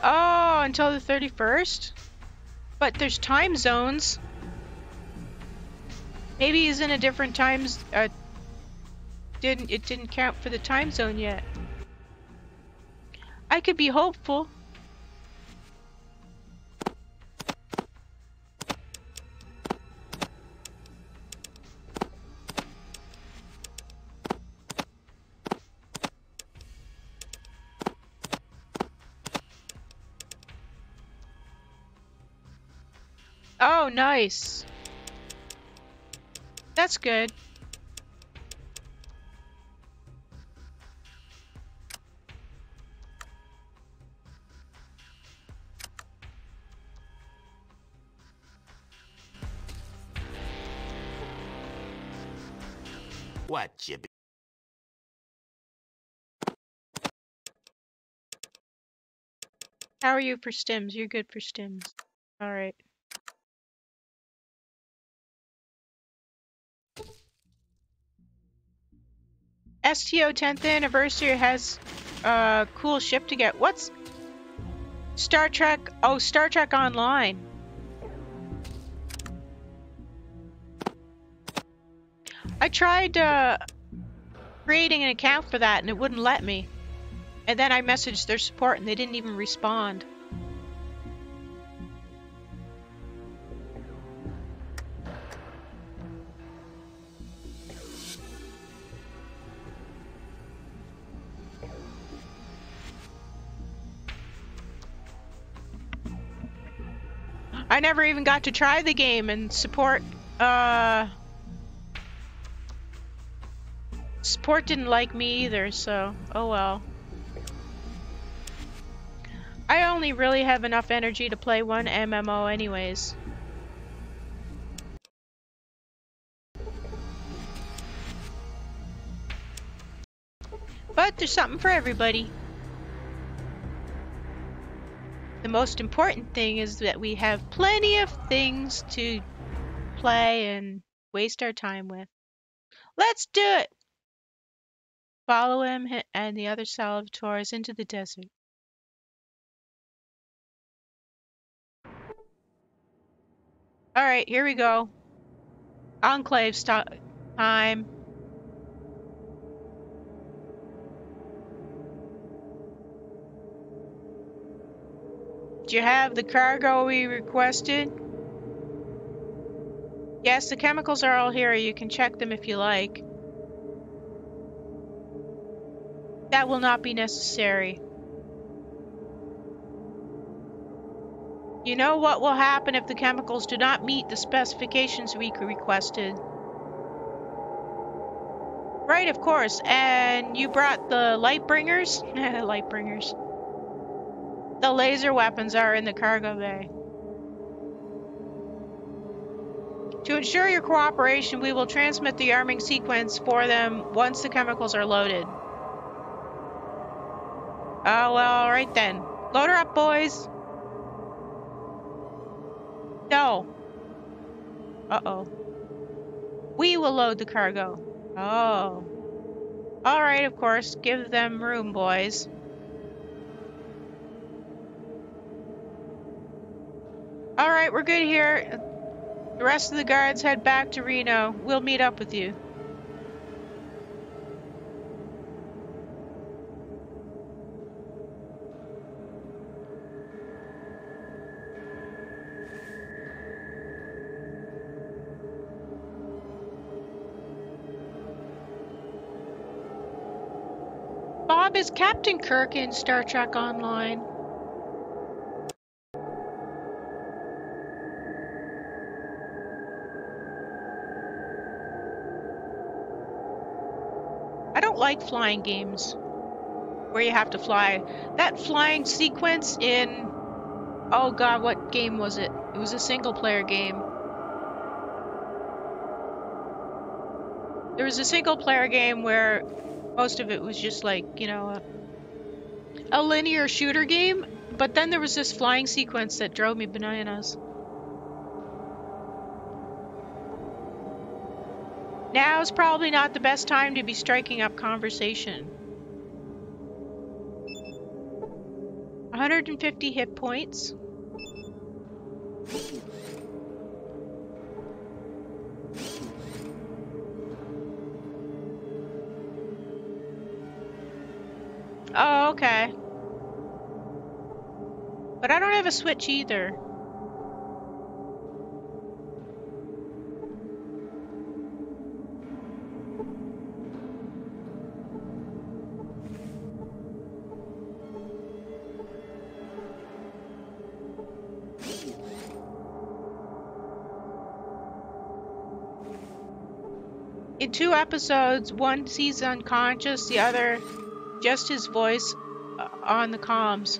Oh, until the 31st? But there's time zones. Maybe he's in a different time zone. It didn't count for the time zone yet. I could be hopeful. Oh, nice. That's good. What you be? How are you for stims? You're good for stims. All right. STO 10th anniversary has a cool ship to get. What's Star Trek? Oh, Star Trek Online. I tried creating an account for that and it wouldn't let me. And then I messaged their support and they didn't even respond. I never even got to try the game and support didn't like me either, so oh well. I only really have enough energy to play one MMO anyways. But there's something for everybody. The most important thing is that we have plenty of things to play and waste our time with. Let's do it! Follow him and the other Salvatores into the desert. Alright, here we go. Enclave stop time. Do you have the cargo we requested? Yes, the chemicals are all here. You can check them if you like. That will not be necessary. You know what will happen if the chemicals do not meet the specifications we requested? Right, of course. And you brought the light bringers? Light bringers. The laser weapons are in the cargo bay. To ensure your cooperation, we will transmit the arming sequence for them once the chemicals are loaded. Oh, well, all right then. Load her up, boys. No. Uh-oh. We will load the cargo. Oh. All right, of course. Give them room, boys. All right, we're good here. The rest of the guards head back to Reno. We'll meet up with you. Bob is Captain Kirk in Star Trek Online. Like flying games where you have to fly. That flying sequence in, oh god, what game was it? It was a single player game. There was a single player game where most of it was just like, you know, a linear shooter game, but then there was this flying sequence that drove me bananas. Now's probably not the best time to be striking up conversation. 150 hit points. Oh, okay. But I don't have a switch either. In 2 episodes, one sees unconscious, the other just his voice on the comms.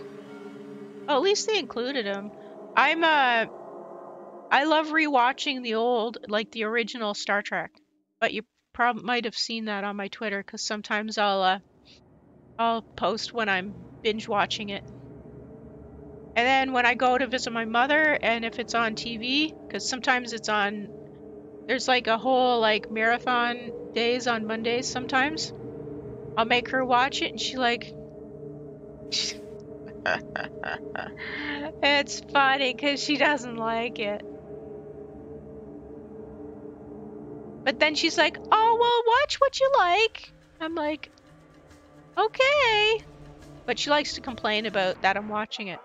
Well, at least they included him. I love rewatching the old, like the original Star Trek. But you probably might have seen that on my Twitter, because sometimes I'll post when I'm binge watching it. And then when I go to visit my mother, and if it's on TV, because sometimes it's on. There's like a whole like marathon days on Mondays sometimes. I'll make her watch it and she like... It's funny because she doesn't like it. But then she's like, oh, well, watch what you like. I'm like, okay. But she likes to complain about that I'm watching it.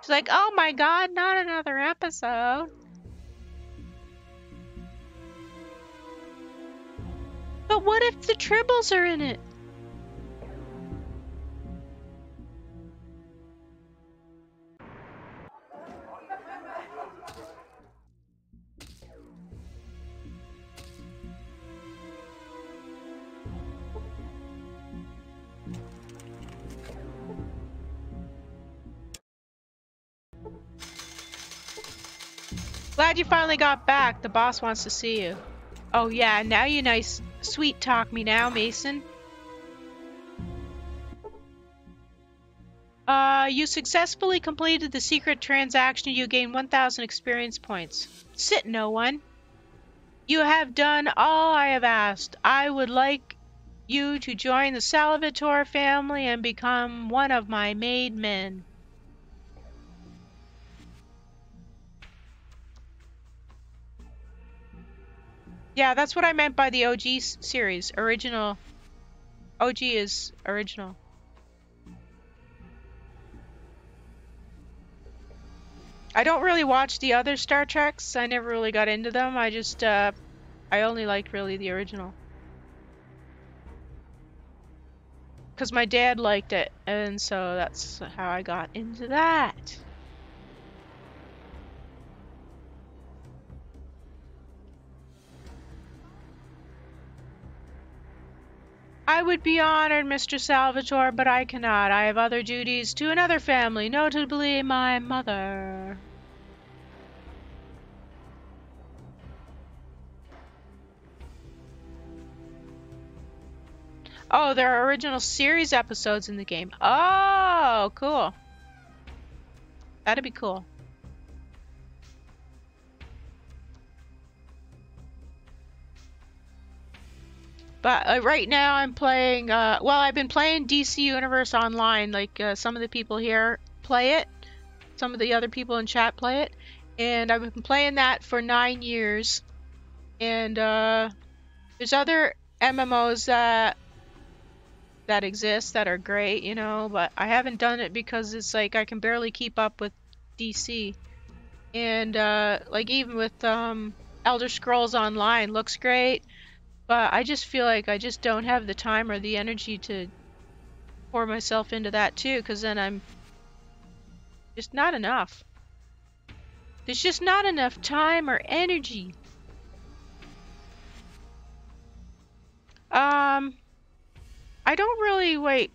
She's like, oh my god, not another episode. But what if the tribbles are in it? Glad you finally got back. The boss wants to see you. Oh yeah, now you nice. Sweet talk me now, Mason. You successfully completed the secret transaction. You gained 1,000 experience points. Sit, no one. You have done all I have asked. I would like you to join the Salvatore family and become one of my made men. Yeah, that's what I meant by the OG series. Original. OG is original. I don't really watch the other Star Treks. I never really got into them. I just, I only liked really the original. Because my dad liked it, and so that's how I got into that. I would be honored, Mr. Salvatore, but I cannot. I have other duties to another family, notably my mother. Oh, there are original series episodes in the game. Oh, cool. That'd be cool. But right now I'm playing, well, I've been playing DC Universe Online. Like, some of the people here play it. Some of the other people in chat play it. And I've been playing that for 9 years. And there's other MMOs that exist that are great, you know. But I haven't done it because it's like I can barely keep up with DC. And like even with Elder Scrolls Online, looks great. But I just feel like I just don't have the time or the energy to pour myself into that too, because then I'm just not enough. There's just not enough time or energy. I don't really, wait.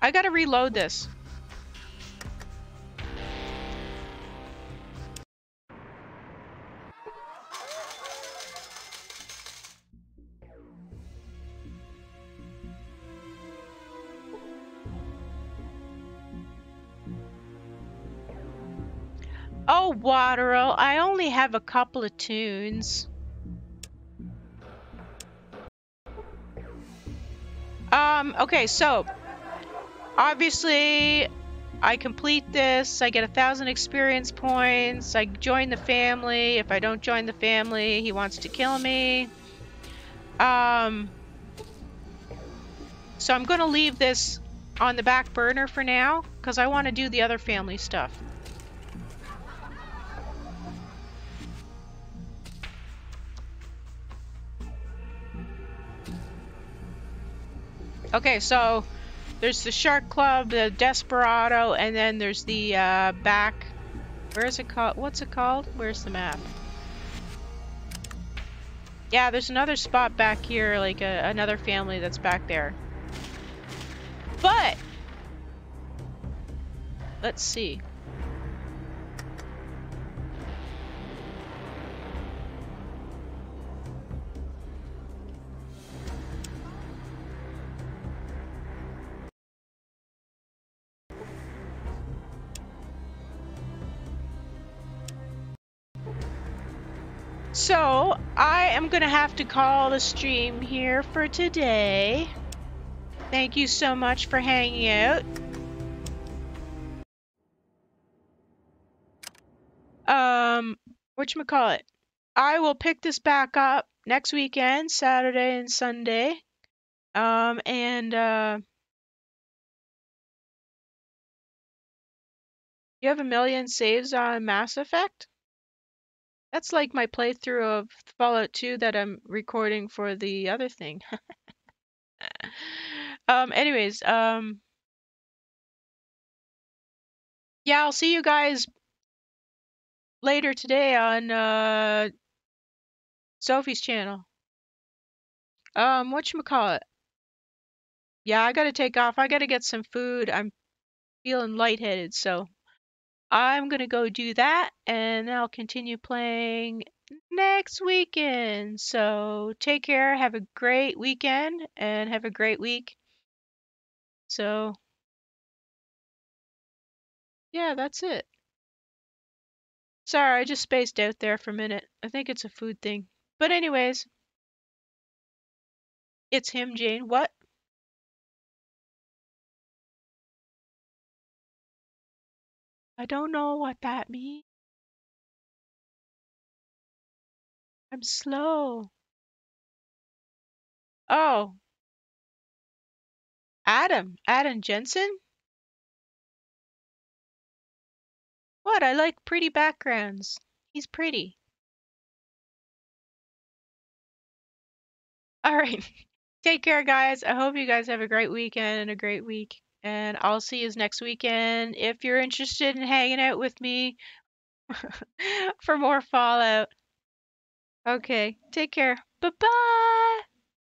I gotta reload this. Oh, Waterl, I only have a couple of tunes. Okay, so obviously I complete this, I get 1,000 experience points, I join the family. If I don't join the family, he wants to kill me. So I'm gonna leave this on the back burner for now, because I want to do the other family stuff. Okay, so there's the Shark Club, the Desperado, and then there's the back. Where is it called? What's it called? Where's the map? Yeah, there's another spot back here, like another family that's back there. But let's see. So, I am gonna have to call the stream here for today. Thank you so much for hanging out. Whatchamacallit? I will pick this back up next weekend, Saturday and Sunday. You have 1 million saves on Mass Effect? That's like my playthrough of Fallout 2 that I'm recording for the other thing. Anyways, yeah, I'll see you guys later today on Sophie's channel. Whatchamacallit? Yeah, I gotta take off. I gotta get some food. I'm feeling lightheaded, so I'm gonna go do that, and I'll continue playing next weekend. So take care, have a great weekend, and have a great week. So yeah, that's it. Sorry, I just spaced out there for a minute. I think it's a food thing. But anyways, it's him, Jane. What? I don't know what that means. I'm slow. Oh. Adam. Adam Jensen? What? I like pretty backgrounds. He's pretty. All right. Take care, guys. I hope you guys have a great weekend and a great week. And I'll see you next weekend. If you're interested in hanging out with me for more Fallout. Okay. Take care. Bye-bye.